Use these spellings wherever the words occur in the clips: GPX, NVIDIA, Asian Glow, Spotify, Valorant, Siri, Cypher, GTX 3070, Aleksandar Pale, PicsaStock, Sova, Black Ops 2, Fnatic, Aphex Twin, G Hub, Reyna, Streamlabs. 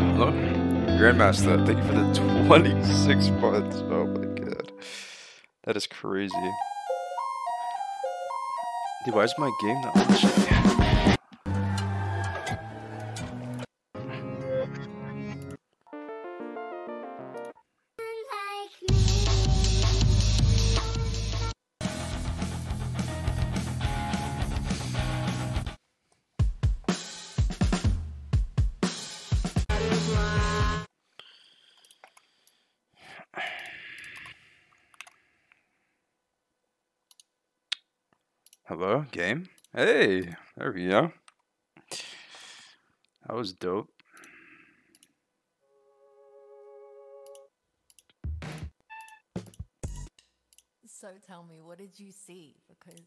Hello? Grandmaster, thank you for the 26 months. Oh my god. That is crazy. Dude, why is my game not launching? Hello, game. Hey, there we go. That was dope. So tell me, what did you see? Because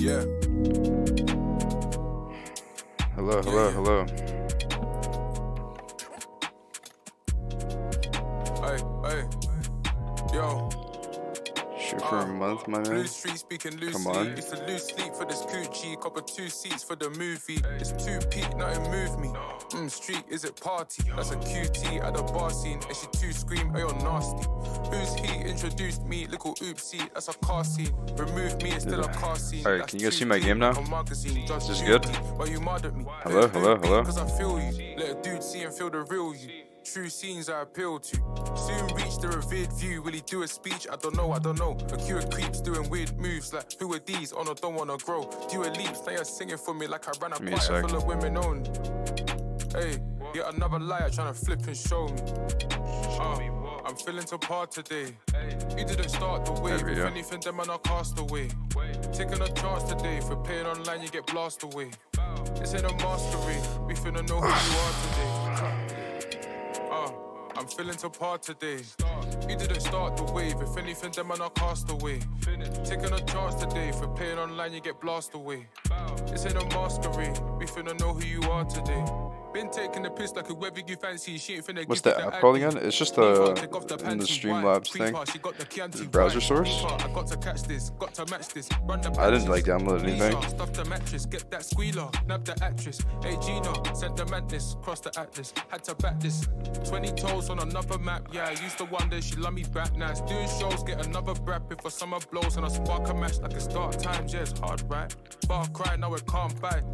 yeah. Hello, hello, hello. Hey, hey, yo. Shoot for a month, my man. Come on. It's a loose sleep for this coochie. Couple 2 seats for the movie. It's too peak, nothing move me. Street, is it party? That's a cutie at the bar scene. And she too scream, oh, you're nasty. Who's he? Introduced me, little oopsie. That's a car scene. Remove me, it's still a car scene. Alright, can you guys see my game now? Is this good? Hello, hello, hello. Because I feel you. Let a dude see and feel the real you. True scenes I appeal to. Soon reach the revered view. Will he do a speech? I don't know, I don't know. A queue of creeps doing weird moves. Like, who are these? Oh no, don't wanna grow. Do a leap, they are singing for me like I ran a party full of women on. Hey, yet another liar trying to flip and show me. I'm feeling too hard today. You didn't start the wave. If anything, them man are cast away. Taking a chance today. For paying online, you get blasted away. This ain't a mastery. We finna know who you are today. I'm feeling too hard today. You didn't start the wave. If anything, them man are cast away. Taking a chance today. For playing online, you get blasted away. This ain't a masquerade. We finna know who you are today. Been taking the piss like whoever you fancy. She ain't finna. What's that app called again? It's just in the Streamlabs thing. The browser source. I got to catch this. Got to match this. I didn't like download anything. Stuff the mattress. Get that squealer. Nab the actress. Hey Gina, sent the madness. Cross the atlas. Had to back this. 20 toes on another map. Yeah, I used to wonder she love me back. Now it's doing shows. Get another brap for summer blows and I spark a match like a start time. Yeah, it's hard, right? Bar cry now it can't bite.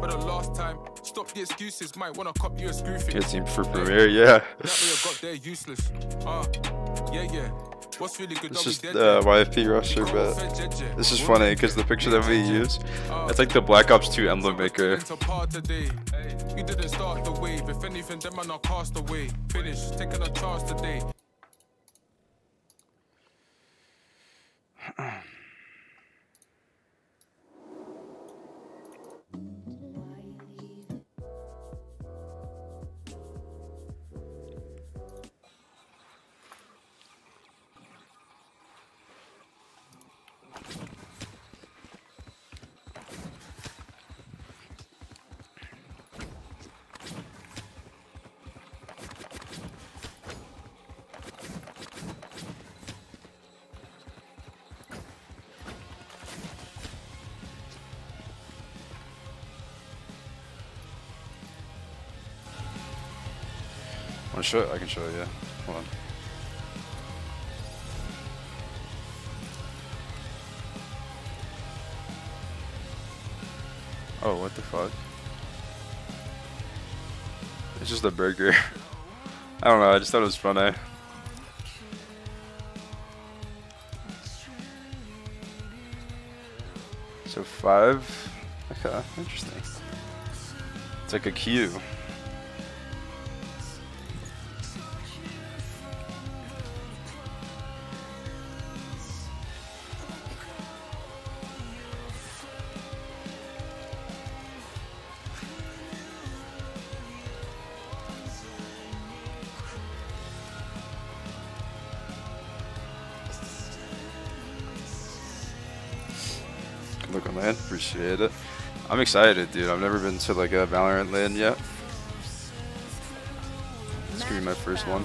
But the last time, stop the excuse. Might want to cop you a screw fit. It's in for premiere, yeah. This is the YFP roster, but this is funny because the picture that we use, it's like the Black Ops 2 emblem maker. You didn't start the wave. If anything, them man are cast away. Finish, taking a chance today. Sure, I can show you. Yeah. Hold on. Oh, what the fuck? It's just a burger. I don't know. I just thought it was funny. So 5. Okay, interesting. It's like a queue. Appreciate it. I'm excited, dude. I've never been to like a Valorant LAN yet. This could be my first one.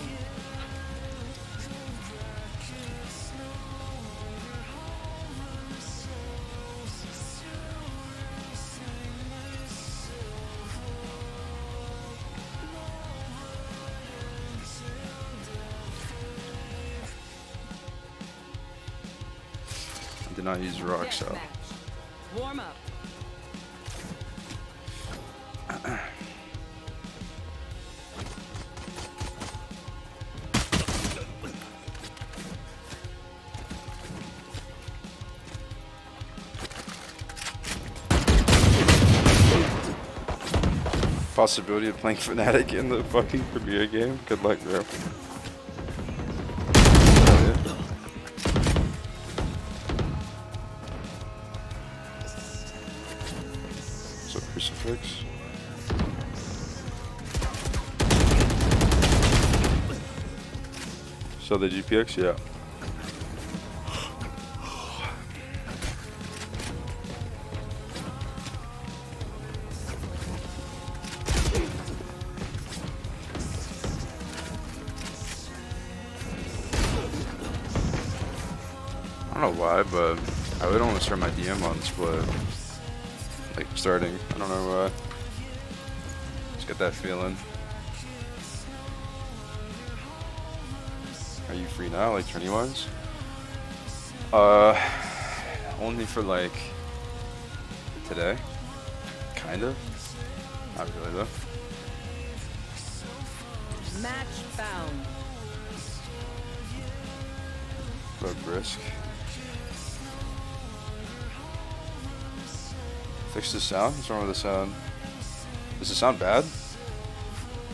did not use rock, so. Warm up. Possibility of playing Fnatic in the fucking Premier game? Good luck, bro. So, crucifix. So, the GPX, yeah. I don't know why, but I would almost start my DM on split. Like starting, I don't know why. Just get that feeling. Are you free now, like tourney-wise? Only for like today, kind of. Not really though. Match found. But brisk. Fix the sound? What's wrong with the sound? Does it sound bad?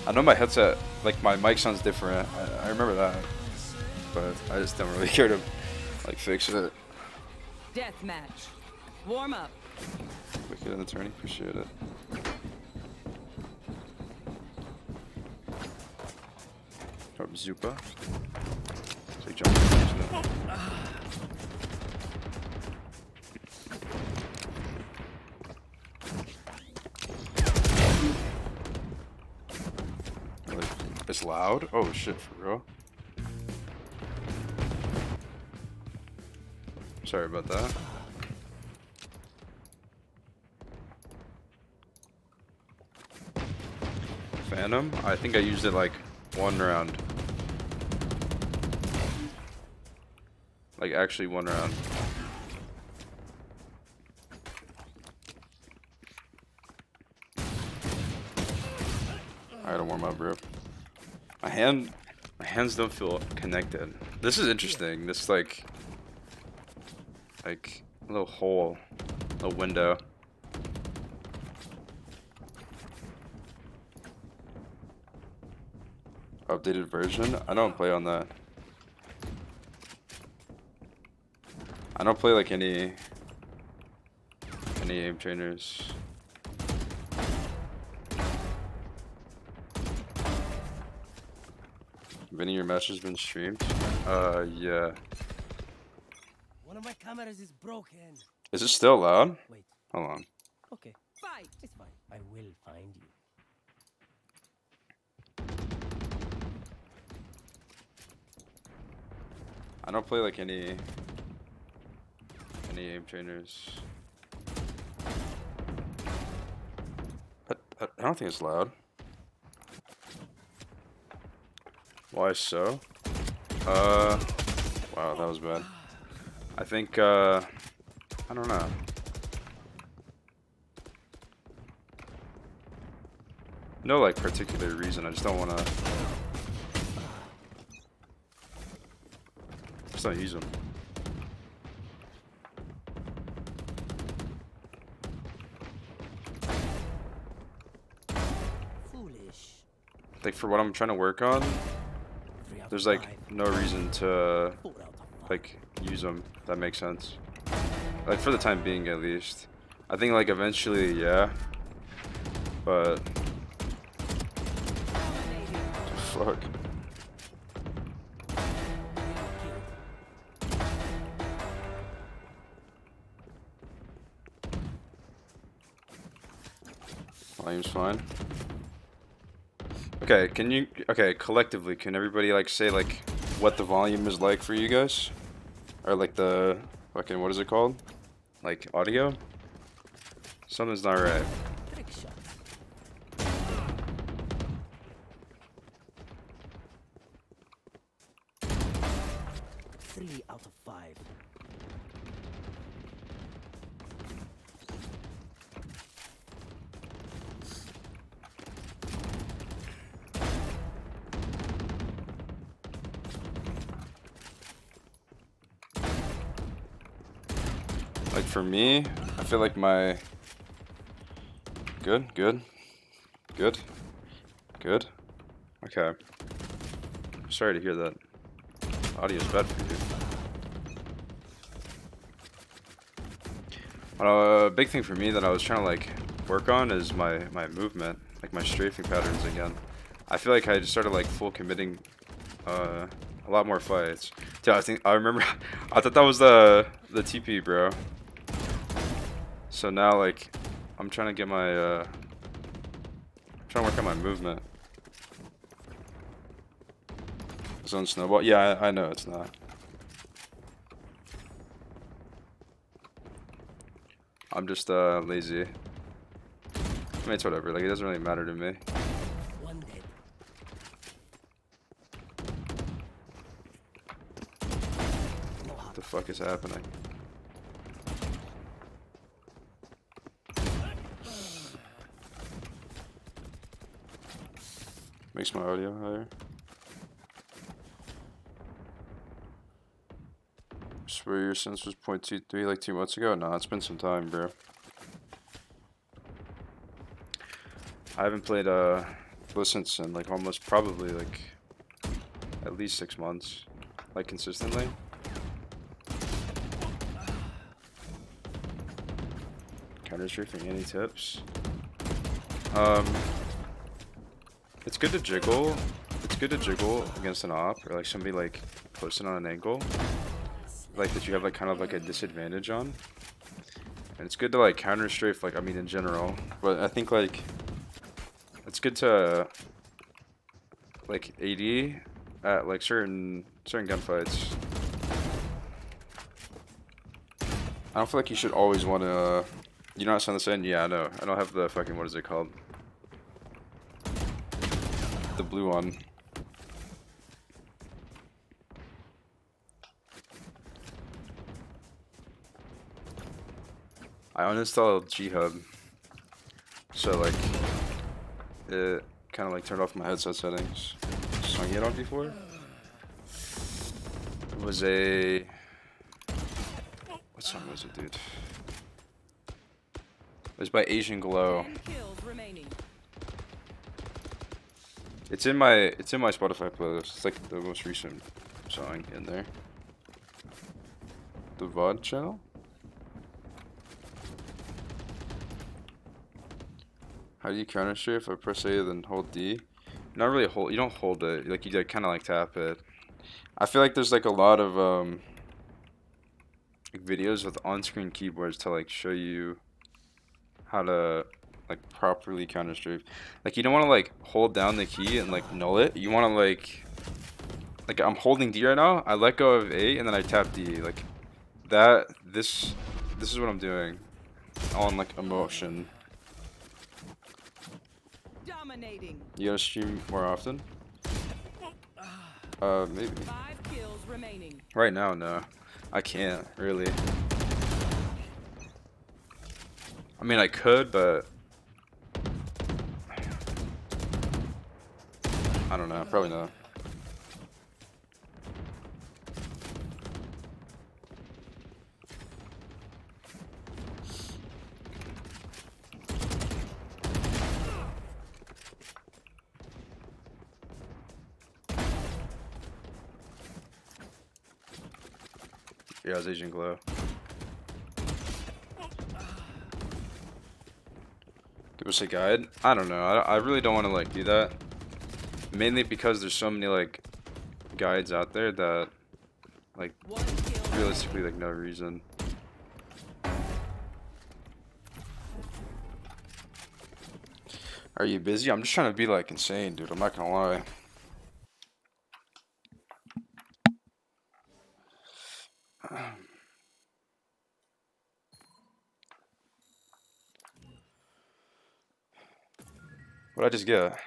I know my headset, like my mic sounds different. I remember that, but I just don't really care to like fix it. Death match. Warm up. Wicked and attorney, appreciate it. Drop Zupa. It's like jumping. It's loud? Oh shit, for real? Sorry about that. Phantom? I think I used it like one round. Like actually one round. I gotta warm up, bro. My hands don't feel connected. This is interesting. This like a little hole, a window. Updated version? I don't play on that. I don't play like any aim trainers. Have any of your matches been streamed? Yeah. One of my cameras is broken. Is it still loud? Wait. Hold on. Okay. Fight. It's fine. I will find you. I don't play like any aim trainers. I don't think it's loud. Why so? Wow, that was bad. I think, I don't know. No, like, particular reason. I just don't want to. Just don't use them. Foolish. Like, for what I'm trying to work on. There's like no reason to like use them, if that makes sense. Like for the time being at least. I think like eventually, yeah. But fuck. Volume's fine. Okay, can you, okay, collectively, can everybody, like, say, like, what the volume is like for you guys? Or, like, the, fucking, what is it called? Like, audio? Something's not right. Like for me, I feel like my... Good, good, good, good. Okay. Sorry to hear that. Audio's bad for you. A big thing for me that I was trying to like work on is my movement, like my strafing patterns again. I feel like I just started like full committing a lot more fights. Dude, I remember I thought that was the TP, bro. So now like I'm trying to get my trying to work on my movement. Zone snowball. Yeah, I know it's not. I'm just lazy. I mean, it's whatever. Like, it doesn't really matter to me. One day. What the fuck is happening? Makes my audio higher. Where your sense was 0.23 like 2 months ago? Nah, it's been some time, bro. I haven't played Blissence in like almost probably like at least 6 months, like consistently. Counter strafing, any tips? It's good to jiggle. It's good to jiggle against an op or like somebody like posted on an angle. Like that you have like kind of like a disadvantage on, and it's good to like counter strafe, like I mean in general, but I think like it's good to like AD at like certain gunfights. I don't feel like you should always want to, you know what I'm saying? Yeah, I know. I don't have the fucking, what is it called, the blue one. I uninstalled G Hub, so like it kind of like turned off my headset settings. Sung it on before. It was a, what song was it, dude? It was by Asian Glow. It's in my Spotify playlist. It's like the most recent song in there. The VOD channel. How do you counter strafe? I press A then hold D. Not really hold. You don't hold it. Like you like, kind of like tap it. I feel like there's like a lot of videos with on-screen keyboards to like show you how to like properly counter strafe. Like you don't want to like hold down the key and like null it. You want to like I'm holding D right now. I let go of A and then I tap D. Like that. This is what I'm doing on like emotion. You gotta stream more often? Maybe. Right now, no. I can't, really. I mean, I could, but... I don't know, probably not. Yeah, it was Asian Glow. Give us a guide. I don't know. I really don't want to like do that. Mainly because there's so many like guides out there that like realistically like no reason. Are you busy? I'm just trying to be like insane, dude. I'm not gonna lie. What'd I just get?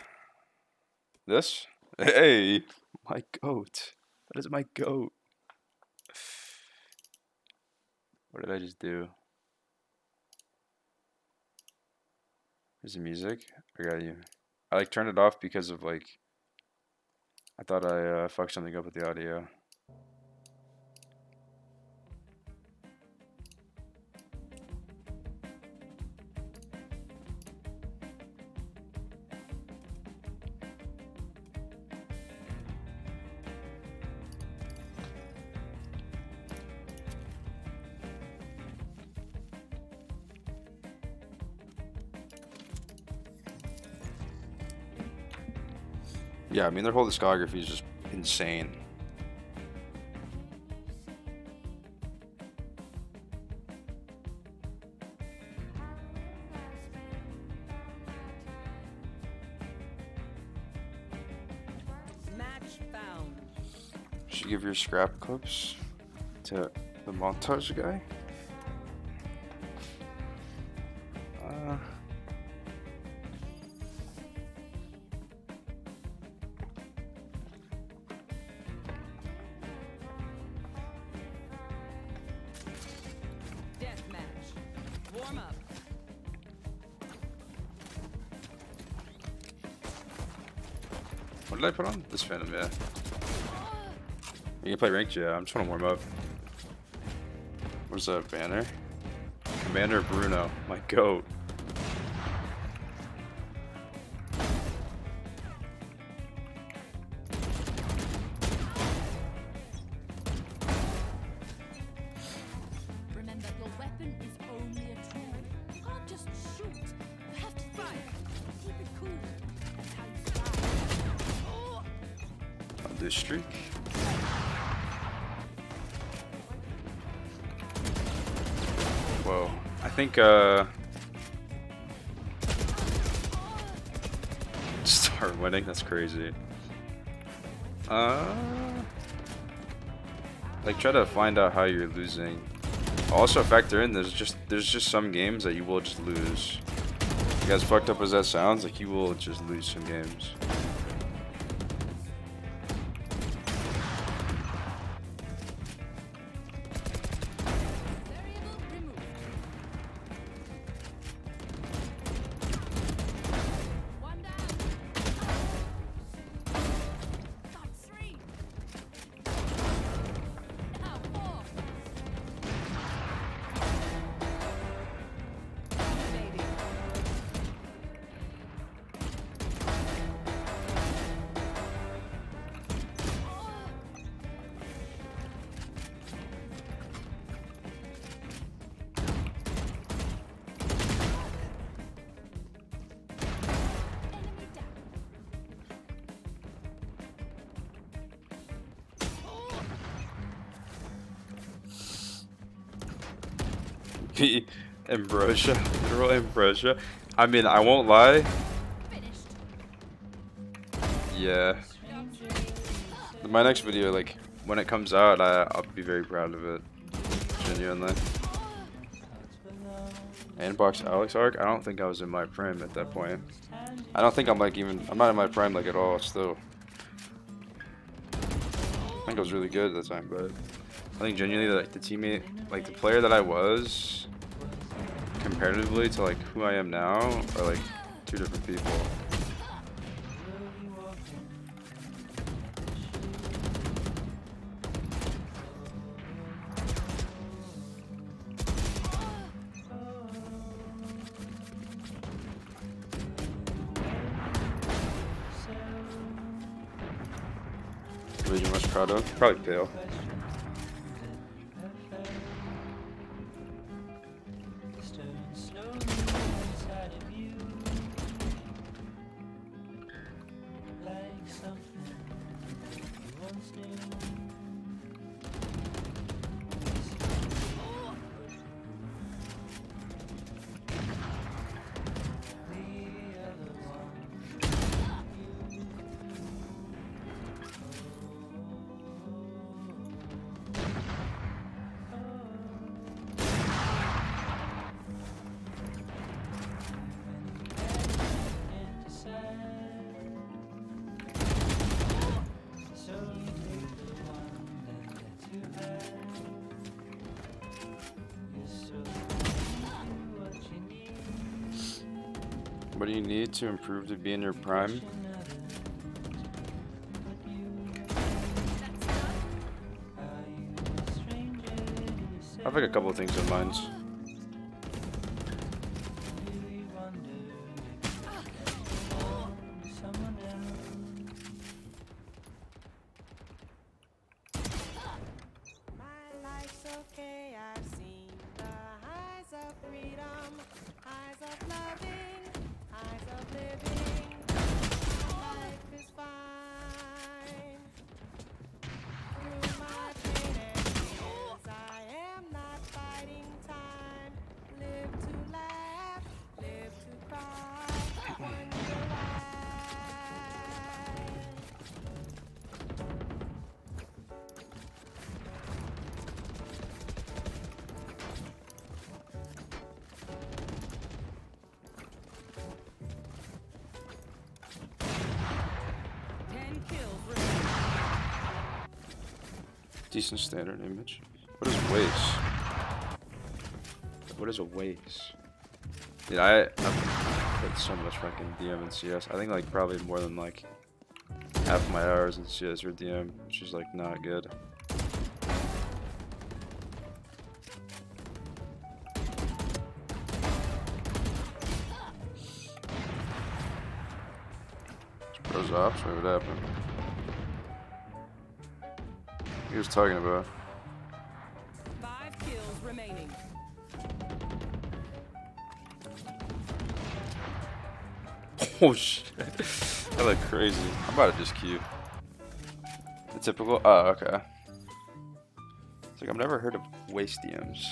This? Hey! My goat. That is my goat. What did I just do? Is it music? I got you. I like turned it off because of like... I thought I fucked something up with the audio. Yeah, I mean, their whole discography is just insane. Should give your scrap clips to the montage guy. What did I put on? This Phantom, yeah. You can play ranked, yeah. I'm just want to warm up. Where's that banner? Commander Bruno, my goat. Remember, your weapon is only a tool. You can't just shoot. You have to fight. Keep it cool. That's how you survive. Oh. On this streak. Whoa. I think, start winning? That's crazy. Like, try to find out how you're losing. Also factor in, there's just some games that you will just lose. Like, as fucked up as that sounds, like, you will just lose some games. Ambrosia, literal ambrosia. I mean, I won't lie. Yeah. My next video, like, when it comes out, I'll be very proud of it. Genuinely. Inbox Alex Arc? I don't think I was in my prime at that point. I don't think I'm, like, even... I'm not in my prime, like, at all, still. I think I was really good at that time, but... I think genuinely, like, the teammate... Like, the player that I was... comparatively to like who I am now are like two different people. What are you most proud of? Probably Pale. What do you need to improve to be in your prime? I have like a couple of things in mind. Bye. Decent standard image. What is Waze? What is a Waze? Dude, I've put so much fucking DM in CS. I think like probably more than like half of my hours in CS or DM, which is like not good. Those ops, what happened? He was talking about 5 kills remaining. Oh shit. That looked crazy. I'm about to just queue. The typical. Oh, okay. It's like I've never heard of waste DMs.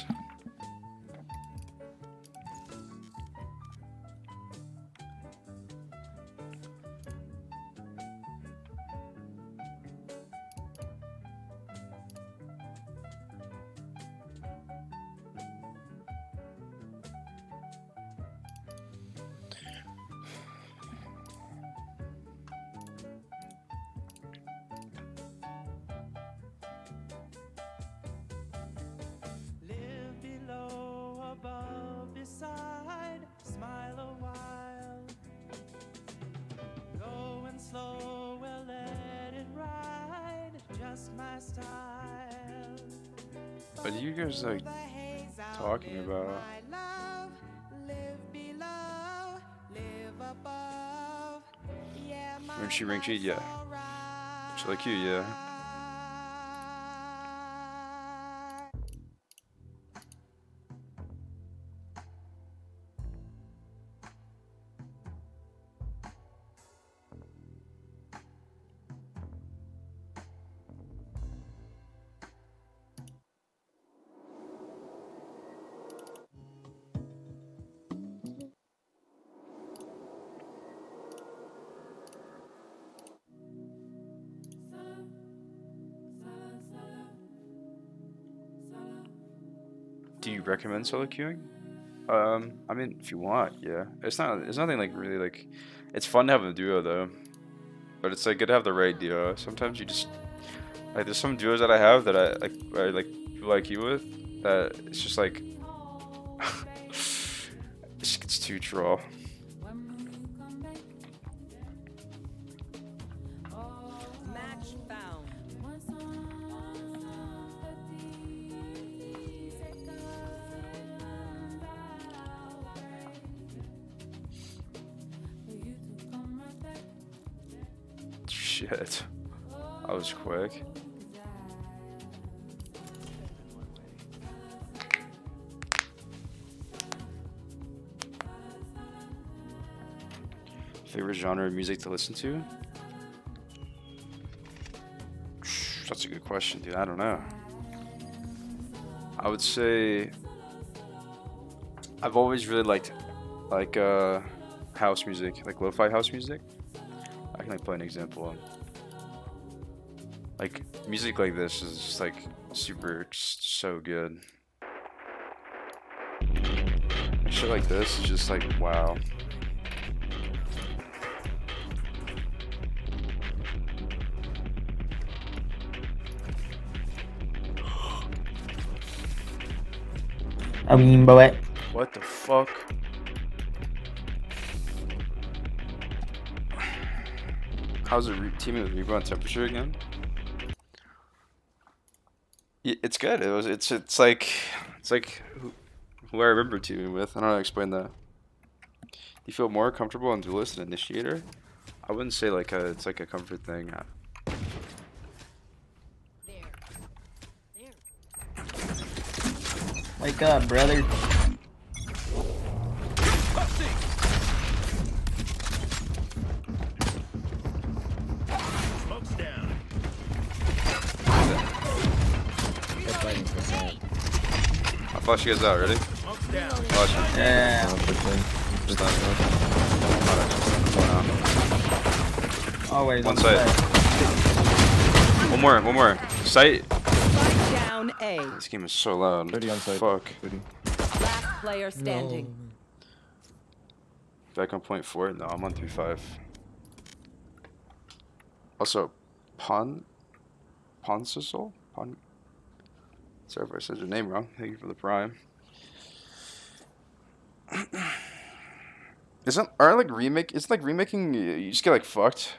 What are you guys like talking about? When she ring cheat, yeah. She like you, yeah. Do you recommend solo queuing? I mean, if you want, yeah. It's nothing like really like. It's fun to have a duo though, but it's like good to have the right duo. Sometimes you just like there's some duos that I have that I like you with that it's just like it's too troll. Shit, I was quick. Favorite genre of music to listen to? That's a good question, dude. I don't know. I would say I've always really liked like house music, like lo-fi house music. I can like play an example. Like music like this is just like super so good. Shit like this is just like wow. I mean, but what the fuck? How's it teaming with Rebound Temperature again? Yeah, it's good. It was. It's like who I remember teaming with. I don't know how to explain that. Do you feel more comfortable on duelist and initiator? I wouldn't say like a, it's like a comfort thing. Wake up, brother. Flash you guys out, ready? Flash you. Yeah. Always. One sight. One more. Sight. Down A. This game is so loud. 30 on sight. Fuck. 30. Last player standing. No. Back on point 4? No, I'm on 3-5. Also, Pon. Poncisol? Pon. Sorry if I said your name wrong. Thank you for the prime. It's like remaking. You just get like fucked.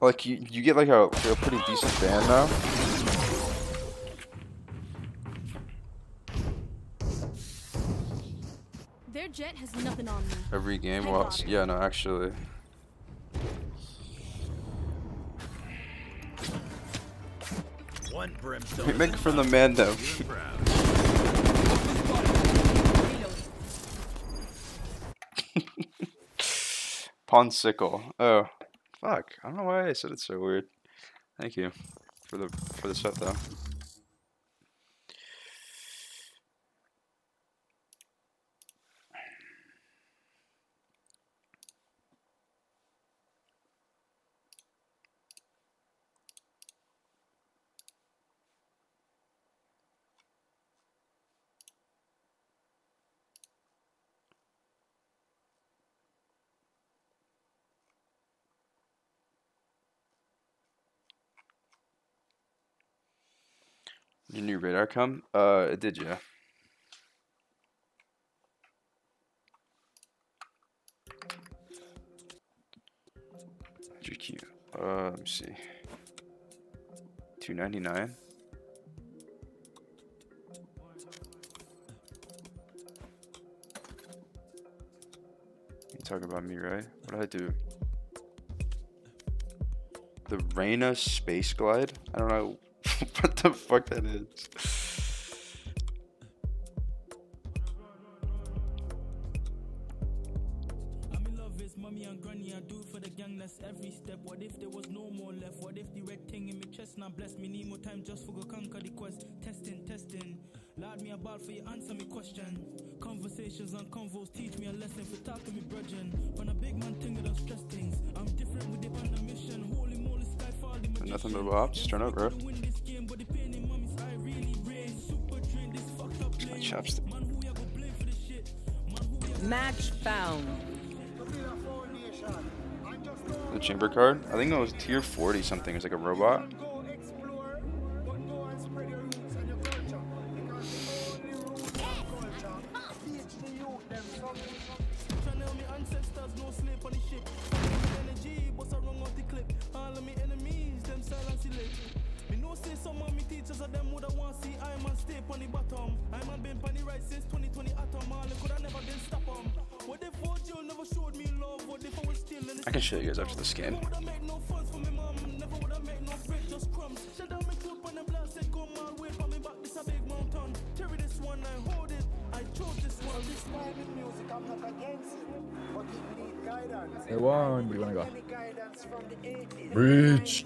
Like you get like a pretty decent ban now. Their jet has nothing on me. Every game was yeah no actually. We make it from the man though. Pawn sickle. Oh, fuck! I don't know why I said it's so weird. Thank you for the stuff though. Your new radar come? It did, yeah. GQ. Let me see. 299. You talk about me, right? What did I do? The Reyna Space Glide? I don't know. What the fuck that is? I'm in love with mommy and granny. I do for the gang, that's every step. What if there was no more left? What if the red thing in my chest now bless me? Need more time just for go conquer the quest. Testing. Loud me about for you, answer me question. Conversations and convos teach me a lesson for talking me brethren. When a big man thing that I stress things, I'm different with the on the mission. Holy moly, skyfall the magician. Nothing but ops, turn up, bro. Match found. The chamber card? I think it was tier 40 something. It's like a robot. I can show you guys after the skin. Hey, one, you wanna go? Breach.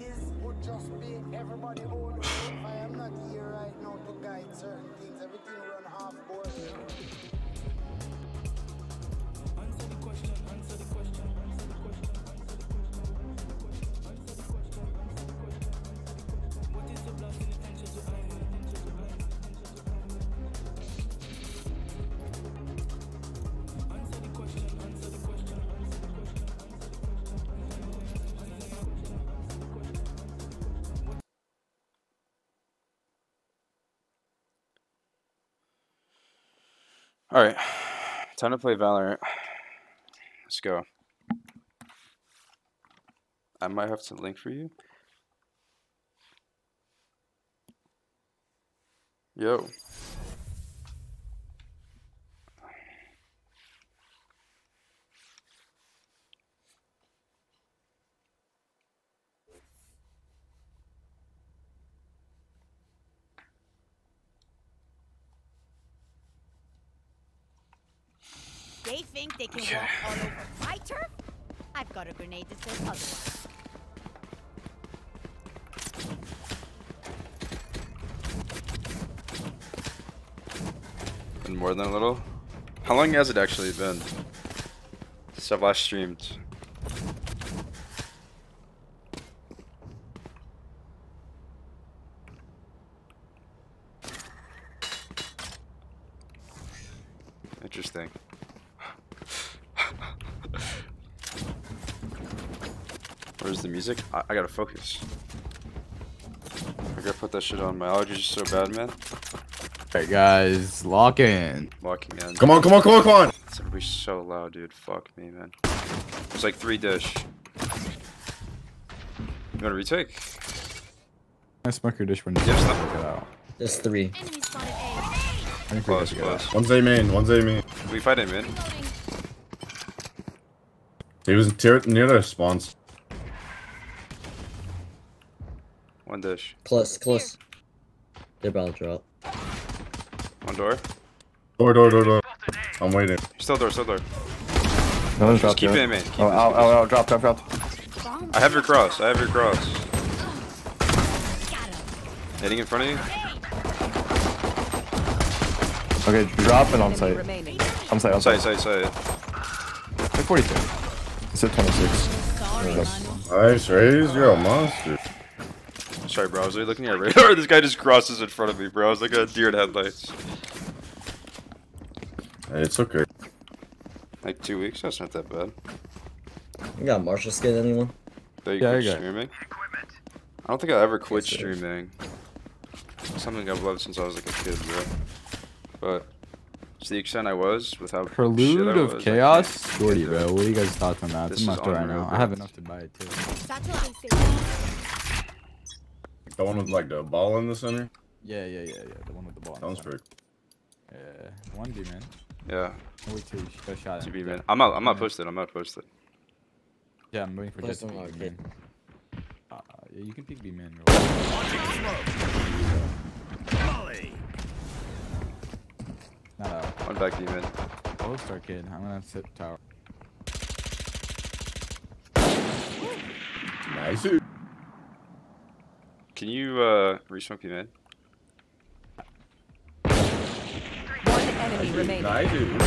All right, time to play Valorant. Let's go. I might have to link for you. Yo. They think they can walk all over my turf? I've got a grenade that says otherwise. Been more than a little? How long has it actually been since I've last streamed? Interesting. Where's the music? I gotta focus. I gotta put that shit on. My allergies are so bad, man. Alright, guys, lock in. Locking in. Come on, come on, come on, come on! It's gonna be so loud, dude. Fuck me, man. It's like 3 dish. You wanna retake? I smoke your dish when you just knock it out. There's 3. I think close, close. One's A main, one's A main. We fight A main. He was near their spawns. 1 dish. Close, close. They're about to drop. 1 door. Door, door, door, door. I'm waiting. Still door. No one's dropped. Keep it, man. Keep oh, drop. I have your cross. Hitting in front of you. Okay, drop and on site. On site. Like 42. It's at 26. Nice raise, you're a monster. Sorry, bro. I was looking at radar. This guy just crosses in front of me, bro. I was like a deer in headlights. Hey, it's okay. Like 2 weeks? That's not that bad. You got Marshall skin, anyone? You quit streaming? I don't think I ever quit streaming. Something I've loved since I was like a kid, bro. But to the extent I was, without Prelude of Chaos? Shorty, bro. What are you guys' thoughts on that? This it's in my store right now. I have enough to buy it, too. The one with like the ball in the center? Yeah. The one with the ball. Sounds perfect. Yeah. 1D, man. Yeah. Oh, wait, 2. Got shot. 2B, man. I'm out posted. Yeah, I'm waiting for just to peek B. Yeah, you can peek B, man. I'm back D, man. Oh, star kid. I'm gonna sit tower. Nice. Can you re-smoke you, man? One enemy remaining. I do.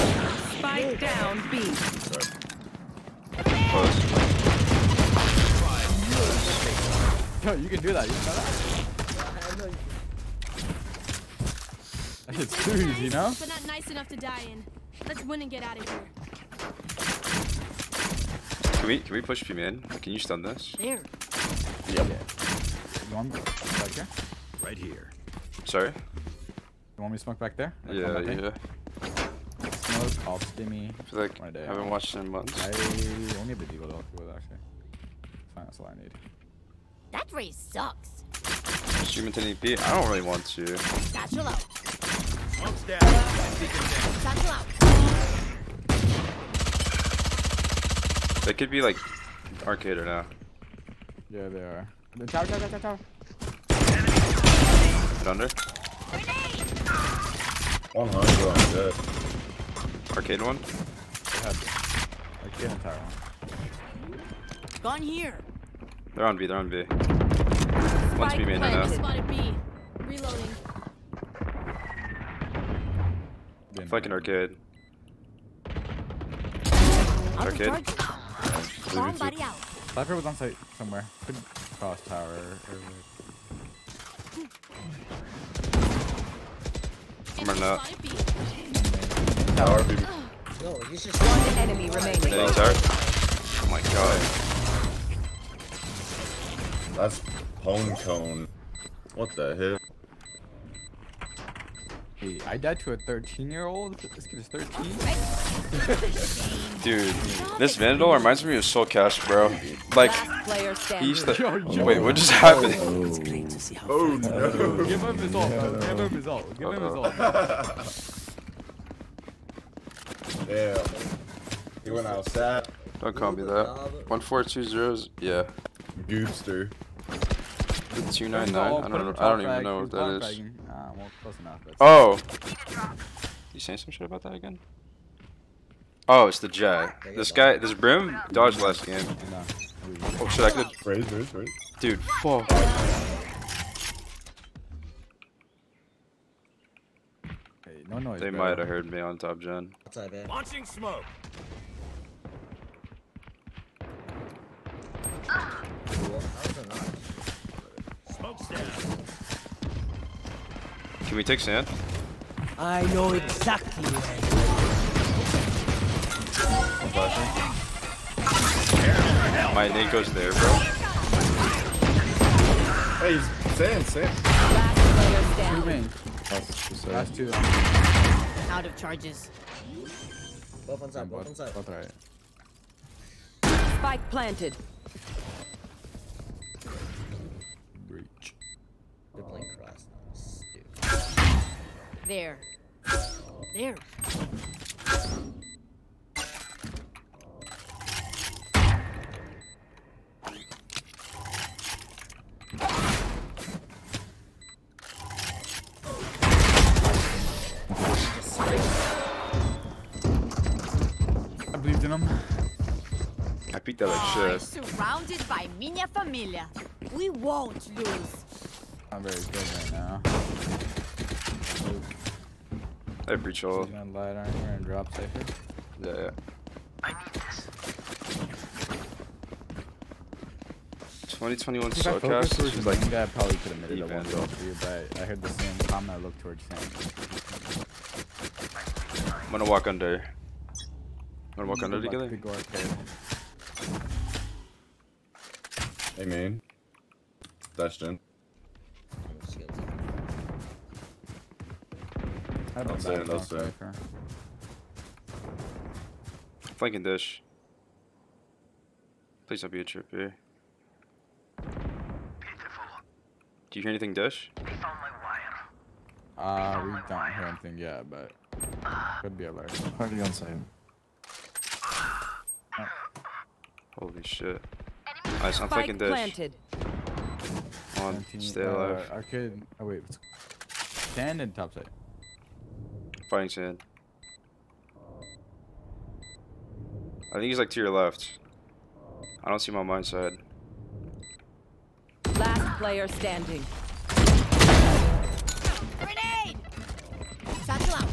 Spike down B. Sorry. Close. Yo, you can do that. You know that? That shit's too easy, you know? But not nice enough to die in. Let's win and get out of here. Can we push you, man? Can you stun this? There. Yep. Yeah. You want me to smoke back there? Right here. Sorry? You want me to smoke back there? Like yeah. Smoke, off, stimmy. Like, I haven't watched it in months. I only have the deal to with, actually. Fine, that's all I need. That race sucks. Streaming 1080p? I don't really want to. Satchel out. One's down. Satchel out. They could be like arcade or not. Yeah, they are. The tower. Get under. 100, I'm dead. Arcade one? Arcade and tower one. Gone here. They're on B, One's B main now. Reloading. It's like an arcade. Arcade. Somebody out. Sniper was on site somewhere. Could cross tower or somewhere not. Tower B. No, he's just 1 enemy remaining. Oh my god. That's pwn cone. What the hell? Hey, I died to a 13-year-old? This kid is 13? Dude, this Vandal reminds me of Soul Cash, bro. Like, he's the. Wait, what just happened? Oh no! Give him his ult. Damn. He went outside. Don't call me that. 142 zeros. Yeah. Goobster. 299. I don't even know what that is. Oh. You saying some shit about that again? Oh, it's the J. This Brim dodged last game. Oh shit, I could. Raise. Dude, fuck. Hey, no noise. They might have heard me on top gen. Launching smoke. Smoke stand. Can we take sand? I know exactly where. My nade goes there, bro. Hey, he's same. Last two. Out of charges. Both on side, both right. Spike planted. Breach. They're playing cross. Stupid. There. There. I believed in him. I picked that like shit. Surrounded by minha familia. We won't lose. I'm very good right now. I breach all. You're gonna light armor and drop safer? Yeah. I need this. 2021 Starcast was like that. Probably could have made it a 1-0 for you, but I heard the same comment. I looked towards him. I'm gonna walk under. Together. Hey man. Dashed in. I'll stay. Flanking dish. Please don't be a trip here. Beautiful. Do you hear anything, dish? We don't hear anything yet, but could be alert. Already on site. Oh. Holy shit! Nice, I'm flanking dish. Planted. Come on, stay alive. Arcade. Oh wait, stand in top side. Fighting sand. I think he's like to your left. I don't see him on my side. Last player standing. Grenade! Satchel out.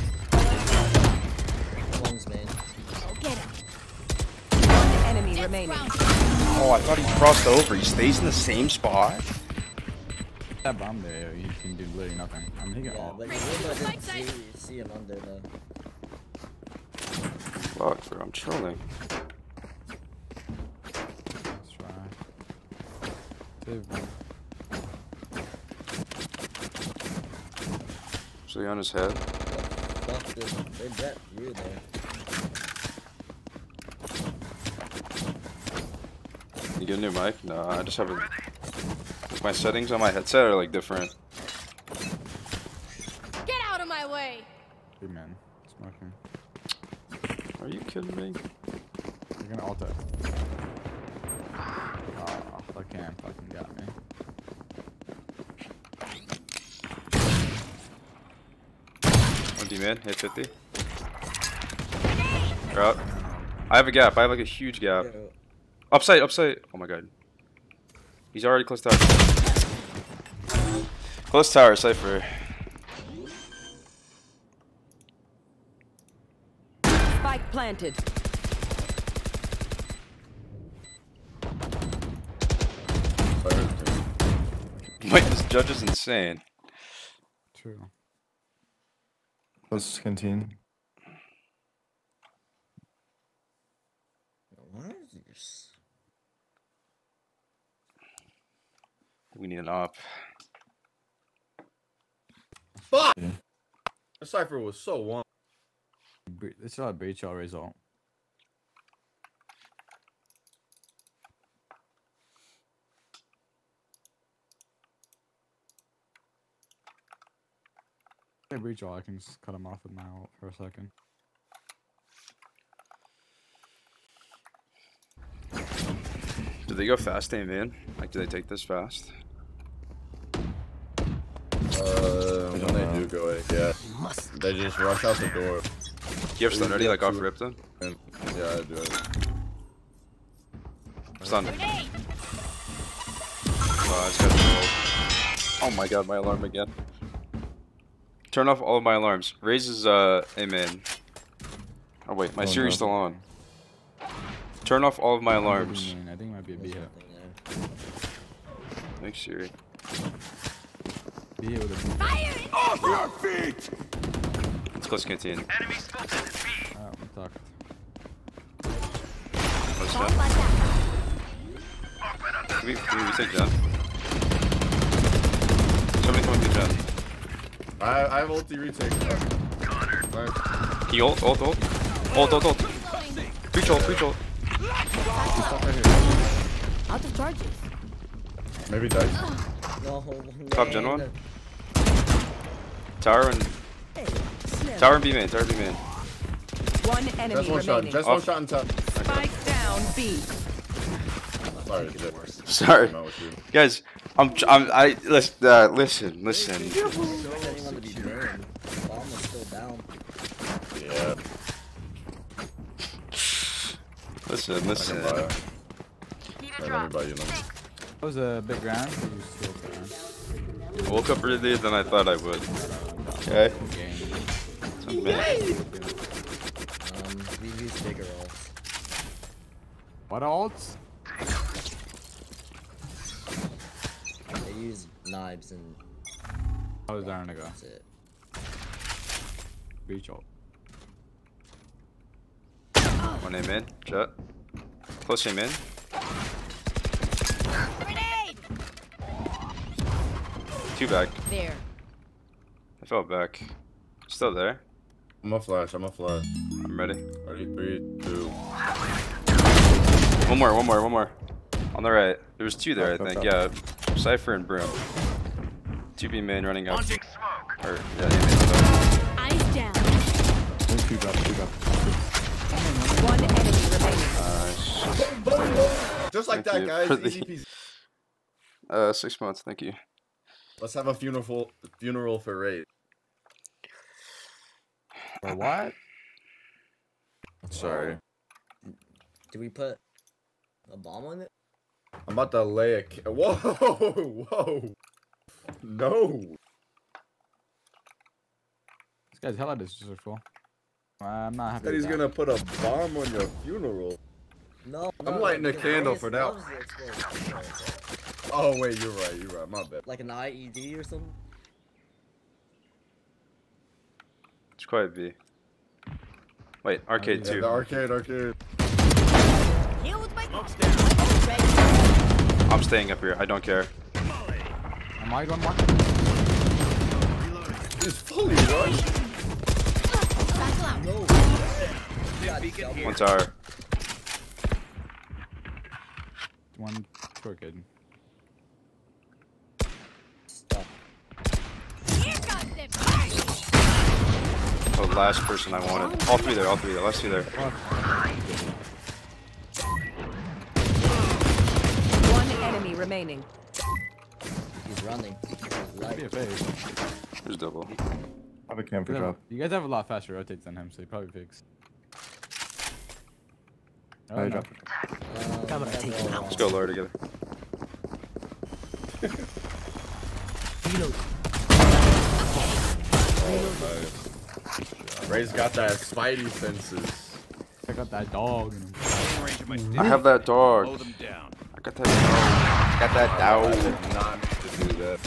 Lungs, man. Go get him. One enemy remaining. Oh, I thought he crossed over. He stays in the same spot. That bomb there, you can do literally nothing. I'm thinking all. Like, see him on there though. Fuck, bro, I'm chilling. Let's try. So he on his head. Fuck, dude. They bet you there. You get a new mic? No, I just have a. My settings on my headset are like different. Get out of my way! Hey man, smoking. Are you kidding me? You're gonna ult it. Oh, the cam fucking got me. One D man, hit 50. You're out. I have a gap, I have like a huge gap. Upside, upside. Oh my god. He's already close tower. Close tower, Cypher. Spike planted. Wait, this judge is insane. True. Let's continue. What is this? We need an op. Fuck! Yeah. The Cypher was so warm. It's not a breach all result. Hey, breach all, I can just cut him off with my ult for a second. Do they go fast, man? Like, do they take this fast? When they do go in, yeah. They just rush out the door. You have stun already, like off rip then? Yeah, I do. Stun. Oh my god, my alarm again. Turn off all of my alarms. Raises, amen. Oh wait, my series still on. Turn off all of my alarms. I think it might be a B hit. Thanks, Siri. Fire! Off your feet! Let's close canteen. Enemy spotted at B. Oh, I'm talking. Close down. Can we take down? Somebody coming to the chest. I have ulti retake. Nice. He ult. Breach ult. He's stuck right here. Out of charges. Maybe dice. No, top gen one. Tower and B main. One enemy remaining. Just one shot on top. Spike down B. Sorry. Guys, listen. Yeah. Listen. That was a big round. I woke up earlier than I thought I would. Okay. We use bigger ults. What ults? They use knives and. I was down to go. That's it. Breach ult. One aim in. Shut. Close aim in. Grenade! Two back. There. I fell back. Still there. I'm a flash. I'm ready. Ready, 3, 2. One more. On the right. There was two there, I think. Yeah. Cypher and Broom. 2B main running up. Or, yeah, ice down. Two back. One enemy remaining. Just like that, guys. Easy peasy. 6 months, thank you. Let's have a funeral for Raid. For what? Sorry. Did we put a bomb on it? I'm about to lay a whoa! No! This guy's hella disrespectful. I'm not happy. That he's gonna put a bomb on your funeral. No. I'm lighting a candle for that. Oh wait, you're right. My bad. Like an IED or something. It's quite B. Wait, arcade too. Yeah, arcade. I'm staying up here. I don't care. Am I going one? It's fully rushed. One tower. One crooked. The last person I wanted. All three there. Last two there. One enemy remaining. He's running. There's double. I have a camper drop. You guys have a lot faster rotates than him, so he probably picks. Oh, I dropped it. Let's go lower together. Oh, nice. Ray's got that Spidey senses. I got that dog. I have that dog. I got that dog. I did not need to do that.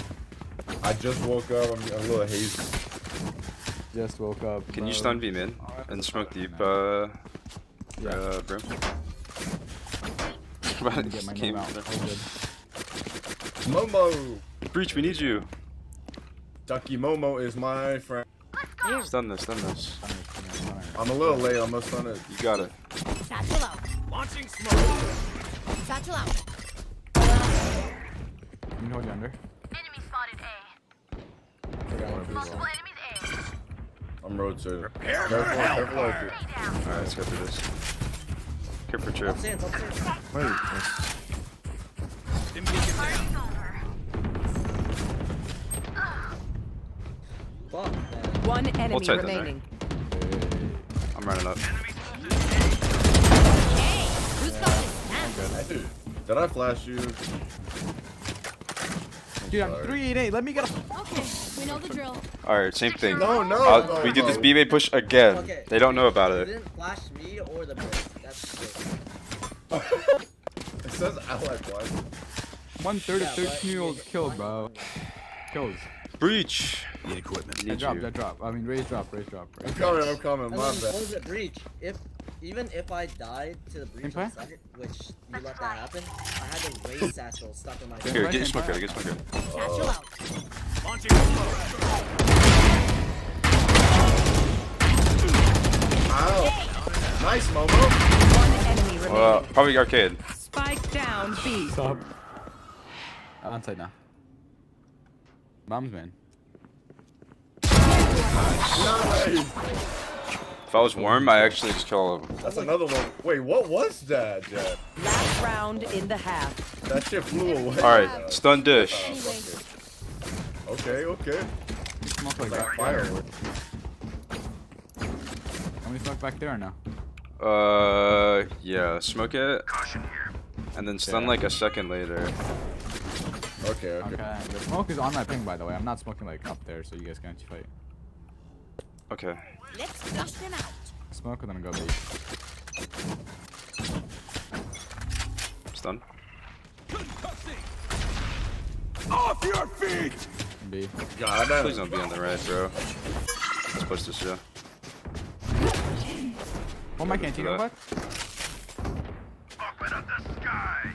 I just woke up. I'm a little hazy. Just woke up. Can you stun V mid and smoke deep, yeah. Brim? Get my game out. Momo! Breach, we need you. Ducky Momo is my friend. Stun this. I'm a little late, I'm gonna stun it. You got it. Satchel out. Launching smoke. Satchel out. You know yonder. Enemy spotted A. Multiple enemies A. I'm road to. Careful. Alright, let's go for this. Care for trip. Wait. One enemy remaining. I'm running up. Hey, who's got this? Did I flash you? Dude, I'm 388. Let me get a. Okay, we know the drill. Alright, same thing. No. We did this B-Bay push again. Okay. They don't know about it. You didn't flash me or the base. That's shit. It says ally one. 132 kills, bro. Kills. Breach! The equipment. I drop. I mean, raise drop. I'm coming, my bad. What was it, Breach? Even if I died to the Breach on the second, which you let that happen, I had the raise satchel stuck in my. Here, get smoker. Satchel out. Wow. Nice, Momo. Well, probably arcade. Spike down, B. Stop. I'm outside now. Bombs, man. If I was warm, I actually just kill him. That's another one. Wait, what was that, Jack? Last round in the half. That shit flew away. Alright, stun dish. Okay, okay. Smoke like that firework. Can we smoke back there or no? Yeah, smoke it. Caution here. And then stun like a second later. Okay, okay. Okay. The smoke is on my ping, by the way. I'm not smoking like up there, so you guys can't fight. Okay. Let's flush them out. Smoke and then go B. Stun. Off your feet! B. God, please don't be on the right, bro. Let's push this, yeah. Oh my, can't you go back? Open up the sky.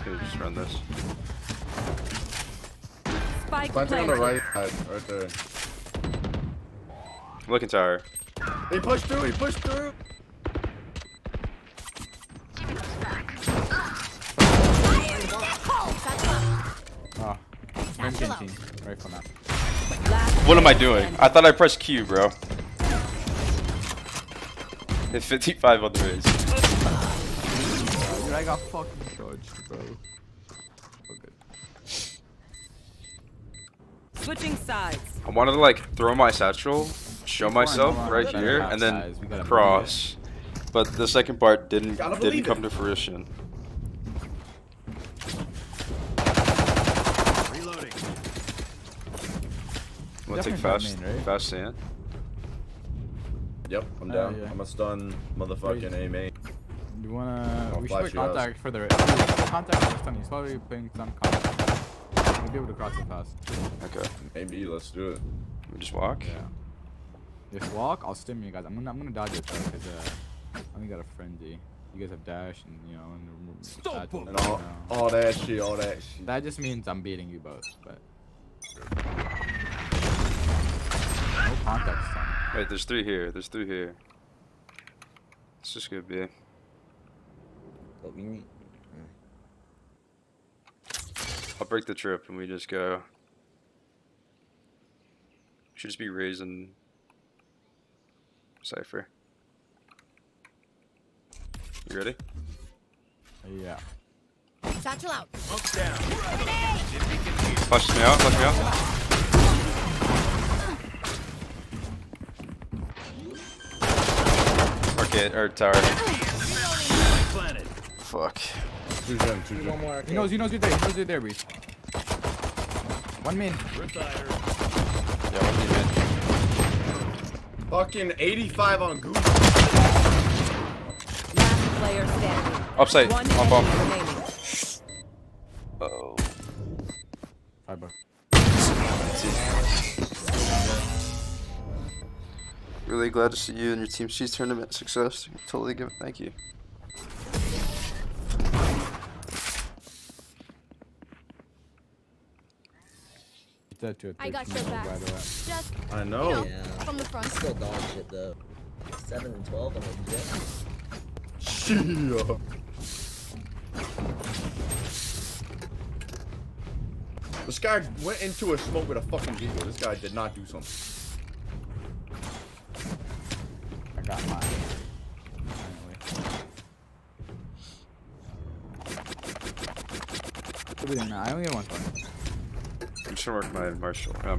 Okay, just run this. Spike on the right side, right there. Looking tower. He pushed through, he pushed through! Give me those back. Oh. Right from that. What am I doing? I thought I pressed Q, bro. Hit 55 on the raise. Dude, I got fucking charged, bro. Okay. Switching sides. I wanted to like throw my satchel. Show myself right here and then cross, but the second part didn't come to fruition. Reloading. Wanna take fast sand? Yep, I'm down. Yeah. I'm a stun motherfucking A main. You wanna? We should put contact for the contact stun. He's probably playing some contact. We'll be able to cross it fast. Okay. Maybe let's do it. We just walk. Yeah. Just walk, I'll stim you guys. I'm gonna dodge it though, because I only got a frenzy. You guys have dash and you know and stop and all that shit, all that shit. That just means I'm beating you both, but no contact stun. Wait, there's three here, there's three here. It's just gonna be. I'll break the trip and we just go. Should just be raising Cypher. You ready? Yeah. Satchel out. Down. Push me out, push me out. Arcade, or tower. Fuck. Two gen. He knows you're there, Reese. One min. Retire. Yeah, one min. Fucking 85 on Google. Last player standing. Upside. On bomb. Uh oh. Hi, bro. Really glad to see you and your Team C's tournament success. Totally give it. Thank you. I got your back. I know. From the front. Still dog shit though. 7 and 12 on the jet. Shit. This guy went into a smoke with a fucking deagle. This guy did not do something. I got mine. Finally. I only have one point. I'm just gonna work my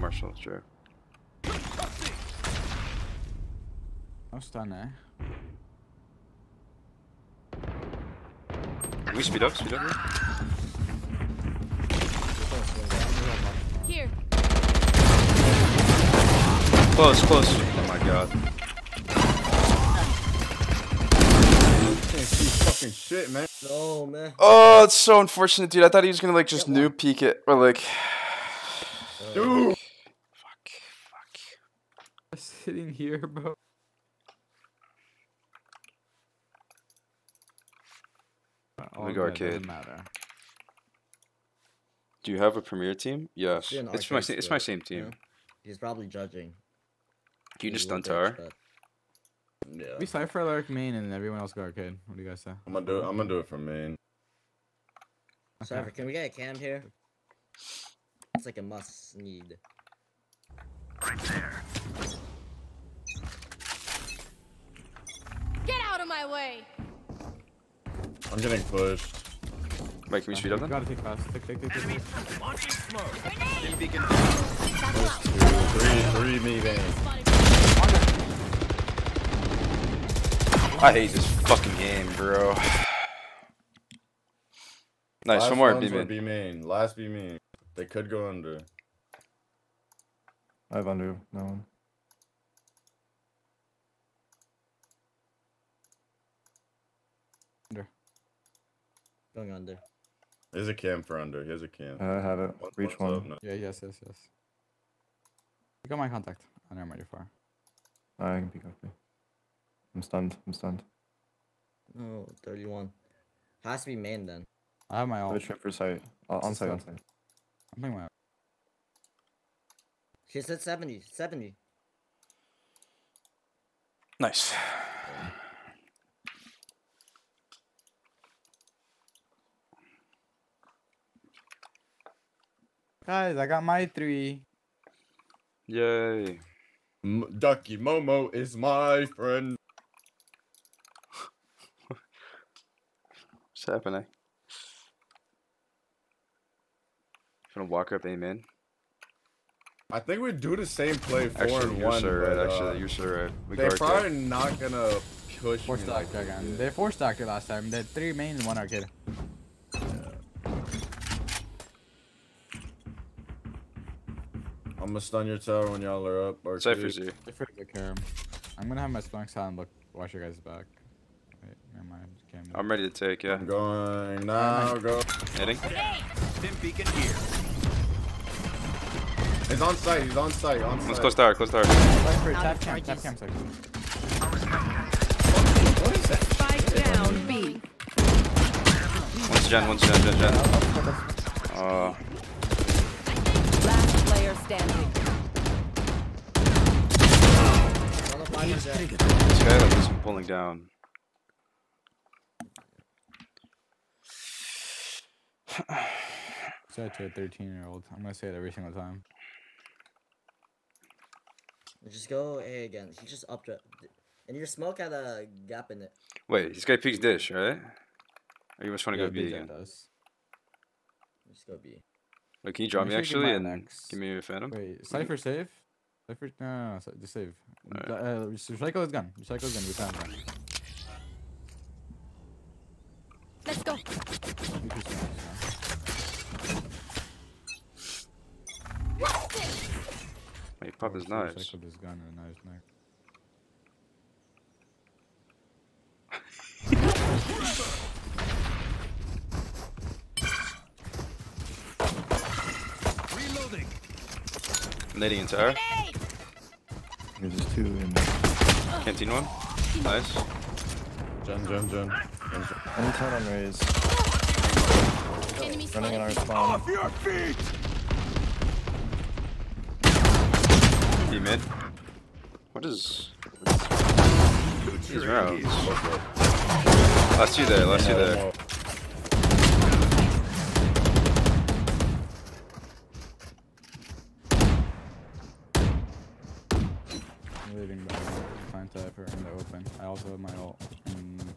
Marshall, sure. I'm stunned, eh? Can we speed up, Here. Close. Oh my god. Can't see fucking shit, man. No, man. Oh, it's so unfortunate, dude. I thought he was gonna like just noob peek it, or like. Dude. Fuck. I'm sitting here, bro. Let me go arcade. Doesn't matter. Do you have a Premier team? Yes. It's my same team. Yeah. He's probably judging. Can you just stun tower? Yeah. We snipe for Alaric main and everyone else go arcade. What do you guys say? I'm gonna do it for main. Okay. Sorry, can we get a cam here? It's like a must need. Right there. Get out of my way. I'm getting pushed. Wait, can we speed up then? Gotta take fast. Take. Launching smoke. First, two, three, me, man. I hate this fucking game, bro. Nice, last one more B main. Last B main. They could go under. I have under. No one. Under. Going under. There's a cam for under. Here's a cam. I have it. Reach one. No. Yeah, yes. You got my contact. I never mind you far. I can pick up you. I'm stunned. Oh, 31. Has to be main then. I have my ult. Trip for sight. On site. I'm playing my. She said 70. 70. Nice. Guys, I got my 3. Yay. Ducky Momo is my friend. What's happening? Gonna walk up, amen. I think we do the same play 4-1. You're sure right. They're probably not gonna push. They four stacked it last time. They had 3 main and 1 arcade. Yeah. I'm gonna stun your tower when y'all are up. Cypher's here. I'm gonna have my spunk sound. Look, watch your guys' back. Wait, never mind. I'm ready to take. Yeah. I'm going now. Go. Hitting. Tim Beacon here. He's on site, he's on site. Let's close tower. Tap cam section. What is that? Spike down, B. One's gen. Last player standing. This guy like is pulling down. Set to a 13-year-old. I'm gonna say it every single time. Just go A again. He just up to, and your smoke had a gap in it. Wait, this guy peeks dish, right? Or you just want to go B again? Does. Just go B. Wait, can you drop me actually and give me a phantom? Wait, Cypher save? Cypher, no, just save. Right. Recycle is gone. We found him. Let's go. Hey, pop his knives. Recycled his gun and a knife neck. Reloading. Nading into her. There's just 2 in there. Canteen one. Nice. Jump. Any turn on raise. Running in our spawn. Off your feet! Mid. What is these rounds? Last two there. I'm leaving by find type in the open. I also have my ult.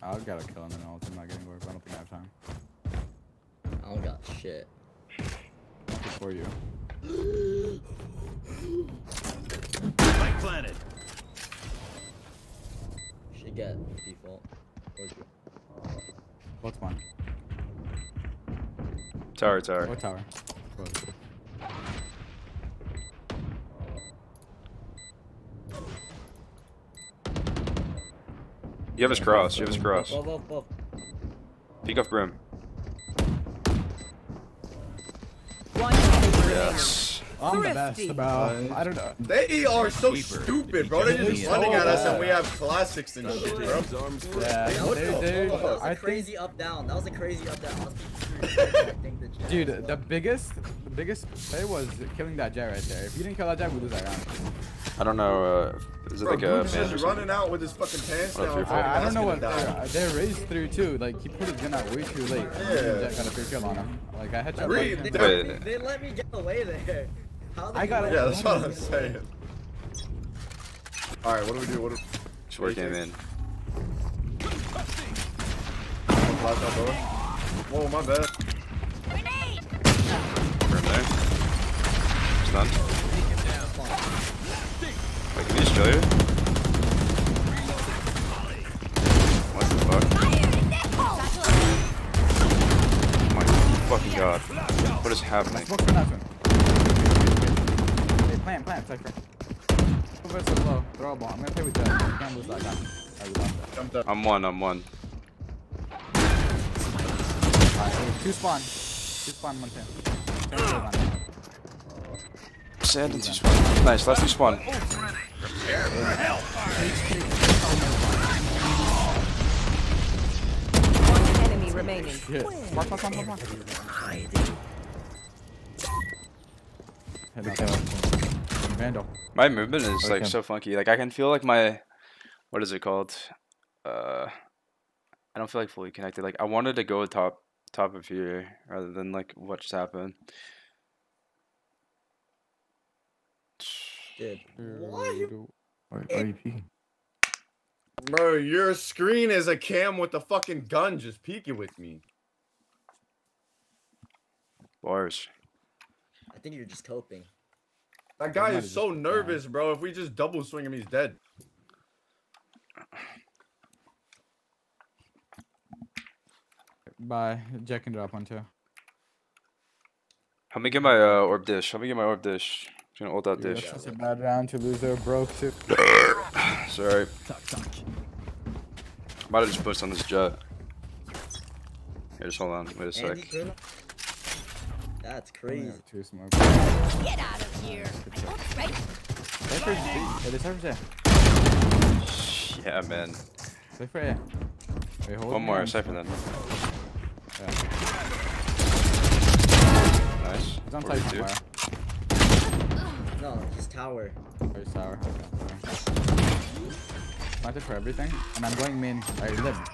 I've got a kill on an ult. I'm not getting work. I don't think I have time. I don't got shit. For you. Planet. Should get default. What's mine? Tower. What tower? You have his cross. Both. Peek off brim. Yes. I'm the best about. I don't know. They are so stupid, bro. They're just running at us, and we have classics and shit, bro. Yeah, dude. That was a crazy up down. Dude, the biggest, biggest play was killing that jet right there. If you didn't kill that jet, we lose that round. I don't know. Is it bro, like a man just running out with his fucking pants down? I don't know what they're raised through too. Like he put his gun out way too late. Yeah. Got a free kill on him. Like I had to. They let me get away there. How I got it. Yeah, that's what I'm saying. All right, what do we do? What? Short came in. Whoa, my bad. Grenade. Burn there. Stunned. Wait, can you just kill you? What the fuck? My fucking god. What is happening? Hey, plant, cypher. Versus low. Throw a bomb. I'm gonna play with that. I can't lose that gun. I'm one. Two spawn, one ten. Two spawn. Nice, last two spawn. Prepare for hellfire. One enemy remaining. Walk. Vandal. My movement is like so funky. Like I can feel like my, what is it called? I don't feel like fully connected. Like I wanted to go top of here rather than like what just happened. Dude. Bro, your screen is a cam with a fucking gun just peeking with me. Bars. I think you're just coping. That guy is so nervous, bro. If we just double swing him, he's dead. Bye. Jack can drop one too. Help me get my orb dish. I'm gonna ult that dish. That's a bad round to lose. They're broke too. Sorry. I'm about to just boost on this jet. Here, just hold on. Wait a sec. That's crazy. Too smart. Get out of here. Yeah, man. Wait, one more. Cypher then. Yeah. Nice. He's on tight too. No, he's tower. Oh, he's tower. Planted for everything. And I'm going main. I live. Drop.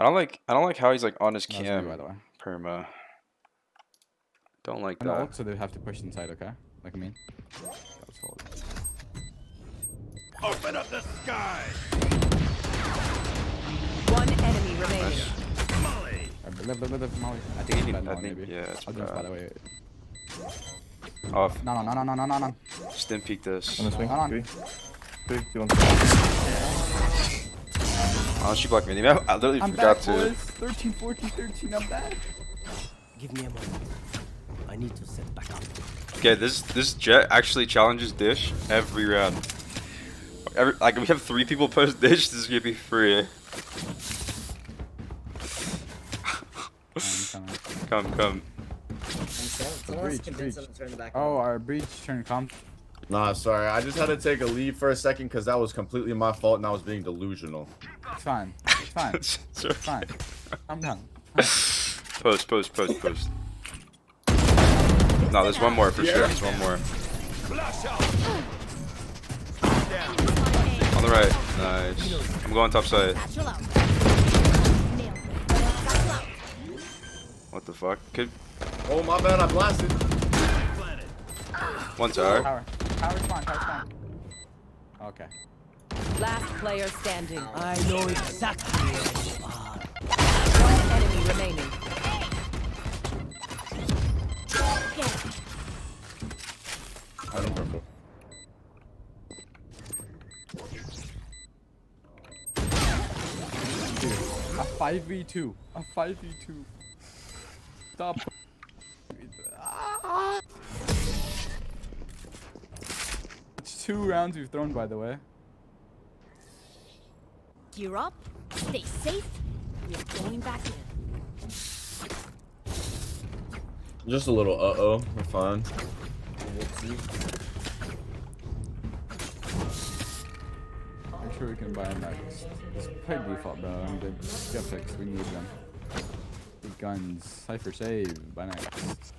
I don't like how he's like on his cam. By the way, perma. Don't like that. So they have to push inside, okay? Like I mean. Open up the sky. One enemy remaining. Molly. Molly. I think he needs. Yeah, it's bad. By the way. Off. No. Just didn't peek this. I'm gonna swing. Hold on. 3, 2, 1. Oh, she blocked me. I literally forgot to. 13, 14, 13, I'm back. Give me a moment. I need to set back up. Okay, this jet actually challenges dish every round. Like, we have 3 people post dish, this is gonna be free. Come. Our breach turned comp. Nah, sorry. I just had to take a leave for a second because that was completely my fault and I was being delusional. It's fine. It's fine. I'm done. Post. No, there's one more for sure. There's one more. On the right. Nice. I'm going top side. What the fuck? Oh, my bad. I blasted. One tower. Power spawn. Okay. Last player standing. I know exactly where you are. One enemy remaining. I don't remember. A 5v2. A 5v2. Stop. It's 2 rounds we've thrown, by the way. You're up. Stay safe. We're going back in. Just a little we're fine. We'll see. sure we can buy them next. It's probably default, bro. I mean, the GPX, we need them. Big guns, Cypher save, buy next.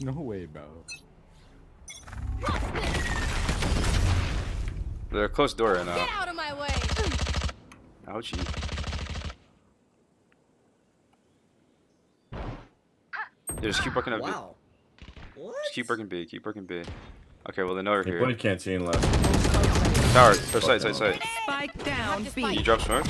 No way, bro. They're close door right now. Get out of my way! Ouchie. They just keep working up. Wow. Big. What? Just keep working big. Keep working big. Okay, well they know we're here. What a canteen left. Tower. First sight. Sight. Sight. Spike down. Can you drop smokes?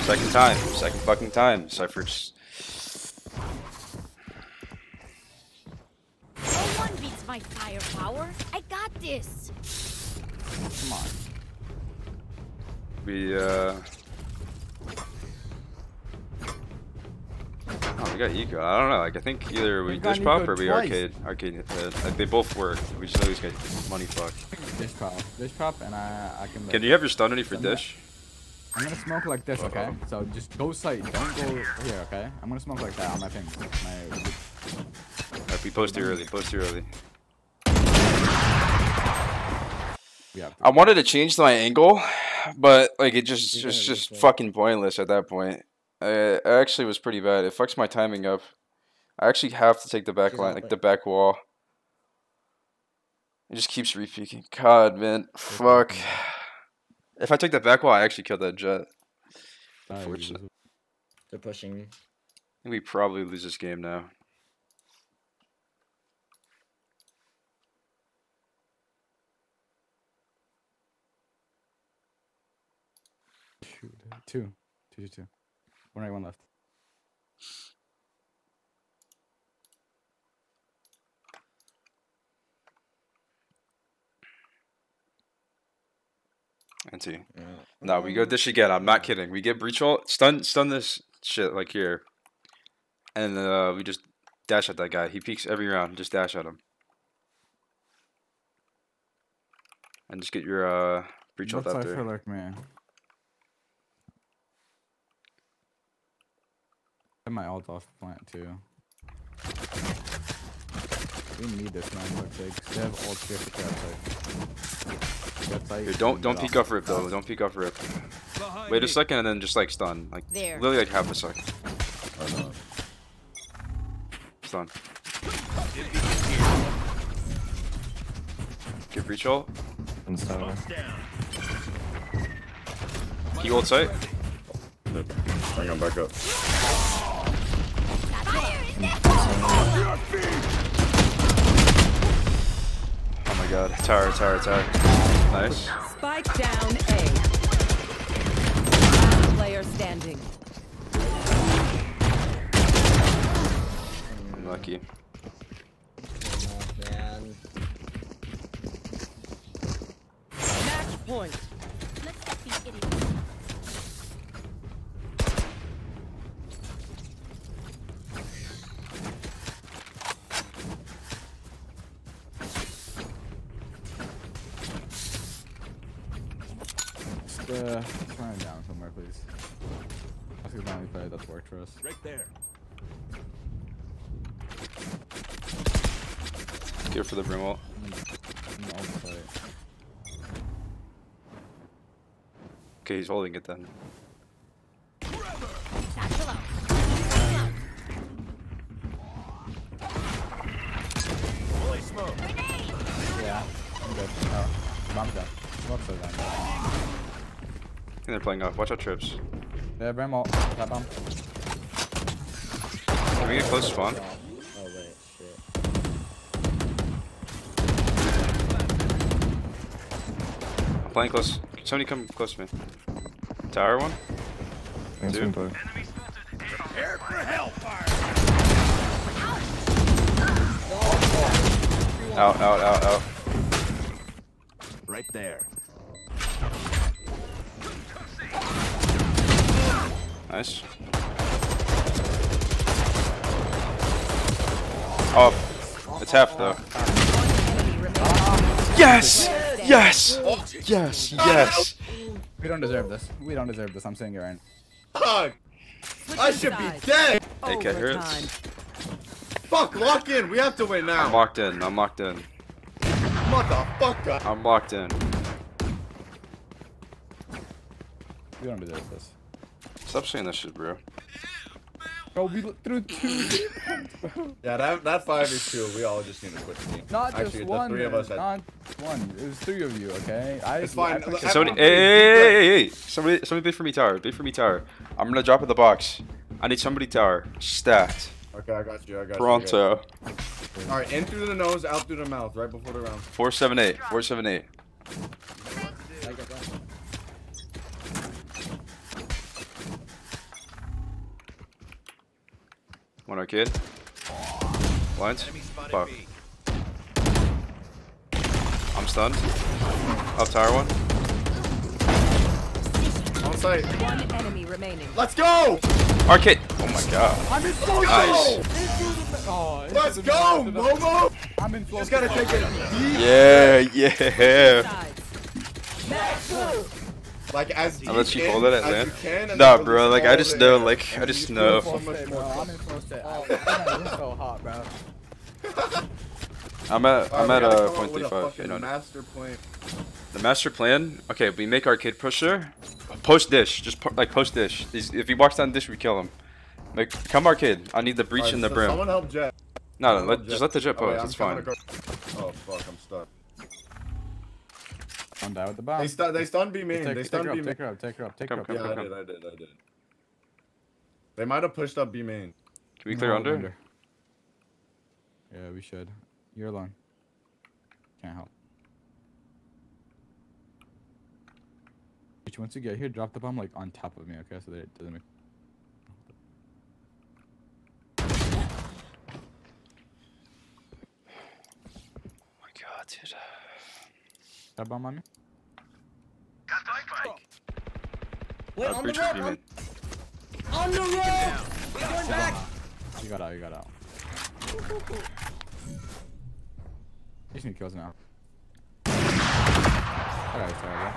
Second time, second fucking time, Cypher's. No one beats my firepower. I got this. Come on. Oh, we got eco. I don't know. Like I think either we dish pop or we twice. Arcade hit the. Like they both work. We just always get money fucked. Dish pop, and I can. Can you have your stun ready for dish? I'm gonna smoke like this, okay? So just go site, don't go here, okay? I'm gonna smoke like that on my ping. Alright, we post too early, post too early. Yeah. I wanted to change my angle, but like it just it's just fucking pointless at that point. It actually was pretty bad. It fucks my timing up. I actually have to take the back line, like the back wall. It just keeps re-peeking. God, man, fuck. If I took that back wall, I actually killed that jet. Unfortunately. They're pushing me. I think we probably lose this game now. Shoot. Two. 181 left. NT. Yeah. No, we go dish again. I'm not kidding. We get breach ult, stun this shit like here, and we just dash at that guy. He peeks every round. Just dash at him, and just get your breach ult out there. That's like man. I might ult off plant too. We need this man. They have ult here for traffic. Dude, don't peek off rip though. Don't peek off rip. Wait a second and then just like stun. Like there. Literally like half a second. Oh, no. Stun. Get breach ult. And stun. Key ult sight. Nope. I'm going back up. Oh my god. Tower. Nice. Spike down A. Last player standing. Lucky. Man. Match point. Let's get these idiots. Try him down somewhere, please. That's the only play that's worked for us. Right there. Get for the brim wall. Okay, he's holding it then. Yeah, I'm good. Oh, bomb's down. Bomb's down. They're playing off. Watch out trips. Yeah, Bram ult. That bomb. Can we get close to spawn? Oh, wait. Shit. I'm playing close. Somebody come close to me. Tower one? Dude. Prepare for hellfire! Out. Right there. Nice. Oh, it's half though. Yes! Yes! Yes, yes! We don't deserve this. We don't deserve this. I'm saying it right now. Fuck! I should be dead! AK hurts. Fuck, lock in! We have to win now! I'm locked in. I'm locked in. Motherfucker! I'm locked in. We don't deserve this. Stop saying that shit, bro. Bro, we looked through two. Yeah, that 5v2, we all just need to quit the game. Not actually, just one, three of us had... not one. It was three of you, okay? It's fine. Hey, somebody bid for me tower. Bid for me tower. I'm gonna drop in the box. I need somebody tower. Stacked. Okay, I got you. I got Pronto. You. Pronto. All right, in through the nose, out through the mouth, right before the round. 478. 478. I got that one. One arcade. Blinds. Fuck. I'm stunned. Up tower one. On site. One enemy remaining. Let's go! Arcade. Oh my god. I'm in flow. Nice. Oh, let's go, Momo! I'm in flow. Just gotta take it. Yeah. Like as unless you hold it at land. Nah, bro. Like I just know. Like I just know. I'm at 0.35. You know. Master plan. The master plan. Okay, we make our kid pusher. Post dish. Just like post dish. If he walks down dish, we kill him. Like come our kid. I need the breach in the brim. Someone help Jet. No, just let the Jet post. It's fine. Oh fuck! I'm stuck. I'm down with the bomb. They stun B main. They stun B main. Take her up, take her up, take her up. Yeah, I did. They might have pushed up B main. Can we clear under? Yeah, we should. You're alone. Can't help. Which once you get here, drop the bomb like on top of me, okay? So that it doesn't make. Oh my god, dude. That bomb on me? Wait, on the road! On the road! We're going back! You got out, you got out. You just need kills now. Alright, sorry, bro.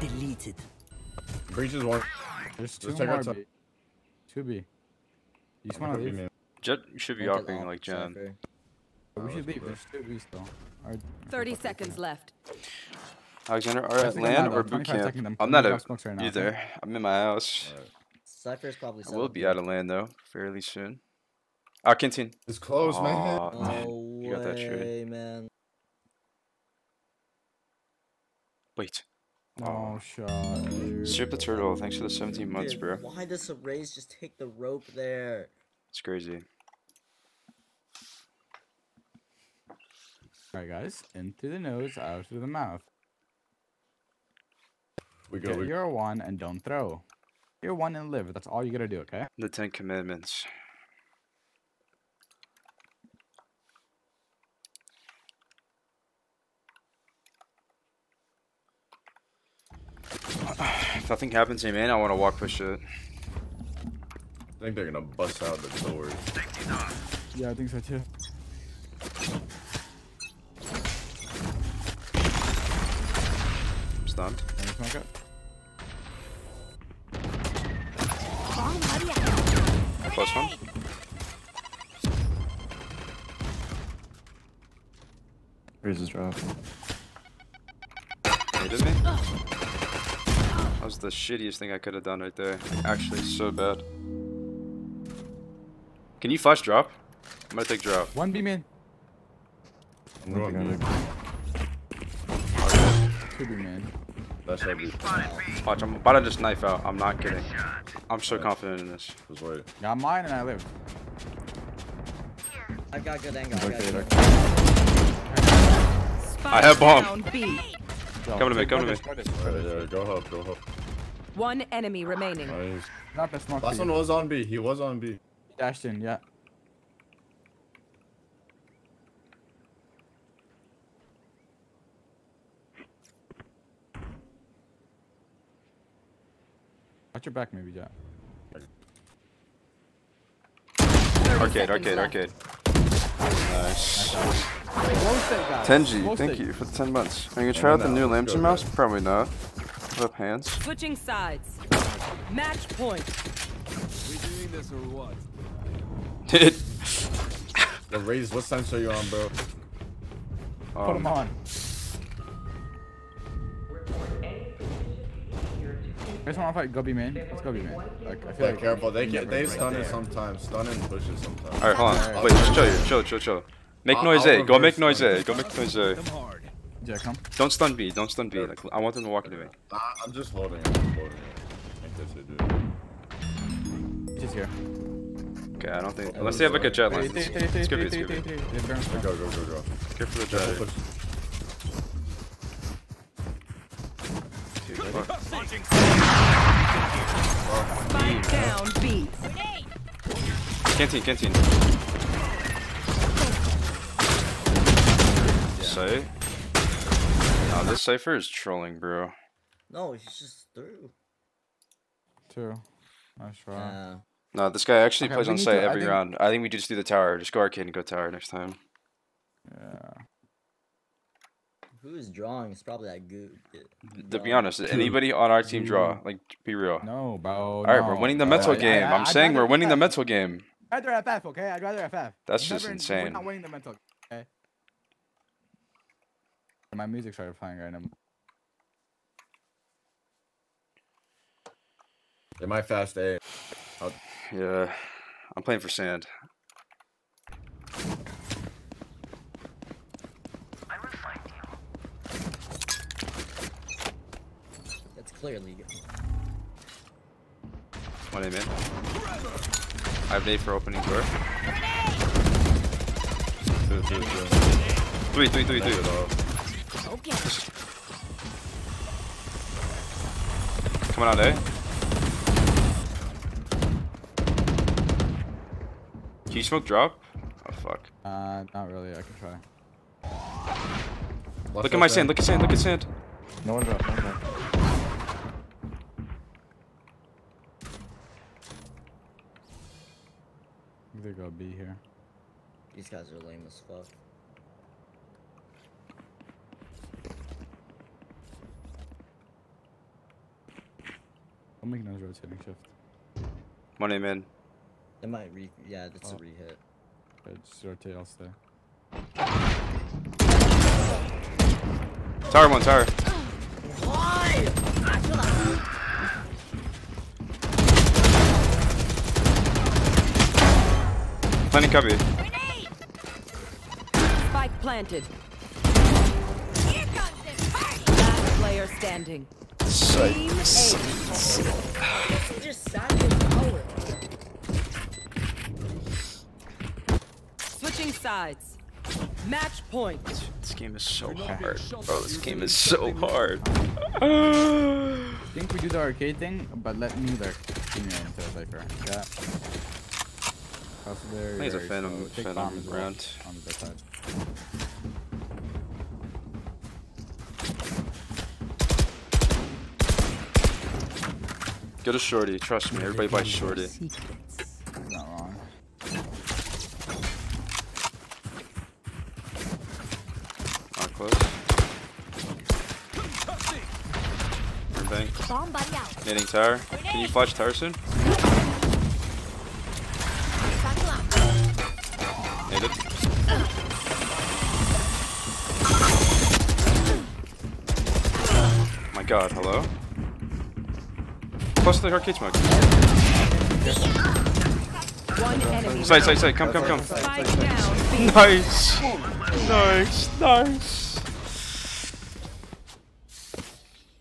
Deleted. Breach is one. There's two more B. Two B. You just wanna leave. Jet should be operating like Jen. Okay. We should leave. There's two B still. 30 seconds left. Alexander, are at land or boot camp? I'm not out either. I'm in my house. Cypher's probably. I will be out of land though, fairly soon. Our canteen. It's closed, man. No you got that shit, man. Wait. Oh, shot. Strip the turtle. Thanks for the 17 months, bro. Why does the raise just take the rope there? It's crazy. Alright, guys. In through the nose, out through the mouth. We go. Get your one and don't throw. Your one and live. That's all you gotta do, okay? The 10 commandments. If nothing happens to me, man, I want to walk push it. I think they're gonna bust out the doors. Yeah, I think so too. Stunned. Plus one. Where's his drop? Hated me? That was the shittiest thing I could have done right there. Actually, so bad. Can you flash drop? I'm gonna take drop. One beam in. I'm going to be man. That's heavy. Watch, I'm about to just knife out. I'm not kidding. I'm so confident in this. Just wait. Got mine and I live. I got good angle. I have bomb. Come to me, come to me. Go hub, go hub. One enemy remaining. Nice. Last one was on B. He was on B. He dashed in, yeah. Watch your back, maybe, Jack. Arcade. Nice. Tenji, thank you for the 10 months. Are you gonna try out the new Lamson mouse? Probably not. Flip hands. Switching sides. Match point. We doing this or what? Dude. The Raze, what sense are you on, bro? Put him on. I just want to fight Gubby, man. Let's Gubby, man. Like, I feel like careful. They stun it sometimes. Stun and push it sometimes. Alright, hold on. Wait, just chill. Make noise A. Go make noise A. Yeah, come. Don't stun B. Like, I want them to walk it away. I'm just loading. Just here. Okay, I don't think. Unless they have like a jet line. It's good. Go. Care for the jet. Fight down, B. Canteen. Say. Nah, this Cypher is trolling, bro. No, he's just through. Two. Nice try. No, this guy actually plays on site every round. I think we just do the tower. Just go arcade and go tower next time. Yeah. Who's drawing? It's probably that good. To be honest, anybody on our team draw? Like, be real. No, bro. All right, we're winning the mental game. I'm saying we're winning the mental game. I'd rather FF, okay? I'd rather FF. That's just insane. We're not winning the mental game, okay? My music started playing right now. They might fast A. Yeah. I'm playing for sand. Clearly. One aim in. I have nade for opening door. Three. Okay. Coming out, eh? Can you smoke drop? Oh fuck. Not really. I can try. Look at my sand. Look at sand. No one drop. They're gonna be here. These guys are lame as fuck. I'm making those rotating shift. Money man. It might re. Yeah, that's a re-hit. Just rotate. I'll stay. Tower one, tower. Why? Planting cubby. Spike planted. Here comes this party. Last player standing. Team A. Just switching sides. Match point. This game is so hard, bro. This game is so hard. I think we do the arcade thing, but let me there. Yeah. There, he's a Phantom round. On the side. Go to shorty, trust me, everybody buys shorty. Not wrong. Not close. Bank. Knitting tower. Can you flash tower soon? My god, hello? Plus the arcade smoke. Side, come. Nice.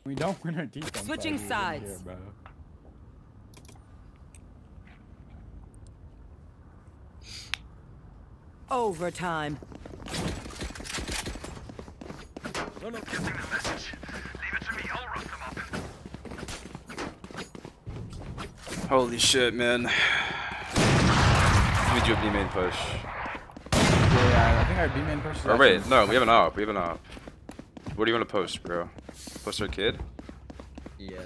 We don't win our defense. Switching sides. Here, bro. Overtime. No. Give me the message. Leave it to me. I'll rough them up. Holy shit, man. Let me do a B main push. Yeah, I think our B main push is. Or wait, no, we have an op. What do you want to post, bro? Post our kid? Yeah.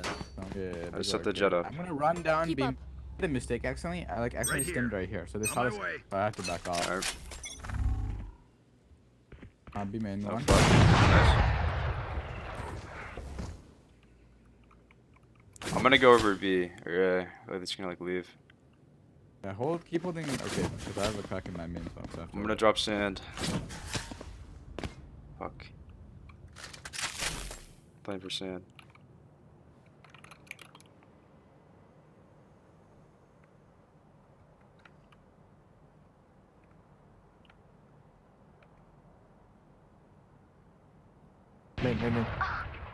Good. I set the jet up. I'm gonna run down. Keep B. Up. I made a mistake accidentally. I like accidentally right skimmed right here. So this house. I have to back off. Right. I'll be main one. Nice. I'm gonna go over B. Or they're just gonna like leave. Yeah, hold. Keep holding. Okay, because I have a crack in my main. So I'm gonna drop sand. Fuck. Playing for sand.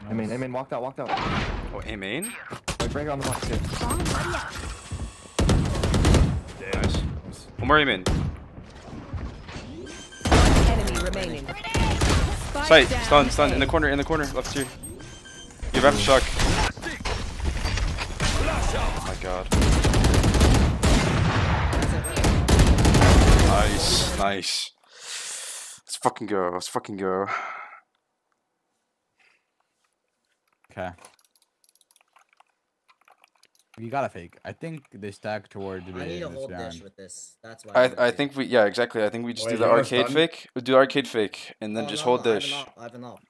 Main, walked out. Oh, A main? Wait, bring it on the box here. Nice. One more A main. Enemy remaining. Sight, stun, in the corner, left two. You have aftershock. Oh my god. Nice. Let's fucking go. Okay. You gotta fake. I think they stack toward the I need a whole dish with this. That's why. I think we, yeah, exactly. I think we just do the arcade fake. We do the arcade fake and then just hold dish. I have an op.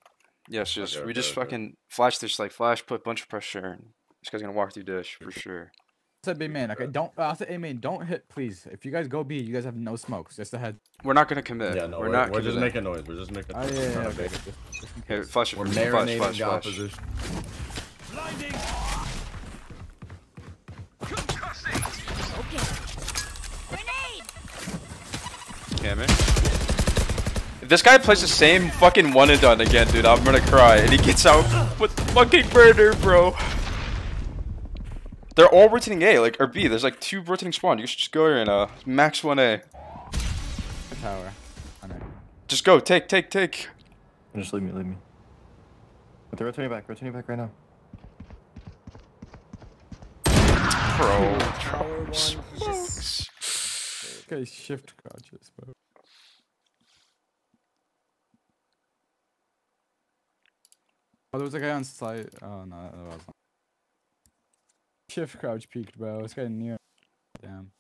Yes, yes. Okay, we just fucking flash dish, like flash, put a bunch of pressure. And this guy's gonna walk through dish for sure. I'll say B main. Okay, don't. I'll say A main. Don't hit, please. If you guys go B, you guys have no smokes. Just ahead. We're not gonna commit. Yeah, no, we're just making noise. We're just making noise. Oh, yeah, yeah, okay. Here, flash it. We're marinating flash, the opposition. Blinding. Concussing. Okay. Grenade. Damn it. If this guy plays the same fucking one and done again, dude, I'm gonna cry. And he gets out with fucking murder, bro. They're all rotating A, like, or B. There's like two rotating spawn. You should just go here and max 1A. Tower. On A. Just go. Take. Just leave me. But they're rotating back right now. Bro. Tower smokes. Okay, shift conscious, bro. Oh, there was a guy on site. Oh, no, that was not. Shift crouch peaked, bro. It's getting near. Damn.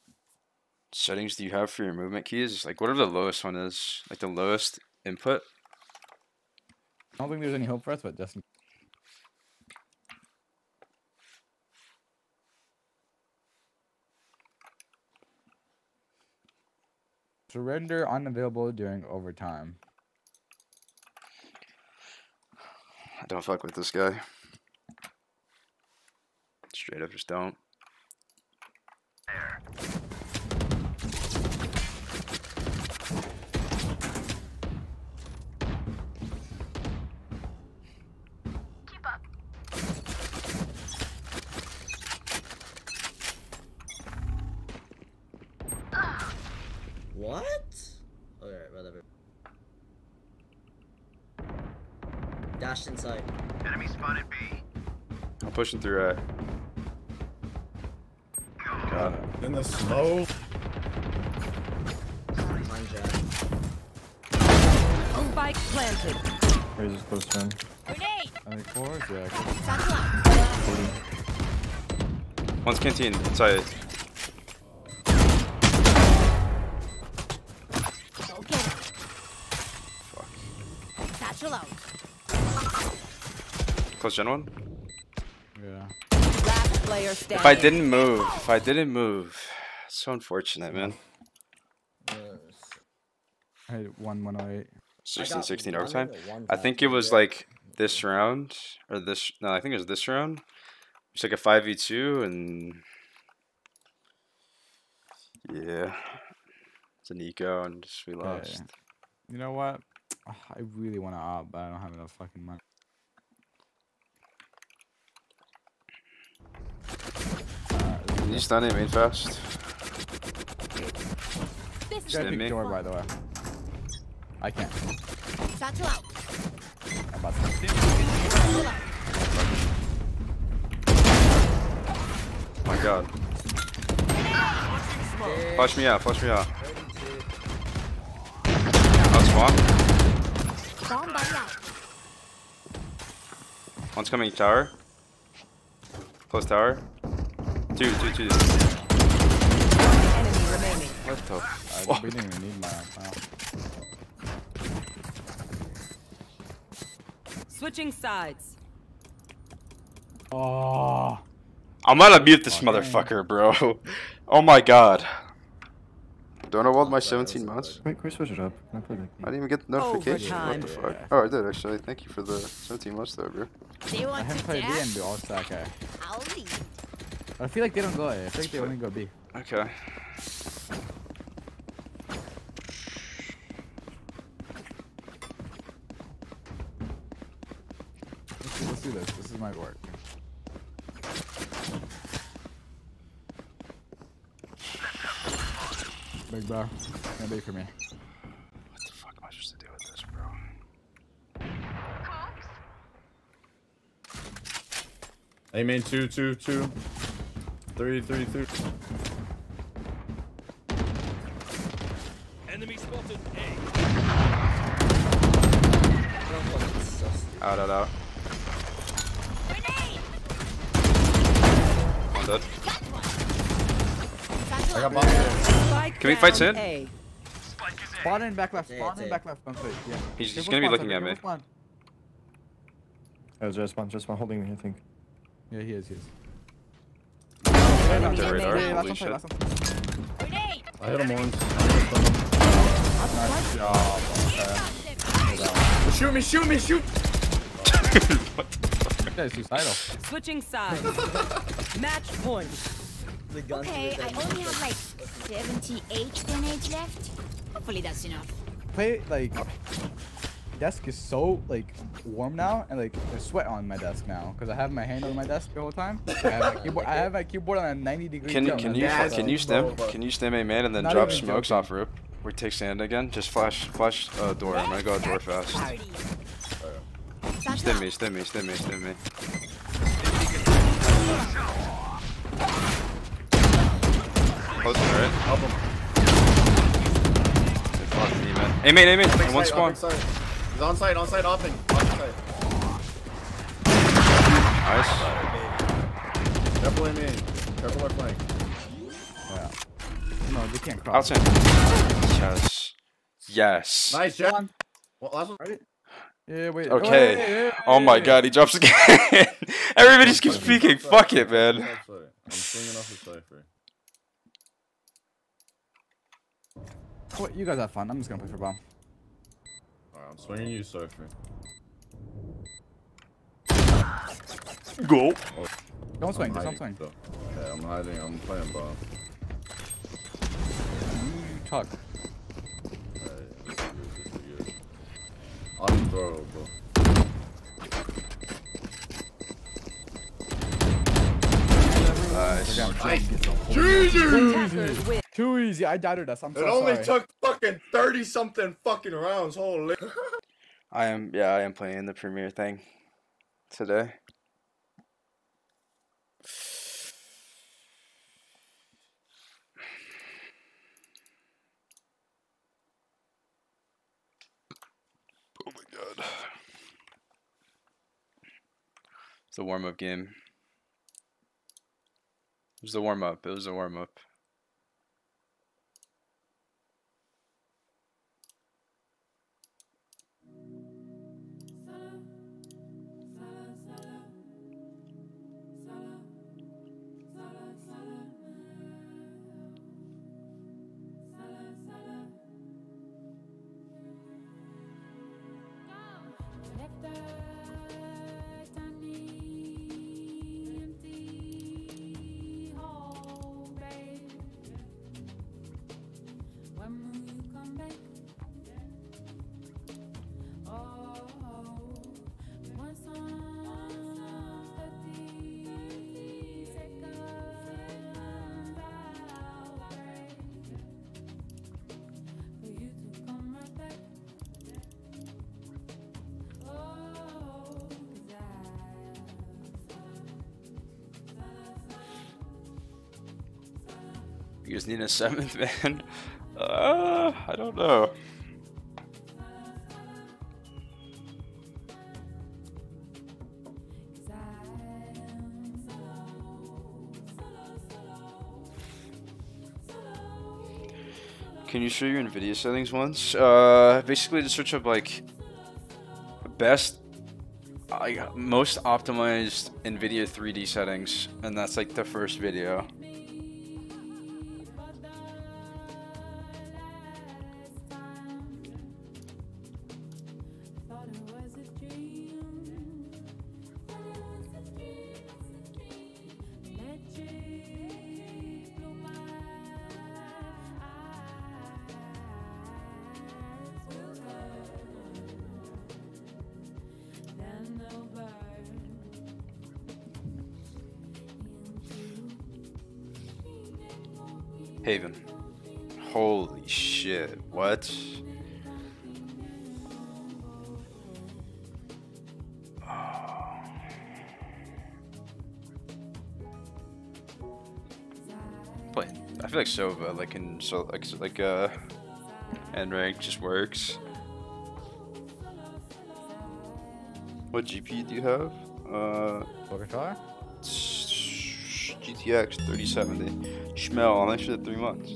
Settings do you have for your movement keys? Like, whatever the lowest one is, like the lowest input. I don't think there's any hope for us, but just. Surrender unavailable during overtime. I don't fuck with this guy. Straight up, just don't. There. Keep up. What? All right, whatever. Dashed inside. Enemy spotted B. I'm pushing through A. In the snow. Spike planted. Where's his close friend? Grenade. I think four. Yeah. One's canteen. Inside. Okay. Fuck. Satchel out. Close gen one. Yeah. If I didn't move, it's so unfortunate, man. 108. 16 overtime. I think it was like this round or this. No, I think it was this round. It's like a 5v2, and yeah, it's an eco, and just we lost. You know what? I really want to op, but I don't have enough fucking money. Can you stun him in fast? This is the door, by the way. I can't. Satchel out. I'm about to Satchel out. Oh my god. Flush me out. One's coming tower. Close tower. Two. Enemy remaining. What the fuck? I didn't even need my account. Switching sides. Oh. I'm gonna mute this motherfucker, bro. Oh my god. Don't know about my 17 months. Wait, can we switch it up? I didn't even get the notification. What the fuck? Oh, I did actually. Thank you for the 17 months though, bro. I haven't played B and B all stack. I feel like they don't go A. I feel like they only go B. Okay. Let's do this. This is my work. Big bro, gonna be for me. What the fuck am I supposed to do with this, bro? Hey man, 2, 2, 2. 3, 3, 3. Enemy spotted A. Out. I'm dead. I got bombed. Can we fight soon? Spawn in back left. Spawn in back left. Yeah. He's gonna be looking at me. Oh, just one holding me, I think. Yeah, he is. I hit him once. Nice job. Okay. Shoot me. What the fuck? That is suicidal. Switching sides. Match point. Okay, I only have like 78 damage left. Hopefully that's enough. Play like desk is so like warm now, and like there's sweat on my desk now because I have my hand on my desk the whole time. I have my keyboard on a 90-degree. Can you stem a man and then drop smokes off rip? We take sand again. Just flash door. I'm gonna go door fast. Stem me. Close him, right? Help him. Good fuck, D-man. Hey, man. One spawn. He's on site, offing. Nice. Careful, aim in. Careful, left flank. Yeah. No, they can't cross. Outside. Yes. Nice, John. Well, last one. Ready? Yeah, wait. Okay. Oh, yeah. Oh my god, he drops again. Everybody just keeps peeking. Fuck it, man. I'm swinging off the cypher. You guys have fun. I'm just gonna play for bomb. Alright, I'm swinging you, Sophie. Go. Oh. Don't swing. Yeah, I'm hiding. I'm playing bomb. You talk. I'm throw, bro. Nice. Jesus! Too easy. I doubted us. I'm so sorry. It only took fucking 30-something fucking rounds. Holy. I am playing the premiere thing today. Oh my god. It's a warm-up game. It was a warm-up. You guys need a 7th man. I don't know. Can you show your NVIDIA settings once? Basically to search up like best, most optimized NVIDIA 3D settings, and that's like the first video. Haven. Holy shit, what? Oh. Wait, I feel like Sova, like in end rank just works. What GPU do you have? Bogota? GTX 3070. Schmel on that shit 3 months.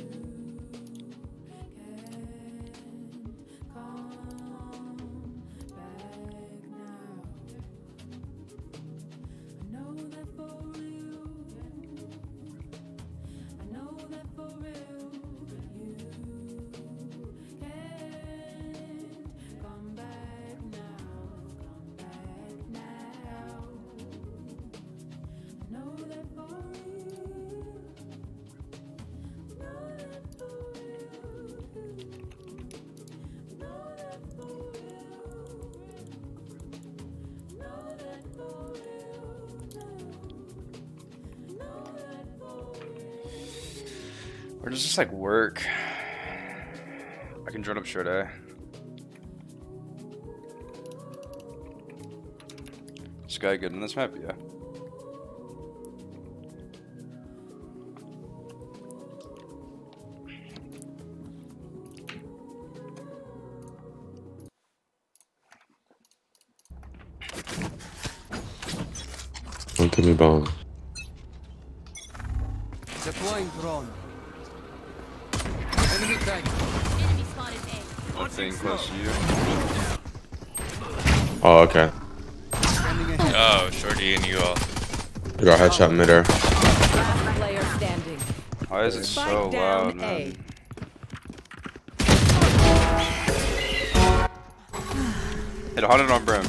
Or does this like work? I can drone up short A. This guy good in this map, yeah. Don't tell me bomb. Deploying drone. Enemy spotted A. One thing close to you. Oh, okay. Oh, shorty and you all. I got headshot mid air. Why is it so loud, man? It haunted on brim.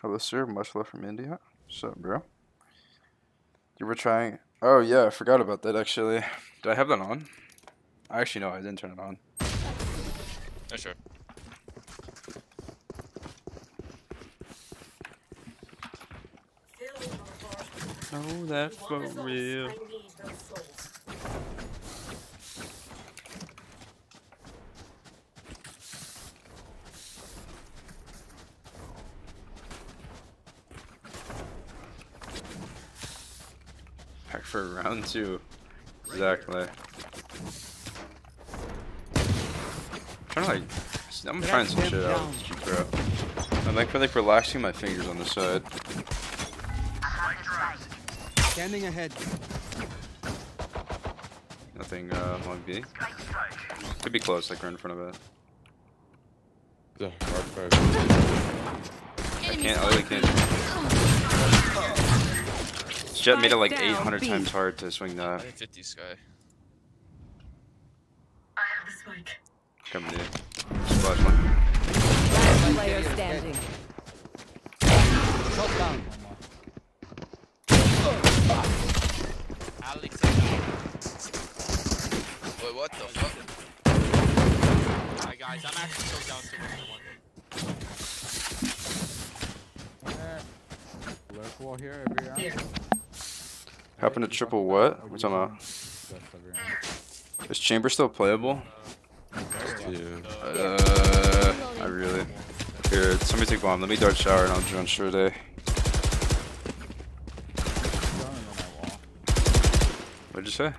Hello sir, much love from India. What's up, bro? You were trying... Oh yeah, I forgot about that actually. Did I have that on? Actually no, I didn't turn it on. Oh sure. Oh, that for real. For round two, exactly. I'm trying to like, I'm trying some shit out. Bro. I'm like relaxing my fingers on the side. Standing ahead. Nothing on B. Could be close, like right in front of it. Yeah, right. I really can't. Jet made it like 800 times hard to swing that. 50 sky. I have the spike. Come dude. Splash one. Last player standing. Shot down. Alex. Wait, what the fuck? Alright guys, I'm actually so down to one. Lurk wall here every hour. Yeah. Happened to triple what? What's on that? Is Chamber still playable? Dude. I really. Here, somebody take bomb. Let me dart shower and I'll drone sure day. you say?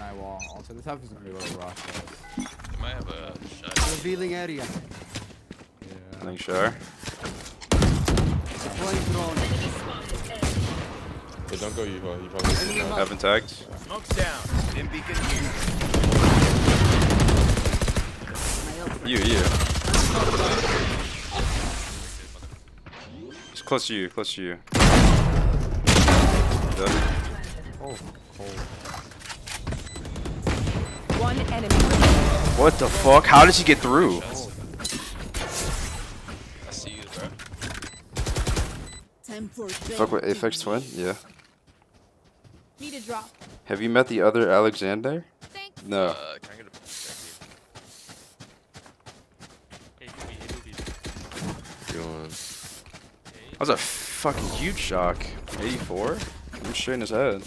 I wall. Also, this half is gonna be a little rock. You might have a shot. Revealing area. Yeah. I think sure. Hey, don't go, Evo. Evo. Haven't tagged. Smoke's down. Dim beacon here. You. It's close to you. Close to you. Oh, cold. One enemy. What the fuck? How did he get through? I see you, bro. Fuck with Aphex Twin? Yeah. Need a drop. Have you met the other Alexander? Thanks. No. Can I get a that was a fucking huge shock. 84? I'm shooting his head.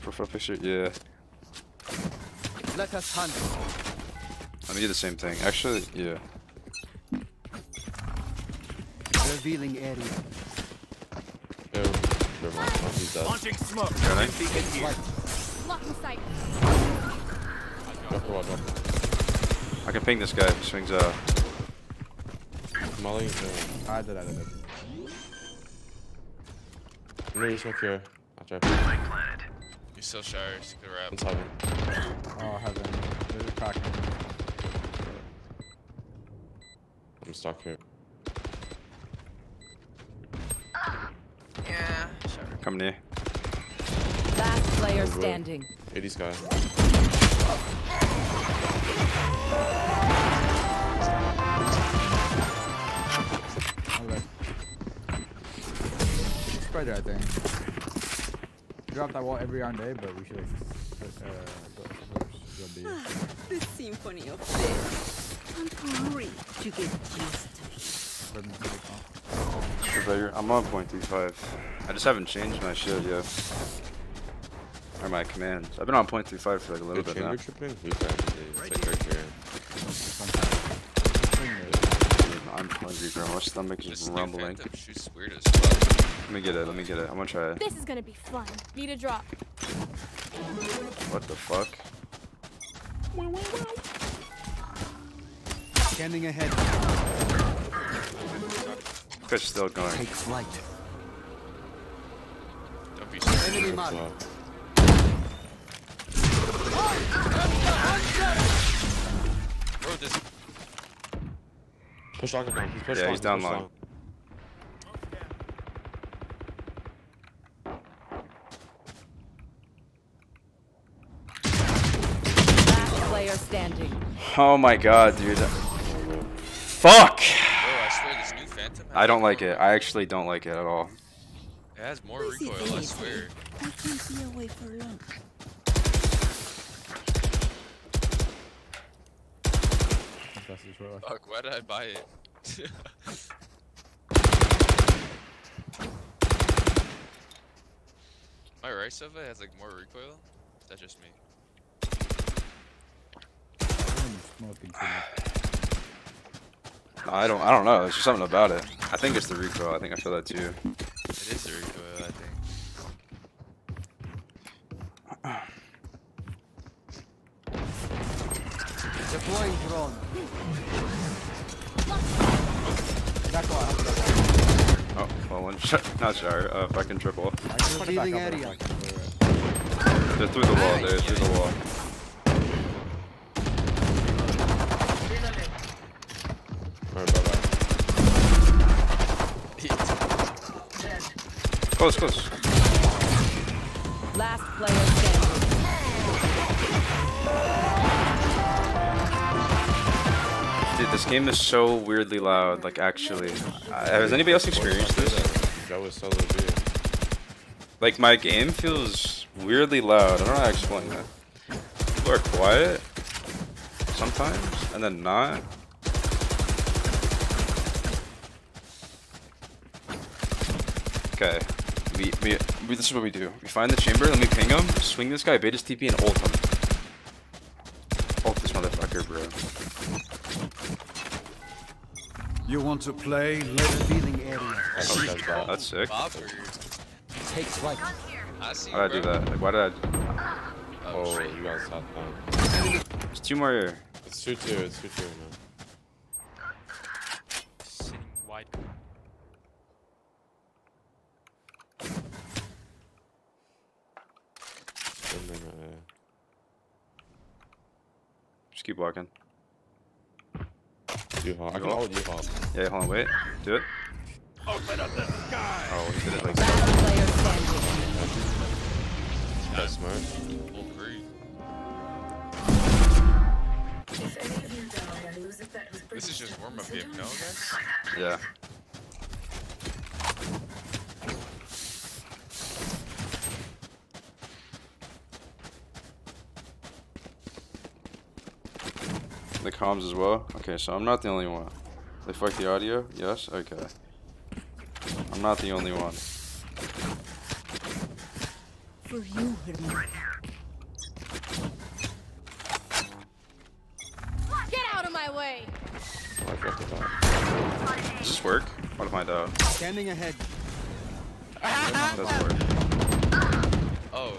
Profile picture, yeah. Let us hunt. I need the same thing. Actually, yeah. Revealing area. Oh, never mind. He's dead. Launching smoke. Really? I can ping this guy. Swings out. Molly. I did. Raise up here. I'll try. Still shards, good wrap. It's heaven. Oh, heaven. There's a crack. I'm stuck here. Yeah. Shard. Come near. Last player standing. 80's guy. Alright. Spider, I think. We drop that wall every round day, but we should this symphony of death. I'm hungry to get used to it. I'm on 0.35. I just haven't changed my shit yet. Or my commands. I've been on 0.35 for like a little bit now. I'm hungry, bro. My stomach is rumbling. Let me get it. I'm gonna try it. This is gonna be fun. Need a drop. What the fuck? Standing ahead. Fish still going. Take flight. Don't be scared. Enemy mark. Bro, this. Push locker down. He's down long. Oh my god, dude. Fuck! Bro, I swear this new Phantom has I don't like it. I actually don't like it at all. It has more recoil, I swear. I can't be away for long. Fuck, why did I buy it? My right sofa has like more recoil? That's just me. I don't know. There's just something about it. I think it's the recoil. I think I feel that too. It is the recoil, I think. Deploying drone. Oh, well, one shot. Not sure. Fucking triple. They're through the wall, dude. Through the wall. Close. Last player standing. Dude, this game is so weirdly loud. Like, actually, has anybody else experienced this? That was so weird. Like, my game feels weirdly loud. I don't know how to explain that. People are quiet sometimes, and then not. Okay. This is what we do. We find the chamber, let me ping him, swing this guy, bait his TP, and ult him. Ult this motherfucker, bro. You want to play? Let's be the area. Oh, that's sick. Why did I do that? Like, why did I? Oh, you guys top down. There's two more here. It's 2-2. It's 2-2 now. Sitting wide. Just keep walking. I can hold you hop. Yeah, hold on, wait. Do it. Open up the sky! Oh, he did it like that. That's smart. Full free. This is just warm up game, no, guys? Yeah. The comms as well. Okay, so I'm not the only one. They fucked the audio? Yes? Okay. I'm not the only one. For you, get out of my way. Does this work? What if I die? Standing ahead. That's work. Oh.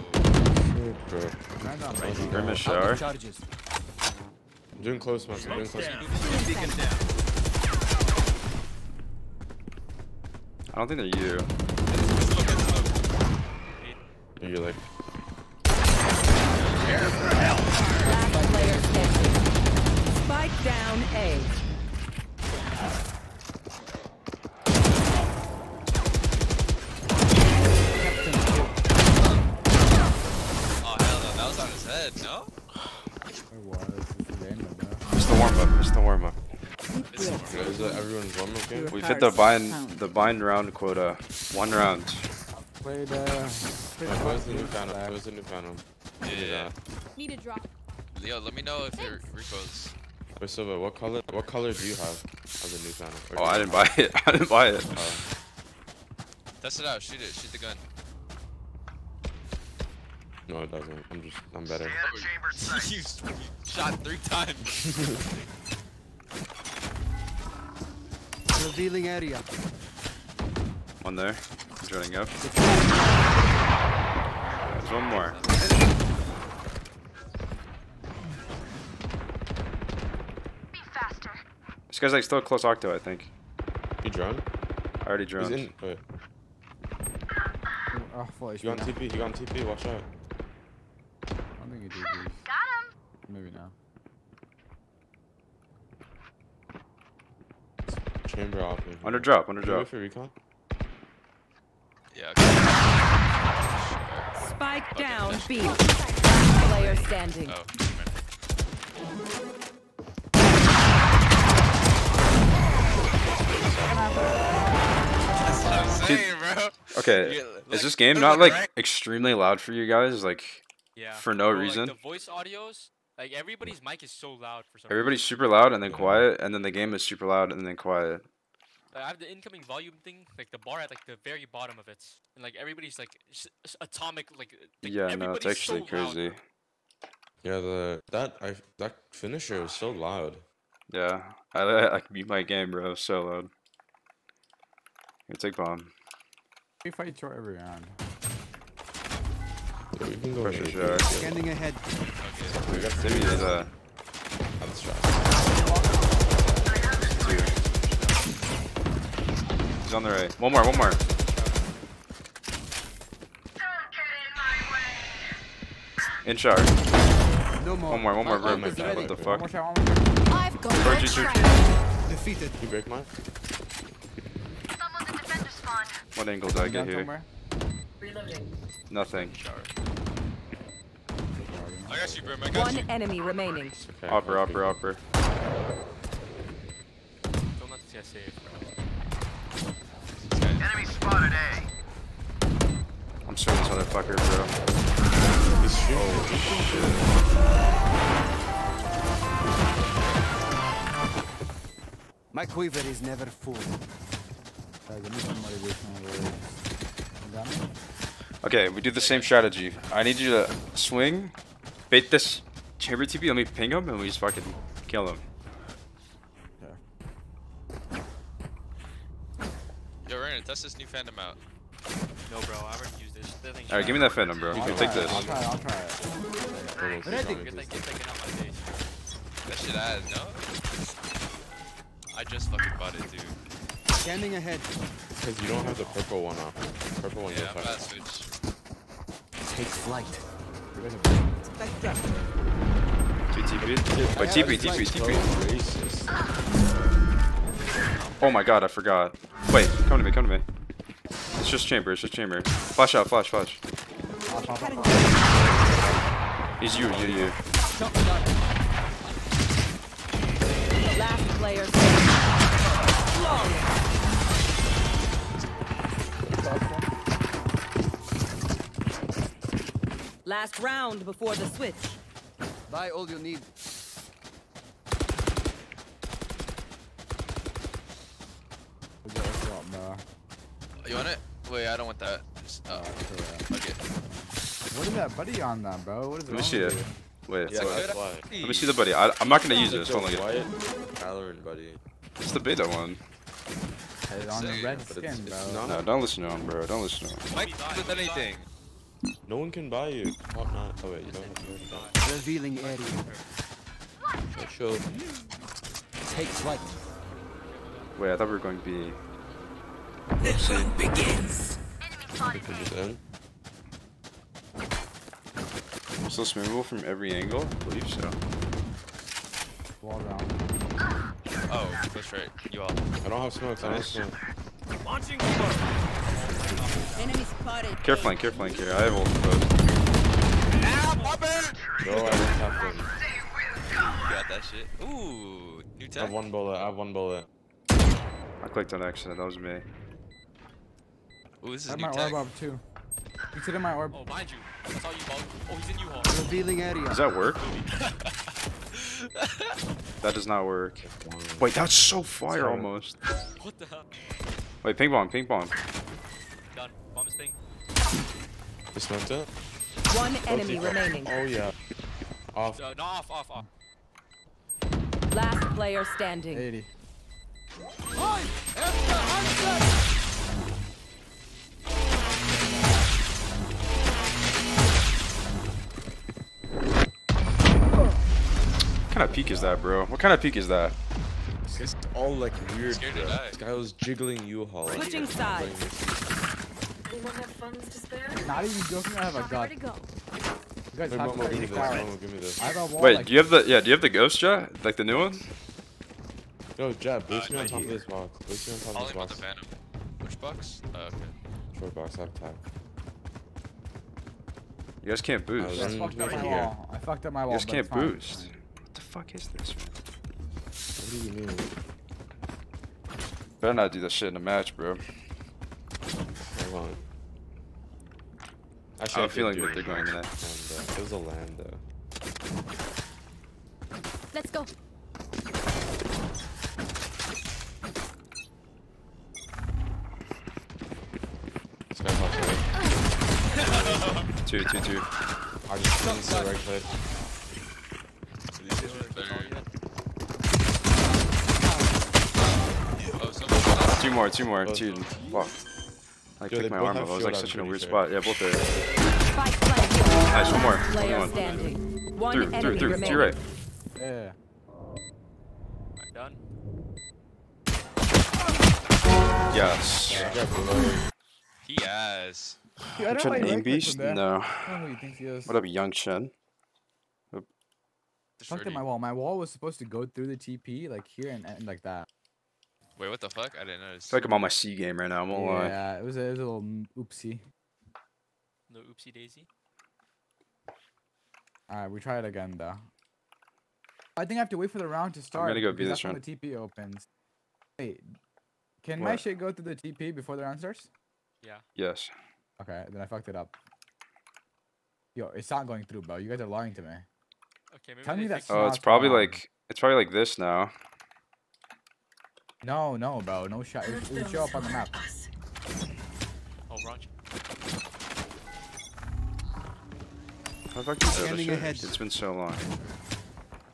Grimace shower. I'm doing close match, I'm doing close match. I don't think they're you. You're like... Prepare for hell! Last player standing. Spike down A. Oh hell no, that was on his head, no? It's the warm up. Is that everyone's warm up game? We've hit the bind round quota. One round. Played. Where's the new panel? Where's the new panel? Yeah. Need a drop. Leo, let me know if your repos. Wait, Silva, what color do you have of the new panel? Oh, I didn't buy it. Test it out. Shoot it. Shoot the gun. No, it doesn't. I'm better. You shot 3 times. Revealing area. One there. I'm joining up. There's one more. Be faster. This guy's like still close octo, I think. You drone? I already droned. He's in. Wait. Oh, you on TP? You on TP? Watch out. Got him. Maybe now. Chamber off. Under drop. For recon? Yeah. Okay. Spike down, B. Player standing. Oh, that's what I'm saying, bro. Okay. Is this game not like extremely loud for you guys? Like. Yeah. For no reason. Like the voice audios, like everybody's mic is so loud for some reason. Everybody's super loud and then quiet, and then the game is super loud and then quiet. I have the incoming volume thing, like the bar at like the very bottom of it, and like everybody's like atomic, like yeah, no, it's actually so crazy. Loud. Yeah, that finisher was so loud. Yeah, I can beat my game, bro. So loud. Here, take bomb. We fight for every round. Yeah, we can go pressure shot. Scanning ahead. Okay. We got Timmy is a. That's right. He's on the right. One more. Don't get in my way. In charge. No more. One more. Room. What the fuck? I've got it. Defeated. You break mine. Someone's in defender spawn. What angle do I get here? Somewhere. Reloading. Nothing. I got you, bro. I got you. One enemy remaining. Okay, opper. Don't let the TSA, bro. Enemy spotted A. I'm sure this motherfucker, bro. He's shooting. Oh, shit. My quiver is never full. Okay, we do the same strategy. I need you to swing, bait this chamber TP, let me ping him, and we just fucking kill him. Yeah. test this new Phantom out. No, bro, I already used this. Alright, give me that Phantom, bro. I'll take this. I'll try it. What did I think? Good thing you're taking out my days. That shit I had, no? I just fucking bought it, dude. Standing ahead. Because you don't have the purple one off. The purple one, yeah, I'm about to switch. Take flight. TP? Oh, TP. Oh my god, I forgot. Wait, come to me. It's just chamber. Flash out, flash. He's you. Last player. Last round before the switch. Buy all you need. You want it? Wait, I don't want that. Okay. What is that buddy on that, bro? What is it? Let me see it. Wait, yeah, let me see the buddy. I'm not gonna use this. Hold on. Valorant buddy. It's the beta one. It's on the red skin, bro. No, don't listen to him, bro. Don't listen to him. Why with anything? No one can buy you. Oh, no. Oh wait, you don't have to buy. Revealing area. Sure. Take flight. Wait, I thought we were going to be. The hunt begins. I'm still smearable from every angle? I believe so. Wall down. Oh, that's right. You all. I don't have smokes, I don't have smoke. Launching smoke. Enemy spotted. Care flank here. I have ult both. Now, pop it! No, I didn't have them. You got that shit. Ooh, new tech. I have one bullet. I clicked on accident, that was me. Ooh, this is new tech. I have my orb up too. He's in my orb. Oh, mind you. I saw you, ball. Oh, he's in U-Haul. Revealing area. Does that work? That does not work. Wait, that's so fire almost. What the hell? Wait, ping bomb. Done. Bomb is ping. They smoked it. One enemy remaining. Oh, yeah. Off. No, off. Last player standing. 80. What kind of peek is that, bro? It's all like weird, bro. This guy was jiggling U-Haul. Switching sides. Not even joking, I have a gun. Wait, do you have the ghost jet? Like the new one? No, Jab, boost me on top of this box. Which box? Oh, okay. Short box, I have time. You guys can't boost. I fucked up my wall. You guys can't boost. What the fuck is this? What do you mean? Better not do that shit in a match, bro. I won't. Actually, I'm feeling that they're going in. It was a land, though. Let's go. Two. I just didn't see the right click. Two more, dude. Fuck. I kicked my arm up. I was like such in a weird spot. Yeah, both there. Nice, one more. Through. To your right. Yeah. Done. Yes. Yes. Dude, I'm trying to aim beast? No. What up, Young Chen? Fucked at my wall. My wall was supposed to go through the TP, like here and like that. Wait, what the fuck? I didn't notice. I feel like I'm on my C game right now. I'm gonna lie. Yeah, it was a little oopsie. No oopsie daisy. All right, we try it again though. I think I have to wait for the round to start. I'm gonna go be this round. The TP opens. Wait, can my shit go through the TP before the round starts? Yeah. Yes. Okay, then I fucked it up. Yo, it's not going through, bro. You guys are lying to me. Okay, maybe tell me that. Oh, it's probably like this now. No, bro, no shot. It would show up on the map. Oh, Roger. How the fuck is that? It's been so long.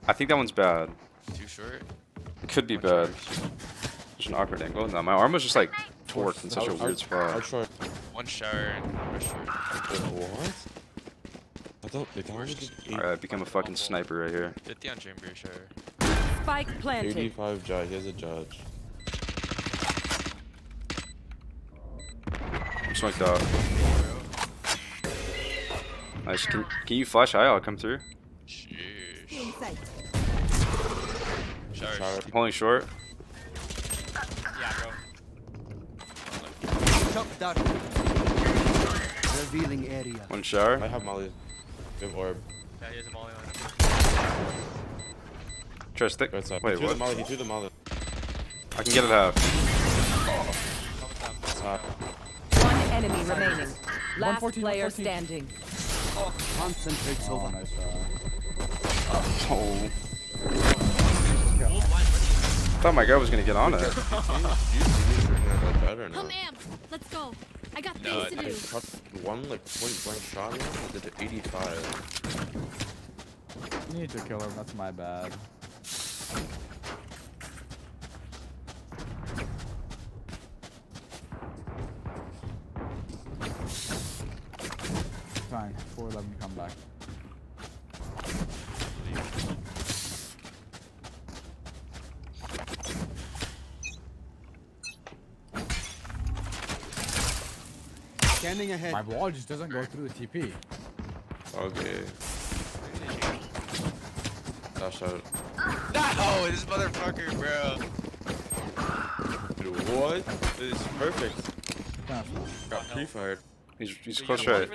I think that one's bad. Too short. It could be bad. There's an awkward angle. No, my arm was just like torque in such a weird spot. One shower and one short. What? I thought it was. Alright, become a fucking sniper right here. 50 on chamber shower. Spike planted. 85 judge. He has a judge. Just like that. Nice. Can you flash high? I'll come through. Sheesh. Shower. Pulling short. Yeah, bro. Down. Revealing area. One shower. I have molly. Good orb. Yeah, he has a molly on him. Try stick. Right side. Wait, he what? Molly. He threw the molly. I can get it half. One enemy remaining. Last player standing. Oh. Concentrate's over. Oh, nice. Oh. I thought my guy was gonna get on it. Come amp, let's go. I got things to do. I shot one like point blank shot and did the 85. You need to kill him, that's my bad. Fine, 411 come back. Ahead. My wall just doesn't go through the TP. Okay. Dash out. No, this motherfucker, bro. Dude, what? This is perfect. Got pre-fired. He's close right. Okay.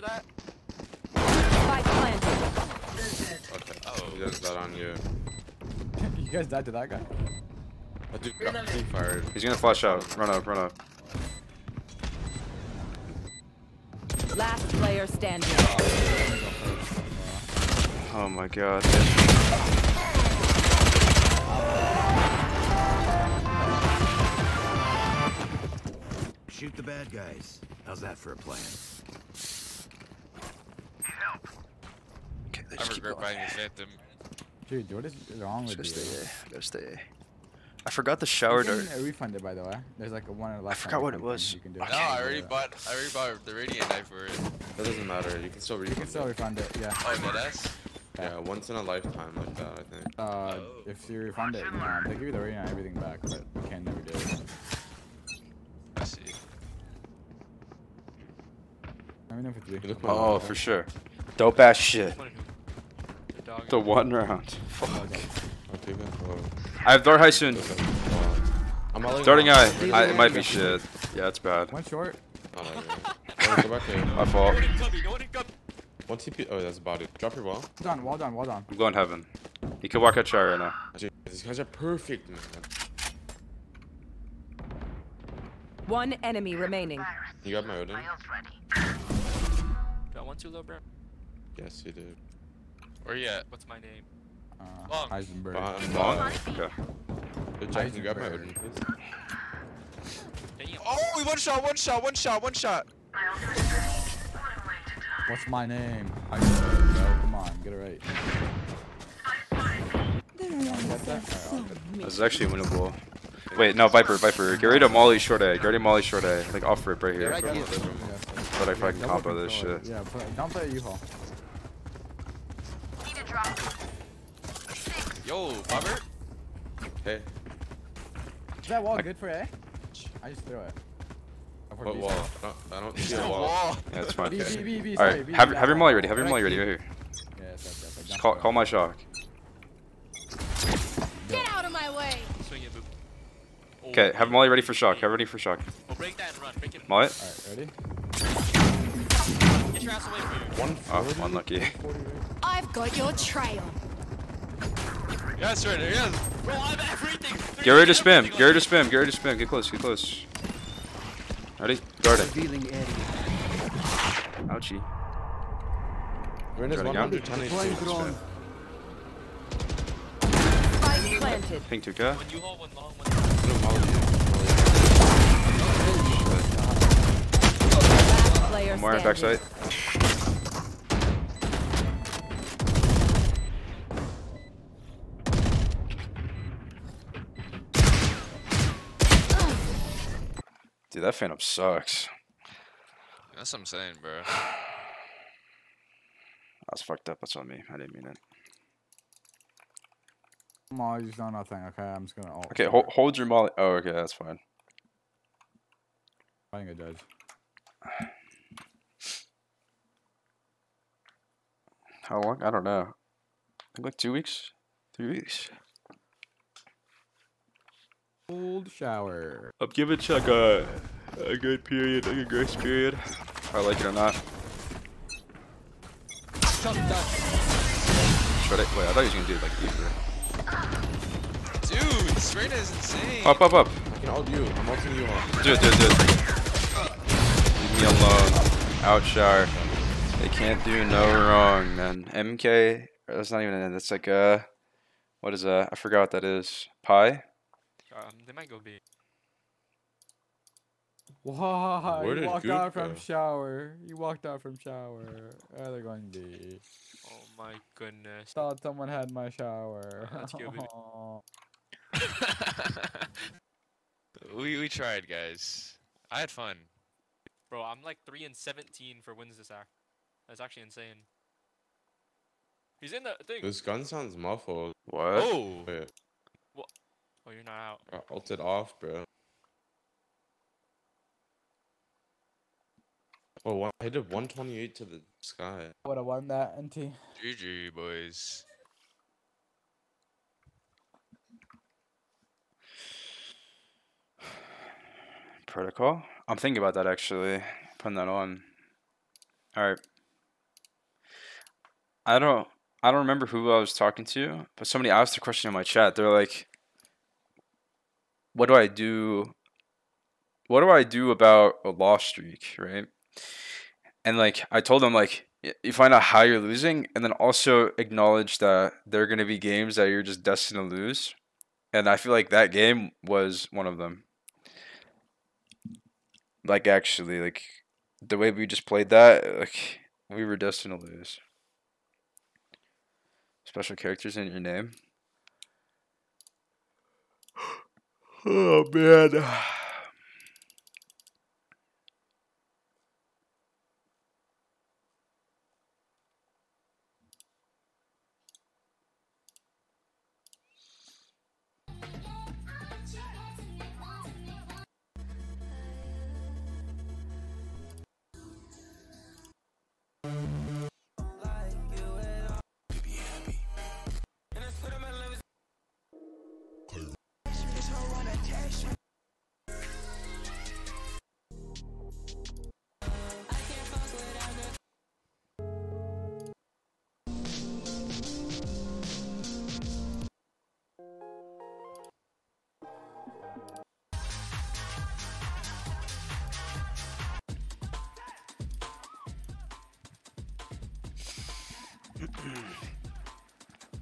Oh, you guys died on you. You guys died to that guy. That dude got pre-fired. He's gonna flash out. Run up, run up. Last player standing. Oh my god. Shoot the bad guys. How's that for a plan? Help. Okay, I regret buying this item. Dude, what is wrong with you? Go stay. I forgot the shower dart. Refunded, by the way. There's like a one left. I forgot what it was. You can do it. No, I already bought the radiant knife for it. That doesn't matter. You can still refund it. You can still refund it. Yeah. Oh, no, that's. Yeah, once in a lifetime like that, I think. If you refund it, you know, they give you the radiant and everything back, but you can never do it. I see. I mean, if it's oh, for sure. Dope ass shit. The one round. Fuck. I have dart high soon. Darting high. It might be shit. Yeah, it's bad. One short. My fault. One TP. Oh, that's a body. Drop your wall. Well done, well done, well done. I'm going heaven. You can walk out shower right now. These guys are perfect, man. One enemy remaining. You got my Odin? Got one too low, bro? Yes, you did. Where you at? What's my name? Heisenberg. Okay. Good job. You got my Odin, please. Oh, we one shot, one shot, one shot, one shot. What's my name? Heisenberg. No, come on, get it right. That was actually winnable. Wait, no, Viper, Viper. Get rid of Molly short A. Get rid of Molly short A. Like off rip right here. Yeah, but I fucking combo this shit. Yeah, don't play U-Haul. Need a drop. Yo, Robert. Hey. Is that wall good for A? I just threw it. What wall? I don't see a wall. Yeah, that's fine. Okay. Alright, have your molly ready. Have your molly ready right here. Yeah, that's just call my shock. Get out of my way. Swing it, boop. Okay, have molly ready for shock. Have ready for shock. We'll break that and run. Break it. Molly. Alright, ready? Get your ass away from you. Oh, unlucky. I've got your trail. Yes, sir, there he is. Well, I'm everything. Get ready to spam. Get ready to spam. Get ready to spam. Get close. Get close. Ready? Guard it. Ouchie. We're in 122. Planted. Pink 2K. One more backside. Dude, that Phantom sucks. That's what I'm saying, bro. I was fucked up. That's on me. I didn't mean it. Molly's done nothing. Okay, I'm just gonna ult. Okay, hold your molly. Oh, okay, that's fine. I think I did. How long? I don't know. I think like 2 weeks, 3 weeks. Cold shower. I'm giving Chuck a good period, like a grace period. If I like it or not. Shut it. Wait, I thought he was gonna do it like deeper. Dude, Serena is insane. Up, up, up. I can ult you. I'm ulting you on. Do it, do it, do it. Leave me alone. Out shower. They can't do no wrong, man. MK, that's not even an end. That's like a, what is that? I forgot what that is. Pi? They might go B. Wow, you walked out from shower. You walked out from shower. Oh, they're going B. Oh my goodness. Thought someone had my shower. Let's go B. We tried, guys. I had fun. Bro, I'm like 3 and 17 for wins this act. That's actually insane. He's in the thing. This gun sounds muffled. What? Oh! Wait. What? Oh, you're not out. I ulted off, bro. Oh, wow. I did 128 to the sky. Would have won that, NT. GG, boys. Protocol? I'm thinking about that, actually. Putting that on. Alright. I don't remember who I was talking to, but somebody asked a question in my chat. They're like, what do I do about a loss streak, right? And like I told them, like, you find out how you're losing and then also acknowledge that there are going to be games that you're just destined to lose. And I feel like that game was one of them. Like, actually, like the way we just played that, like, we were destined to lose. Special characters in your name. Oh, man.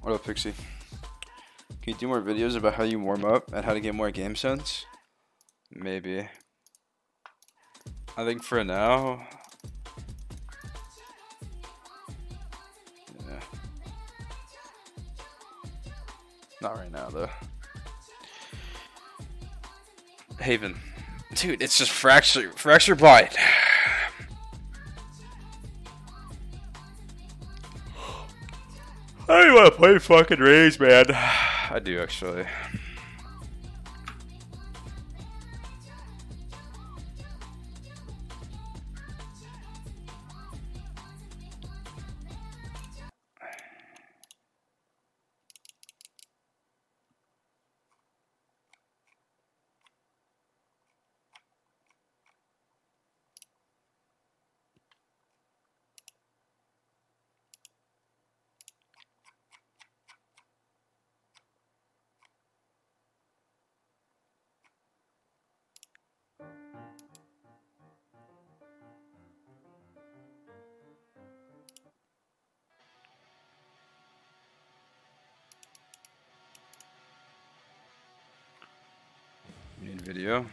What up, Pixie? Can you do more videos about how you warm up and how to get more game sense? Maybe. I think for now. Yeah. Not right now, though. Haven. Dude, it's just fracture blind. I don't even want to play fucking Rage, man. I do, actually. Video.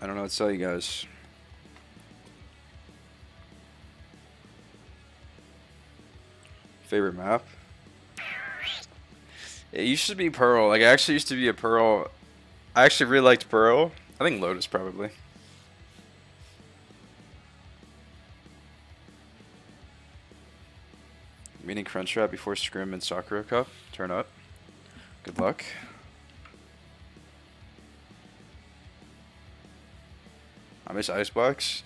I don't know what to tell you guys. Favorite map? It used to be Pearl. Like, I actually used to be a Pearl. I actually really liked Pearl. I think Lotus probably. Meeting Crunchwrap before Scrim and Sakura Cup. Turn up. Good luck. I miss Icebox.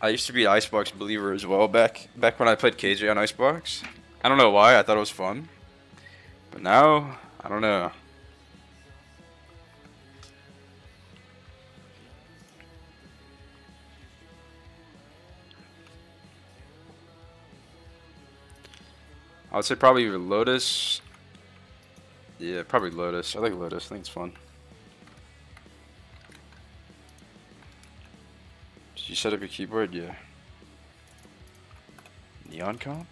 I used to be an Icebox believer as well back when I played KJ on Icebox. I don't know why. I thought it was fun. But now, I don't know. I would say probably Lotus. Yeah, probably Lotus. I like Lotus. I think it's fun. Did you set up your keyboard? Yeah. Neon comp?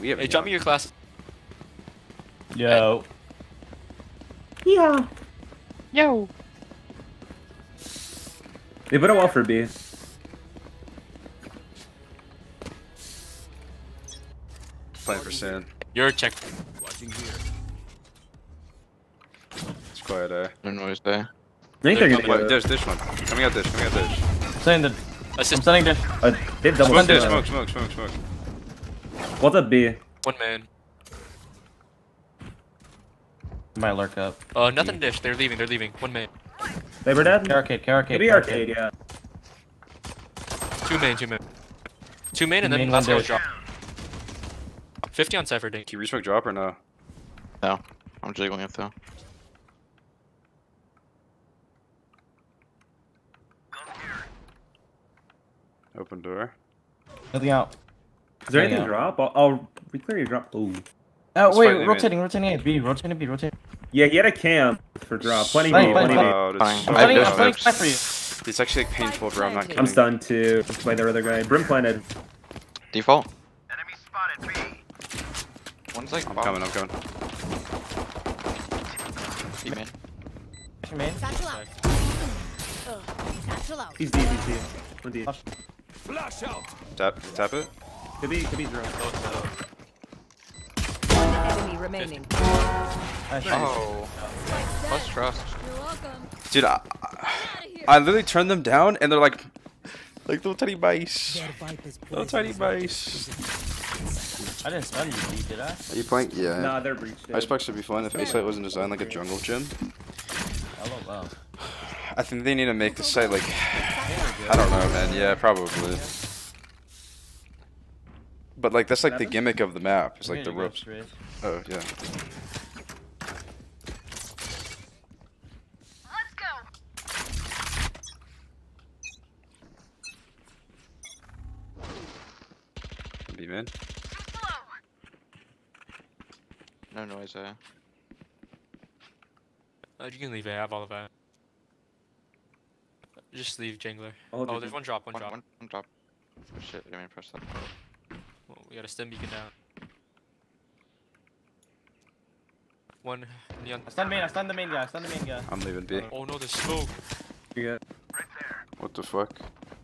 We have hey, drop me your class. Yo. Hey. Yeah. Yo. They put a wall for B. Playing for Sin. You're check. Watching here. It's quite a noise there. They're coming. Wait, there's this one. Coming out this. Coming out this. Send the. I'm sending this. They've double smoke, smoke. What's that B? One man. Might lurk up. Oh, nothing dish. They're leaving. They're leaving. One man. They were dead. Arcade. Maybe arcade. Yeah. Two main, and then last guy drop. 50 on Cypher, Dink. Can you resmoke drop or no? No. I'm jiggling it though. Open door. Nothing out. Is there anything drop? I'll clear your drop. Ooh. Oh, wait. Rotating B. Yeah, he had a cam for drop. Plenty B. I'm stunned for you. It's actually like, painful, bro. I'm not kidding. I'm stunned too. Let's play the other guy. Brim planted. Default. Enemy spotted B. One's like I'm coming. You man. He's deep. One deep. Flash out. Tap it. Could be drone. Enemy remaining. Oh. Plus trust. Dude, I literally turned them down and they're like little tiny mice. Little tiny mice. I didn't stun you, did I? Are you playing? Yeah. Nah, they're breached. Icebox should be fun if A site wasn't designed like a jungle gym. Oh, wow. I think they need to make the site like. I don't know, man. Yeah, probably. But like, that's like the gimmick of the map. It's like the ropes. Oh, yeah. B man. No noise there. You can leave it. I have all of that. Just leave Jangler. Oh, there's one drop. One drop. Oh, shit, I mean, press that. Well, we got a stem beacon down. One neon. I stun the main guy. I'm leaving B. Oh no, there's smoke. You got right there. What the fuck?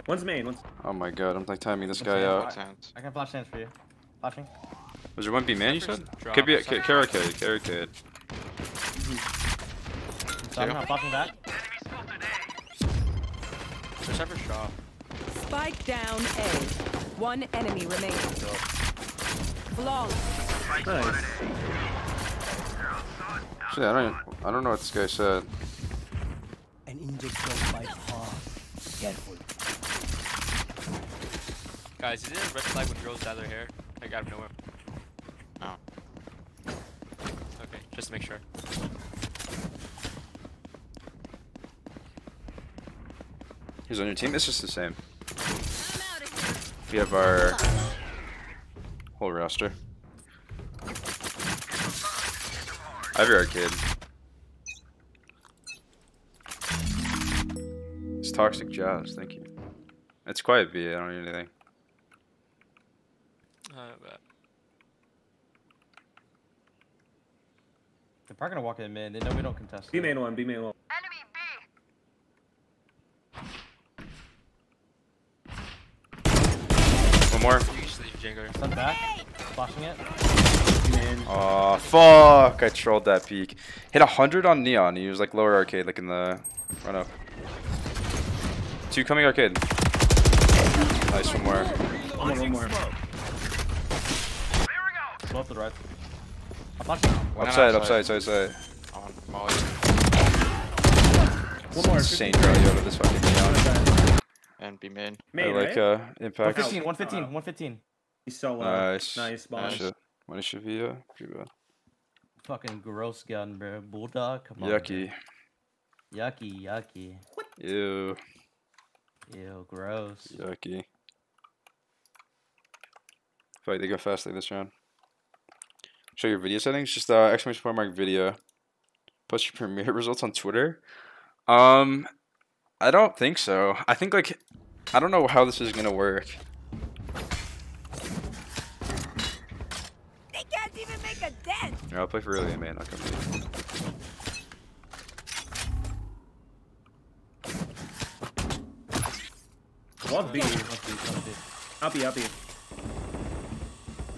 One's main. Oh my god, I'm like timing this guy out. I can flash hands for you. Flashing. Was there one B man you said? Could be a carricade. So I'm not popping back. There's ever shot. Spike down A. One enemy remaining. Long. Nice. Shit, I don't know what this guy said. An inject by heart. Careful. Guys, is it a red flag when girls dye their hair? Like out of nowhere. No. Okay, just to make sure. He's on your team, it's just the same. We have our whole roster. I have your arcade. It's toxic jazz, thank you. It's quiet B, I don't need anything. They're probably gonna walk in mid. They know we don't contest. B main one. Enemy B. One more. Usually Jingler. Stun back. flashing it. Oh, fuck. I trolled that peek. Hit 100 on Neon. He was like lower arcade, like in the run up. Two coming arcade. Nice, one more. One more. Blow up the right. Upside. One more. Insane value out of this fucking Neon. And be main. Main, right? Like, impact. 115. He's so low. Nice. Nice. Money should be pretty bad. Fucking gross gun, bro. Bulldog, come on. Yucky. Bro. Yucky. What? Ew, gross. Yucky. Fuck, they go fast like this round. Show your video settings. Just !/video. Post your premiere results on Twitter. I don't think so. I think like, I don't know how this is gonna work. They can't even make a dent. Yeah, I'll play for really, man. I'll come to you. What B? I'll be.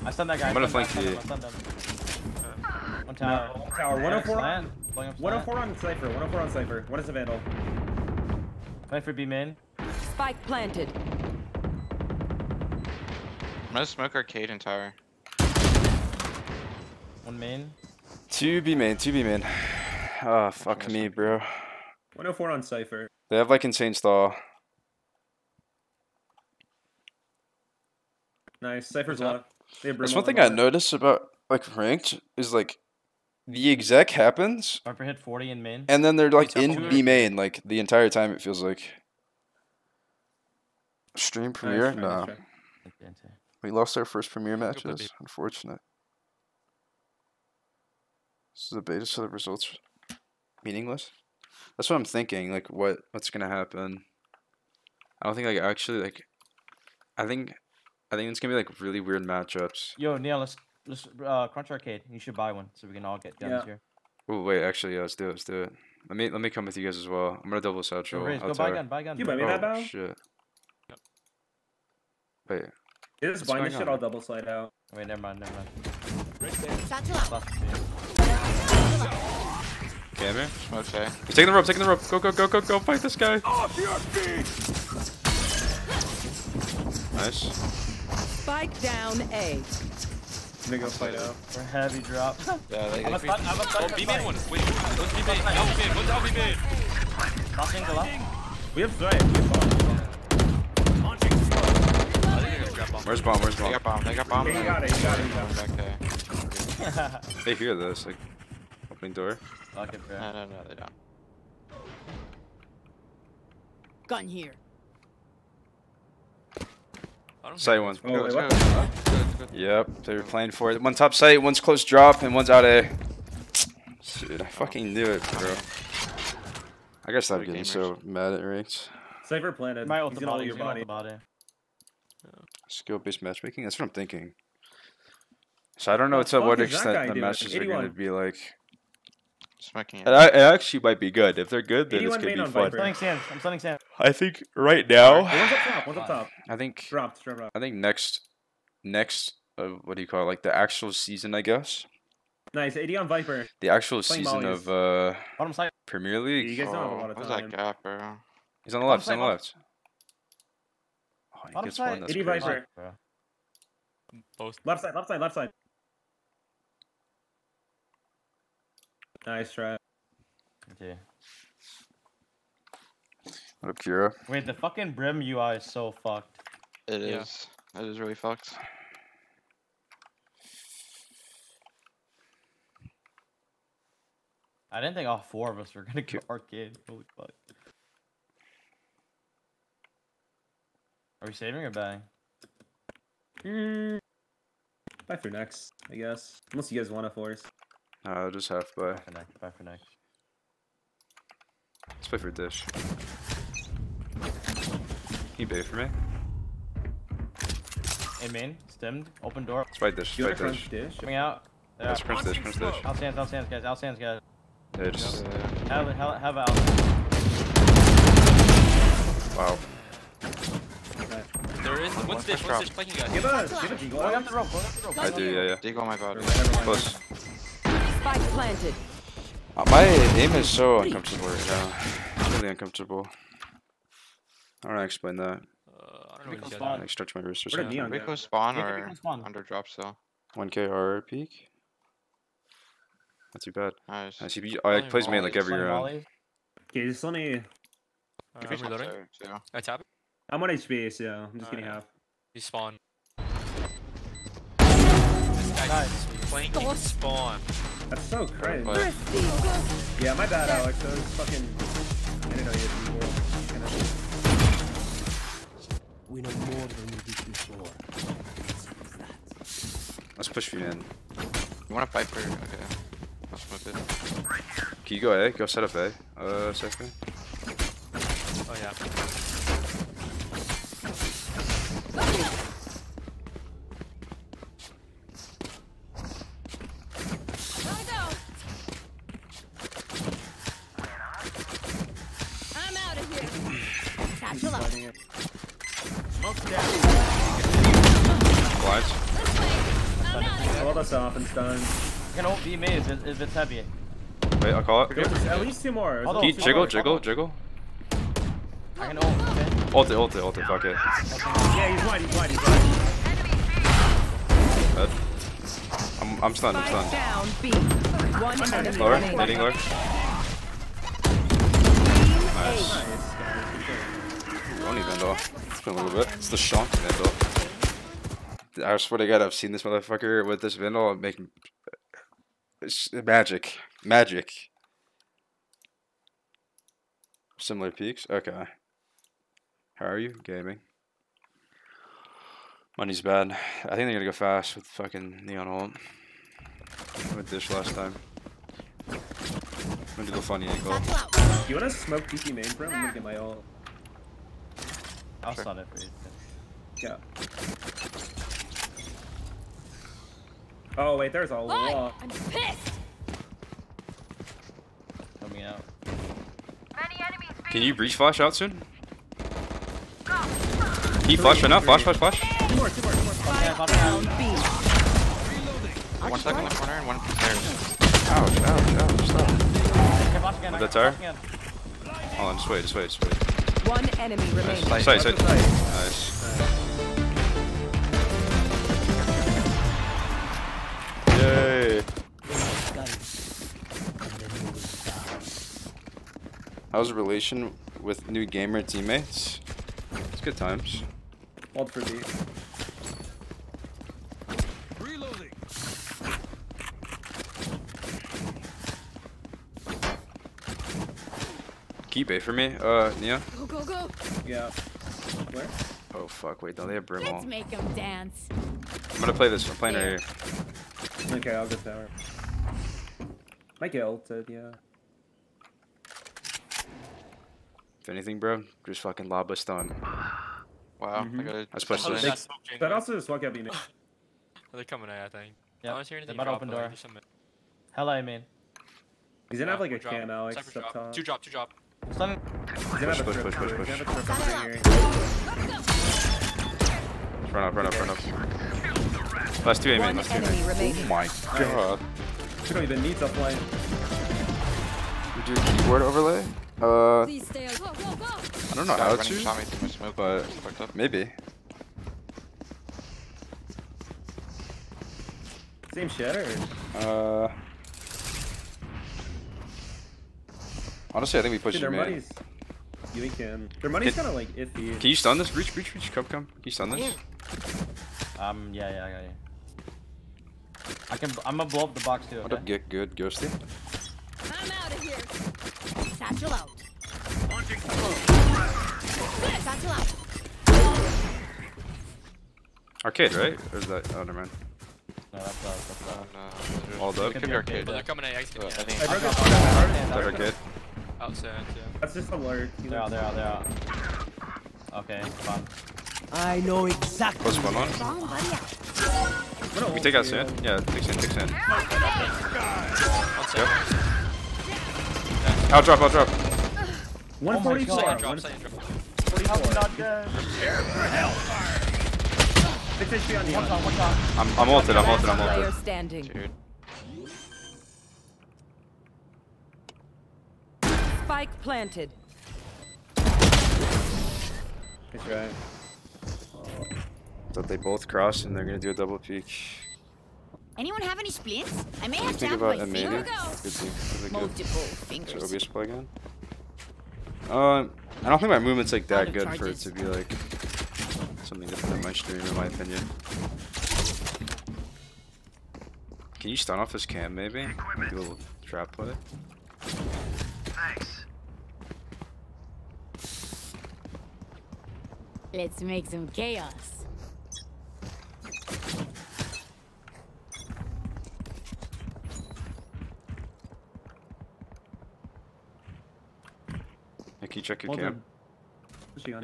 I stunned that guy. I'm gonna flank you. One tower. No. Tower. 104 on. 104 on Cypher. 104 on Cypher. What is the Vandal? Cypher B main. Spike planted. I'm gonna smoke arcade and tower. One main. Two B main. Ah, oh, fuck me, bro. 104 on Cypher. They have like insane stall. Nice. Cypher's a lot. That's one thing I noticed about like ranked is like the exec happens. Harper hit 40 in main. And then they're like in B main like the entire time. It feels like stream premiere. No, we lost our first premiere matches. Unfortunate. This is the beta, so the results meaningless. That's what I'm thinking. Like what's gonna happen? I don't think like actually like I think it's gonna be like really weird matchups. Yo, Neil, let's crunch arcade. You should buy one so we can all get guns here. Oh wait, actually, yeah, let's do it. Let me come with you guys as well. I'm gonna double this out. Yo, Riz, go buy a gun. You buy me that bow? Shit. Yep. Wait. This is blind shit. I'll double slide out. Wait, never mind. Camera. Okay. He's taking the rope. Go! Fight this guy. Off your feet. Nice. Spike down A. They go fight out. For heavy drop. Yeah, they go. Oh, B main one. Wait, let's be main. We have Thrive. Where's bomb? They got bomb. He got it. They hear this, like, opening door. Lock it, no, they don't. Gun here. Site one. Oh, wait, good. Yep, they were playing for it. One top site, one's close drop, and one's out A. Dude, I fucking knew it, bro. I gotta stop getting so mad at ranks. Cypher planted. My ult all your body. Skill-based matchmaking? That's what I'm thinking. So I don't know to what extent the matches are going to be like. It actually might be good. If they're good, then this could be fun. I'm stunning Sam. I think right now. One's up top. I think. Dropped. I think next. What do you call it? Like the actual season, I guess. Nice. 80 on Viper. The actual season of Premier League. You guys don't have a lot of time. What's that gap, bro? He's on the left. Oh, he gets one. That's crazy. Left side. Nice try. Okay. What up, Kira? Wait, the fucking Brim UI is so fucked. It is. It is really fucked. I didn't think all four of us were gonna go arcade. Holy fuck. Are we saving or buying? Buy for next, I guess. Unless you guys want to force. I'll just half buy. Back for next. Let's play for dish. Can you bait for me? Hey, main. Stemmed. Open door. Let's fight dish. Coming out. Let's crunch dish. Outstands, guys. Yeah, just... Have out. Wow. There is... One stitch, flanking guys. Give a Deagle. Going up the rope, I do, yeah. Deagle, my god. Close. Spike planted. My aim is so uncomfortable right now. It's really uncomfortable. I don't know how to explain that. I don't know what I stretch my wrist or something. Where did Rico spawn or under drop still? 1k RR peak? Not too bad. Nice. I plays main like every round. Okay, there's only... I'm reloading. I tap it? I'm on HP, so I'm just getting half. He spawned. This guy's flanking spawn. That's so crazy. Yeah, my bad, Alex. That was fucking... I didn't know you had to we know more than we did before. Let's push you in. You wanna fight for it? Okay. I'll smoke it. Can you go A? Go set up A. Second. Oh yeah. I'm out of here. Satchel up. Blind. Hold us off and stun. You can ult B me if it's heavy. Wait, I'll call it. At least two more. Keep jiggle. I can ult, okay? Ult it, fuck it. Yeah, he's blind. I'm stunned. Down, B. One lower, hitting lower. Nice. Don't even know. A little bit. It's the Shonk Vandal. I swear to God, I've seen this motherfucker with this Vandal and making magic. Similar peaks? Okay. How are you? Gaming. Money's bad. I think they're gonna go fast with fucking Neon ult. I went dish last time. I'm gonna do the funny angle. You wanna smoke DP main, bro? I'm gonna get my ult. I'll start it for you. Yeah. Oh wait, there's a wall. I'm pissed. Coming out. Can you breach flash out soon? He flashed right now. Flash. Two more. Down. 1 second in the corner and one from there. Ouch. Stop. With that tire? Hold on, just wait. One enemy remaining. Nice. Yay. How's the relation with new gamer teammates? It's good times. Hold for B. Reloading. Keep A for me, Nia? Go. Yeah. Where? Oh fuck, wait, don't they have Brimwall? Let's make them dance. I'm gonna play this, I'm playing right here. Okay, I'll get that. Might get ulted, yeah. If anything, bro, just fucking lob us down. Wow, I got it. Let's push this. That also just walk out me. They're coming out, I think. Yeah, I was hearing anything. Open door. Hello, man. He's gonna have like a can now, like stuff top. Two drop. Push. Run up. Last two A main. Oh my god. You don't even need to play. You do a keyboard overlay? I don't know how to, but maybe. Same shit or? Honestly, I think we pushed their money's. You can. Their money's kind of like iffy. Can you stun this? Reach. Come. Can you stun this? Yeah, I got you. I'm gonna blow up the box too. Okay? What up, get good, Ghosty? I'm out of here. Satchel out. Launching. Satchel out. Arcade, right? Or is that? Oh, never mind. No, that's all the arcade. They're coming at ice. Arcade. Outside, yeah. That's just a lurk. They're out. Okay, fun. I know exactly. Close one on. We take out sand? Yeah, take sand. Let's go. Yeah. I'll drop. 144. Oh my god. 144. How did I go? Prepare for hellfire. 6 HP on you. I'm ulted, I'm ulted. Dude. Spike planted. Good try. Thought they both crossed and they're gonna do a double peek. Anyone have any splints? I may have time for a finger. Multiple fingers. Should OBS play again? I don't think my movement's like that good for it to be like something different in my stream, in my opinion. Can you stun off this cam, maybe? Do a little trap play. Thanks. Let's make some chaos. Hey, can you check your cam? Yep.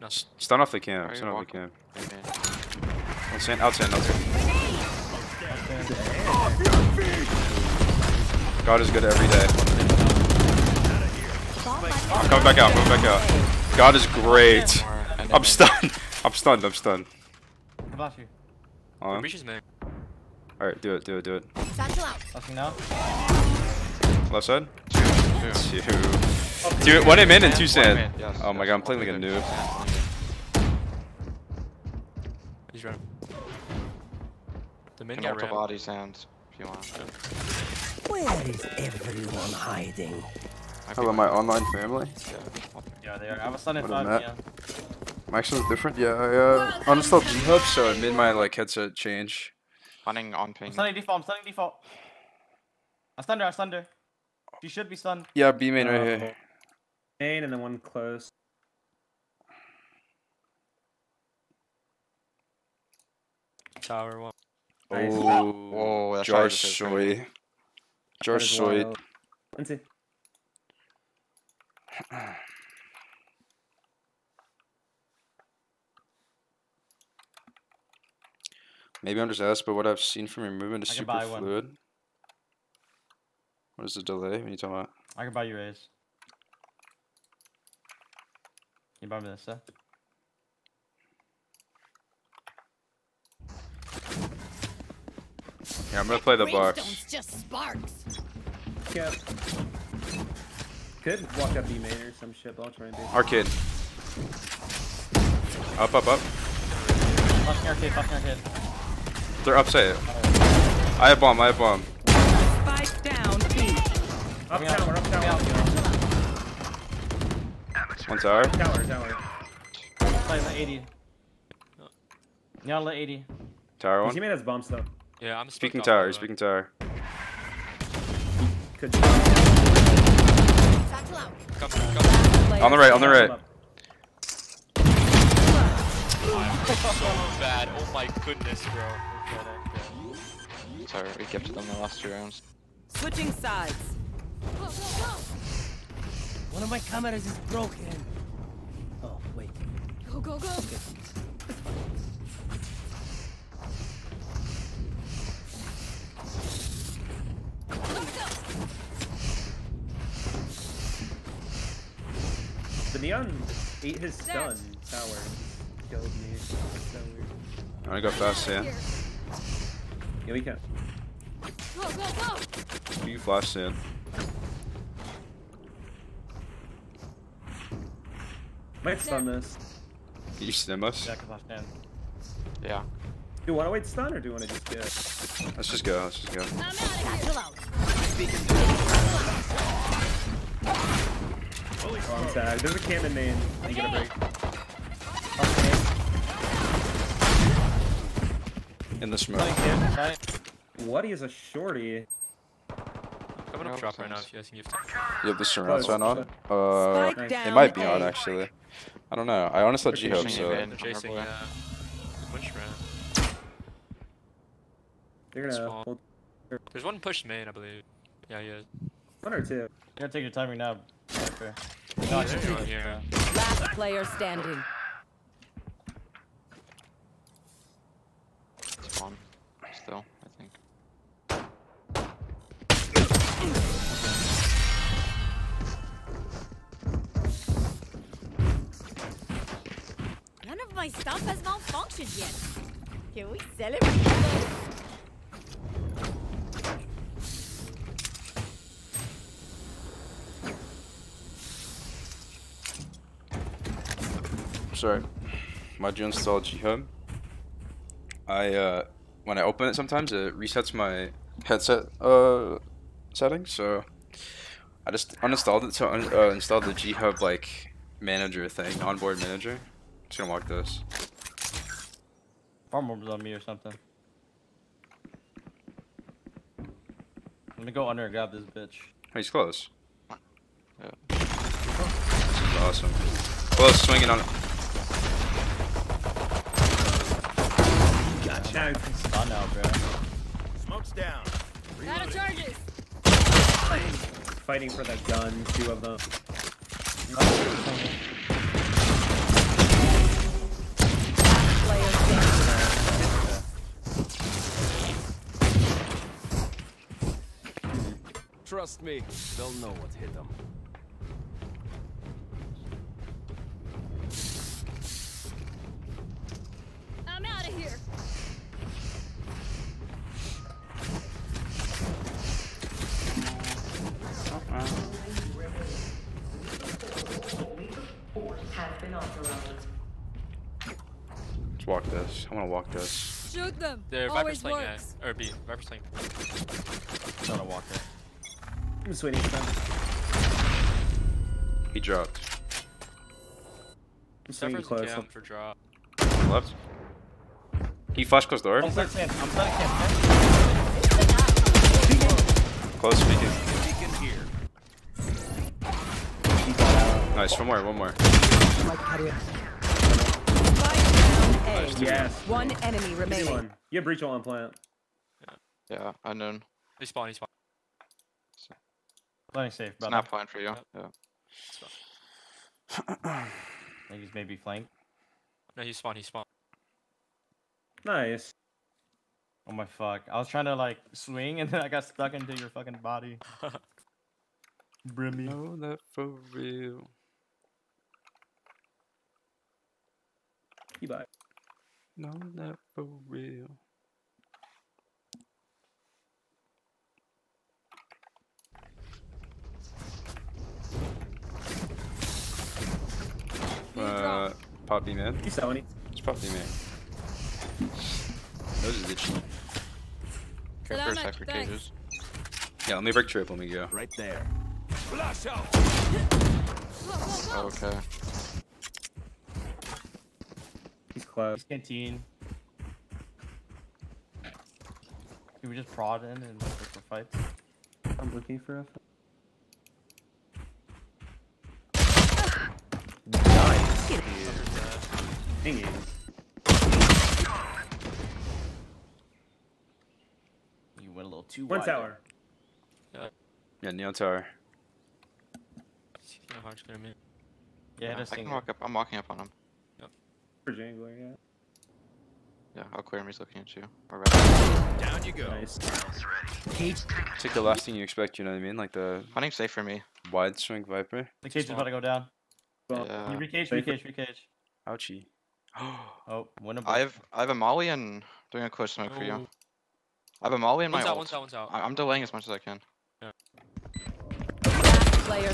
No. Stun off the cam. Stun off the cam. Outside, outside, outside. God is good every day. I'm coming back out. Coming back out. God is great. I'm stunned. I'm stunned. I'm stunned. How about you? On. Alright, do it, do it, do it. Left side? Two. Dude, one hit man and two sand. Oh my god, I'm playing like a noob. He's running. The mid got ran. Body sounds, if you want. Where is everyone hiding? Hello, my online family. Yeah, they are. I have a son in 5 p.m. My action's different. Yeah, I uninstalled G Hub, so it made my like headset change. Running on ping. I'm stunning default. I'm stunning default. I stunned her. I stunned her. She should be stunned. Yeah, B main right here. Main and then one close. Tower one. Nice. Oh, that's George Soy. George Soy. Lindsay. Maybe I'm just asked, but what I've seen from your movement is super fluid. One. What is the delay? What are you talking about? I can buy you A's. Can you buy me this, huh? Yeah, I'm gonna play the bar. Just sparks. Yep. Could walk up B main or some shit, but I'll try and do it. Arcade. Up, up, up. Fucking arcade, fucking arcade. They're upside. I have bomb, I have bomb. Spike down, B. Up tower, up tower. One tower. Tower, tower. Play the 80. Now let 80. Tower one. He made us bomb stuff. Yeah, I'm speaking tower, speaking tower. Good job. Come, come. On the right, on the right. I'm so bad. Oh my goodness, bro. Sorry, we kept it on the last 2 rounds. Switching sides. Whoa, whoa, whoa. One of my cameras is broken. Oh, wait. Go, go, go. Okay. The neon ate his stun tower. Killed me. So weird. I'm gonna go fast, yeah. Yeah, we can. Go, go, go! You flash in. Might stun this. Can you stim us? Yeah, I can flash down. Yeah. Do you wanna wait stun or do you wanna just get it? Let's just go, let's just go. I'm out of here. Wrong side. There's a cannon main. I'm gonna break. In the smoke. Bloody is a shorty. I'm gonna drop right now if you guys can give time. You have the surround sign on? It might be on actually. I don't know. I honestly let G Hub, so. They're chasing, push round. They're gonna hold. There's one push main, I believe. Yeah, yeah. One or two. You're gonna take your time right now. Okay. No, here. Last player standing. It's on. Still, I think. None of my stuff has malfunctioned yet. Can we celebrate? Sorry, my June installed G Hub. When I open it, sometimes it resets my headset settings. So I just uninstalled it to install the G Hub like manager thing, onboard manager. Just gonna lock this. Farm orbs on me or something. Let me go under and grab this bitch. Oh, he's close. Yeah. This is awesome. Close, swinging on it. Gotcha. Stun now, bro. Smoke's down. Out of charges. Fighting for the gun, two of them. Trust me, they'll know what hit them. I'm out of here. Let's walk this. I want to walk this. Shoot them. They're Viper Sling or B. Viper Sling. I'm gonna walk it. I'm just waiting for them. He dropped. I'm swinging close. For drop. Left. He flashed closed door. I'm back camp. Close speaking. Nice, one more. Nice, yes. One enemy remaining. You have breach on plant. Yeah, unknown. He's spawn. Playing safe, brother. It's not playing for you. Yep. Yeah. I think he's maybe flanked. No, he spawned. Nice. Oh my fuck. I was trying to like swing and then I got stuck into your fucking body. Brimmy. No, that for real. Bye. No, not for real. Poppy man. He's selling it. It's Poppy man. Those are the cheap. Care for cypher cages. Yeah, let me break trip. Let me go. Right there. Flash out. Oh, okay. He's canteen. Can we just prod in and look for fights? I'm looking for a fight. Nice! Dang it. You went a little too wide. One tower. Yeah, Neon tower. Yeah, I can walk up. I'm walking up on him. Jangler, yeah, I'll clear him. He's looking at you. All right. Down you go. Nice. It's like the last thing you expect, you know what I mean? Like the hunting safe for me. Wide swing Viper. The cage is about to go down. Well, yeah. Recage. Ouchie. Oh, win a ball. I have a molly and doing a close smoke for you. I have a molly and my ult. One's out. I'm delaying as much as I can. Yeah.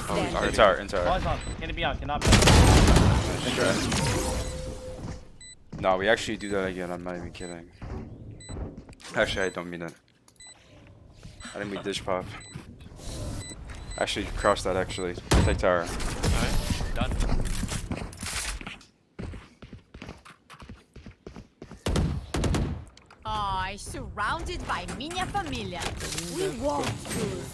Oh, entire. Can it be out? Cannot be out. No, we actually do that again, I'm not even kidding. Actually, I don't mean it. I didn't mean dish pop. Actually, cross that actually. Take tower. Alright, done. I surrounded by minha familia. We won't lose.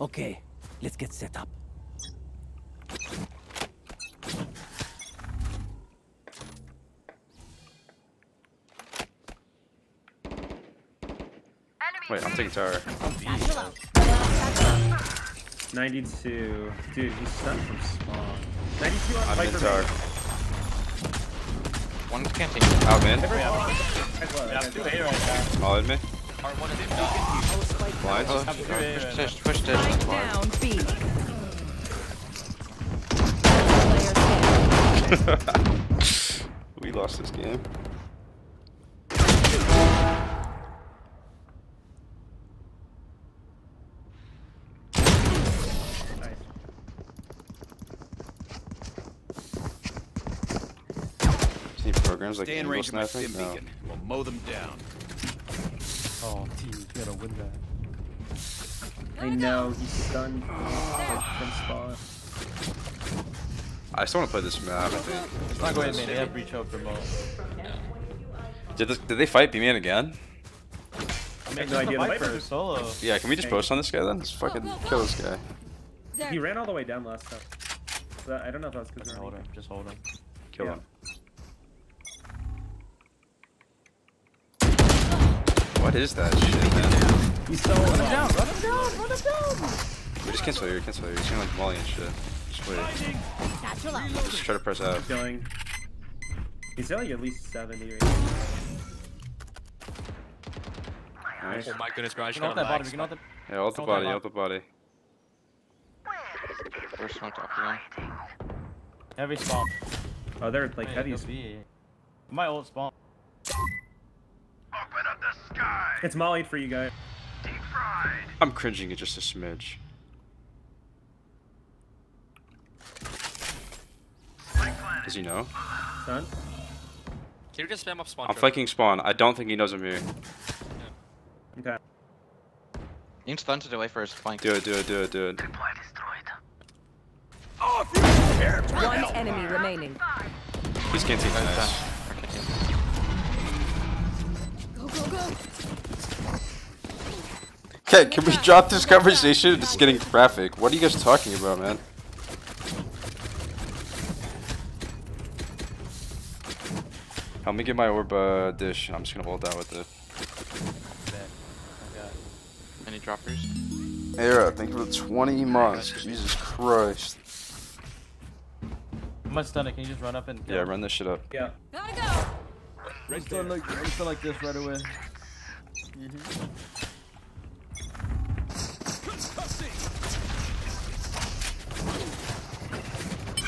Okay, let's get set up. Wait, I'm taking tower. 92. Dude, he's stunned from spawn. 92 on the tower. One canteen. Out mid. All in mid. Blind. Push dish. Down B. We lost this game. Programs like English nothing. No. We'll mow them down. Oh, team's gonna win that. I know he's stunned. I still want to play this map. I think. It's not going to be a breach of the remote. Did they fight B-Man again? I have no idea. Viper solo. Yeah, can we just post on this guy then? Let's fucking kill this guy. He ran all the way down last time. So I don't know if that's because. Hold him. Just hold him. Kill him. What is that shit, man? He's so run him down, run him down, run him down! We just cancel here, cancel here. He's gonna like volley and shit. Just wait. Just try to press out. He's only at least 70 right now. Nice. Oh my goodness, bro. I should have that body. Yeah, ult the body, ult the body. First smoked off the line. Heavy spawn. Oh, they're like heavy. My ult spawn. It's mollied for you guys. Deep fried. I'm cringing at just a smidge. Does he know? Son? Can you just spam up spawn? I'm flanking spawn. I don't think he knows I'm here. Yeah. Okay. You can stun to the way for his flank. Do it, do it, do it, do it. Oh, one enemy remaining. He's can't see nice. Go, go. Okay, can we drop this conversation? It's getting graphic. What are you guys talking about, man? Help me get my orb dish. I'm just gonna hold out with it. Any droppers? Era, thank you for the 20 months. Jesus Christ. I'm gonna stun it. Can you just run up and go? Yeah, run this shit up. Yeah. Gotta go. Right it's like this right away. Mm-hmm.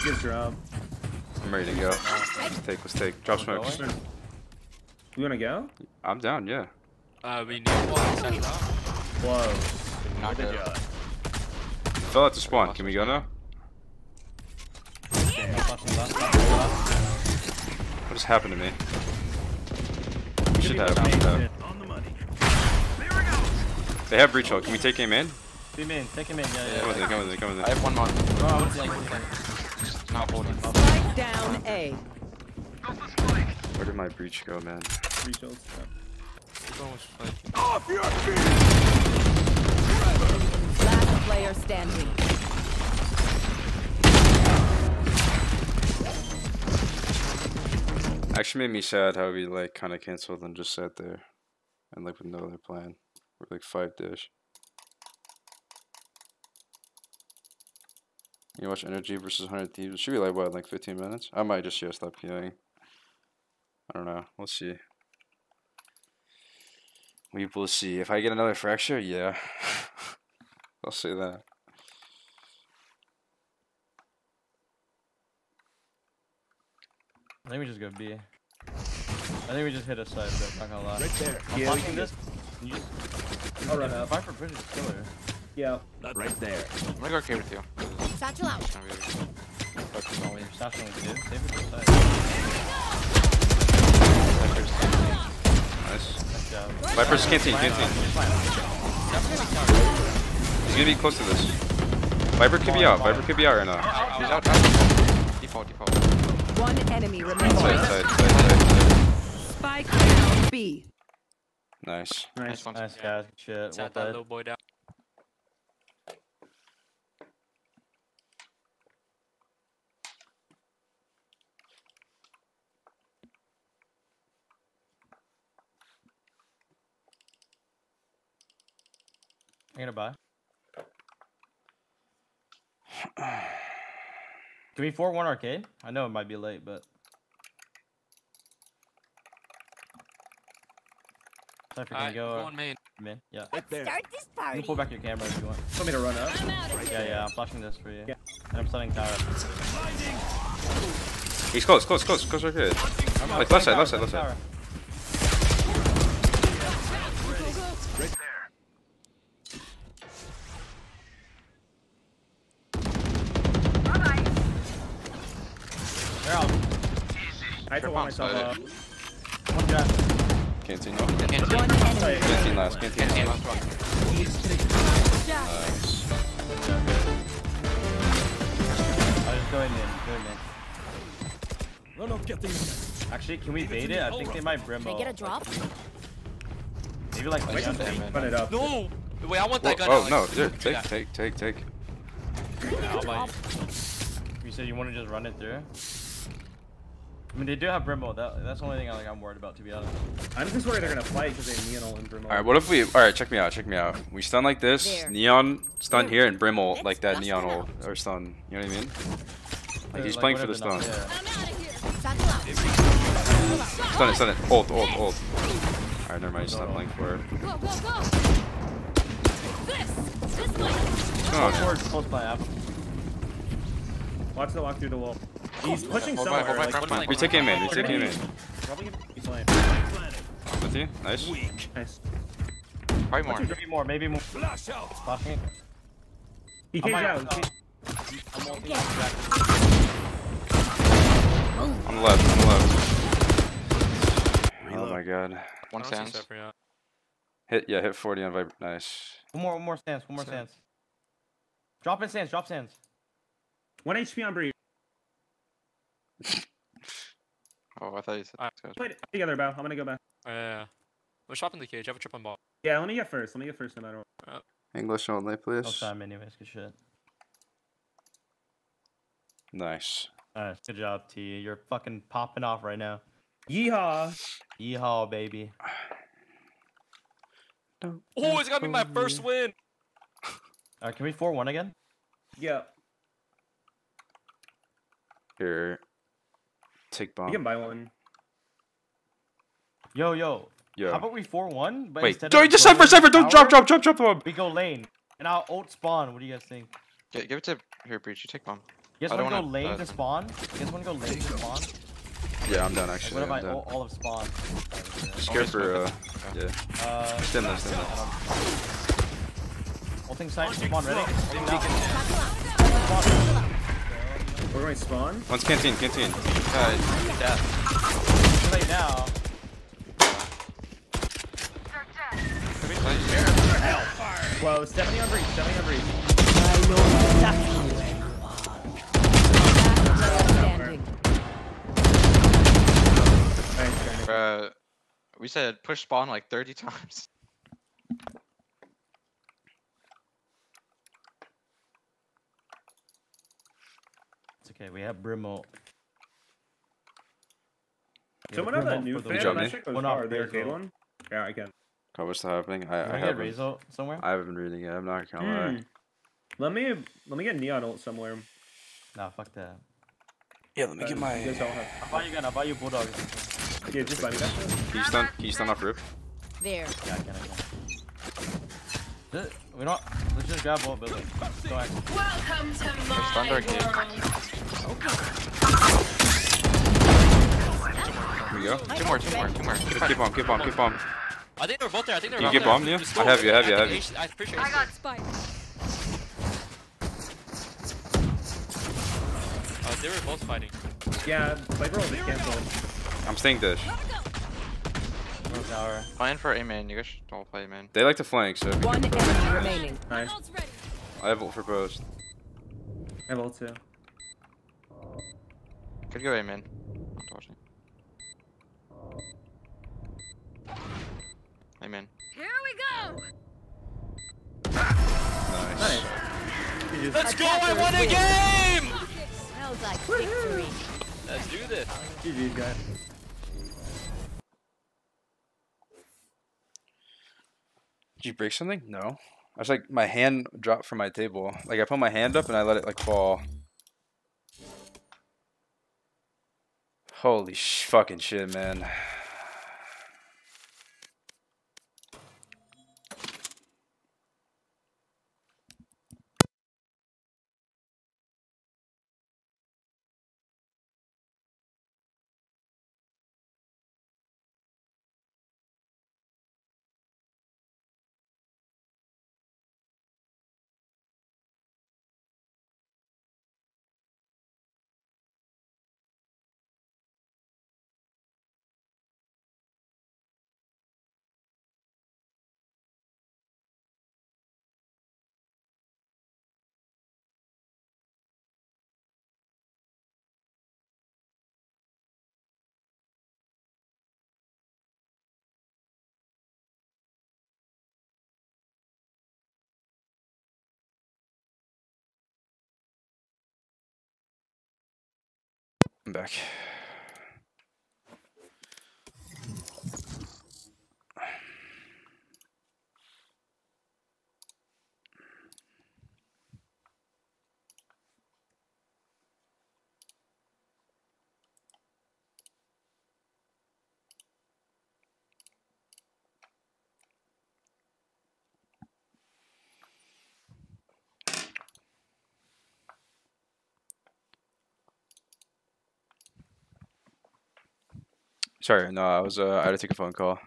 Good job. I'm ready to go. Let's take. Drop smokes. You wanna go? I'm down, yeah. We need one second. Whoa. Not good. Fell out to spawn. Can we go now? What just happened to me? Should have on the money. They have breach hold. Can we take him in? Take him in. Yeah. Come with it. I have one more. Just not holding. Strike down A. Where did my breach go, man? Breach hold. Off your feet. Last player standing. Actually made me sad how we like kind of canceled and just sat there and like with no other plan. We're like 5 dish. You watch Energy versus 100 Thieves. It should be like what, like 15 minutes? I might just stop queuing. I don't know. We'll see. We will see. If I get another fracture, yeah. I'll say that. I think we just go B. I think we just hit a side, but I'm not gonna lie. Right there. I'm blocking this. You just... All right. Viper Bridge is killer. Yeah. Right there. I'm gonna go okay with you. Satchel out. Satchel with you. Save it for the side. Nice. Nice job. Viper's canteen. He's gonna be close to this. Viper could be out. Viper could be out right now. He's out. Default. One enemy remaining. Spike down B. Nice. Nice guys. Shit. Well that little boy down. You gonna buy? Can we 4-1 arcade? I know it might be late, but... Alright, go on main. Main, yeah. Let's start this party. You can pull back your camera if you want. You want me to run up? Yeah, yeah, I'm flashing this for you. Yeah. And I'm setting tower. He's close right here. I'm like, left side. Right there. Alright. They're out. I threw one myself. One guy. Canteen, no. Canteen last. Canteen last. Nice. I'll just go in there. No, no, get these. Actually, can we bait it? I think they might Brembo. Can I get a drop? Maybe like run it up. No! Wait, I want that gun. Oh, no. Take. You said you want to just run it through? I mean, they do have Brembo. That's the only thing I'm worried about, to be honest. I'm just worried they're gonna fight because they have Neon and Brembo. Alright, what if we... Alright, check me out. We stun like this, there. Neon, stun here, and Brembo like that Neon ult or stun. You know what I mean? Like, he's like, playing for the stun. Yeah. Stun it. Ult. Alright, never mind, he's not playing for it. Watch the walk through the wall. He's pushing somewhere. Hold my. We take him in. With you? Nice. Probably more. Maybe more. Flash out. He came down. On the left. Oh my god. One stance. Hit 40 on Viper. Nice. One more stance. Drop in stance. 1 HP on Bree. Oh, I thought you said play together, Bow. I'm gonna go back. Yeah. We're shopping the cage. Have a trip on ball. Yeah, let me get first no matter what. English only, please. No time anyways, good shit. Nice. Alright, good job, T. You're fucking popping off right now. Yeehaw, baby. Oh, it's gonna be my first win! Alright, can we 4-1 again? Yeah. Here. Take bomb. You can buy one. Yo. How about we 4-1? Wait. Don't just cypher. Don't drop the bomb. We go lane. And I'll ult spawn. What do you guys think? Yeah, give it to here, Breach. You take bomb. You guys want to go lane to spawn? Yeah, I'm done actually. Like, what about all of spawn? Scared for yeah. Stand there. All things side spawn ready. We're going to spawn? One's canteen. Death. Too late now. Whoa, 70 on breach, 70 on breach. I know that's how we said push spawn like 30 times. Okay, we have Brembo. Someone have that new fan? I should go far. The arcade one? Yeah, I can. Oh, what's happening? I have a result somewhere? I haven't really yet. I'm not gonna lie. Let me get Neon ult somewhere. Nah, fuck that. Yeah, let me get my... I'll buy you gun. I'll buy you Bulldog. Yeah, just buy me that. Can you stun off rip? There. Yeah, I can. Let's just grab all buildings. Go ahead. Welcome to my world. Here we go. Two more. Keep bomb. I think they're both there. You get bomb, Neo? I have you, I appreciate it. I got spiked. They were both fighting. Yeah, play roll. Cancel. I'm staying dish. Plan for A man, you guys don't play man. They like to flank, so. One enemy remaining. Nice. I have ult for post. I have ult too. Could go A man. I'm watching. A man. Here we go! Nice. Let's go! I won a game! Smells like victory. Let's do this. GG, guys. Did you break something? No. I was like, my hand dropped from my table. Like, I put my hand up and I let it, like, fall. Holy fucking shit, man. Back. Sorry, no, I had to take a phone call.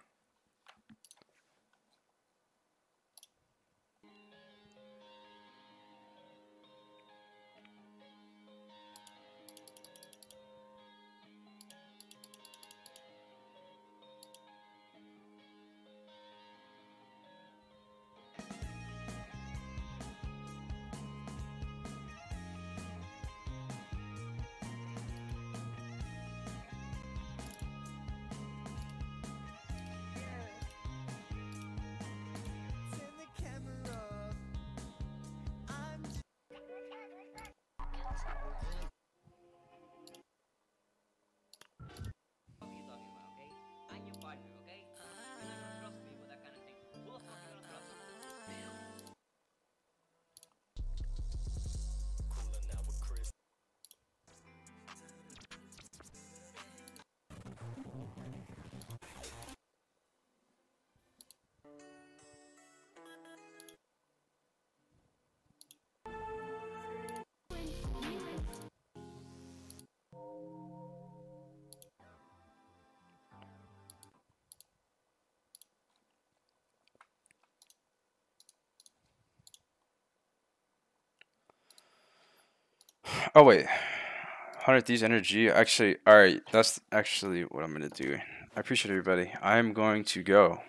Oh wait, 100 D's energy, actually, alright, that's actually what I'm going to do. I appreciate everybody. I'm going to go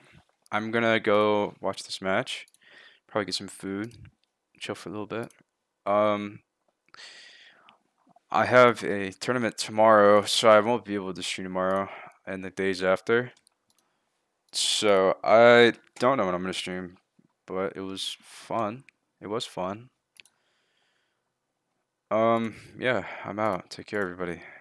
watch this match, probably get some food, chill for a little bit. I have a tournament tomorrow, so I won't be able to stream tomorrow and the days after. So I don't know when I'm going to stream, but it was fun. Yeah, I'm out. Take care, everybody.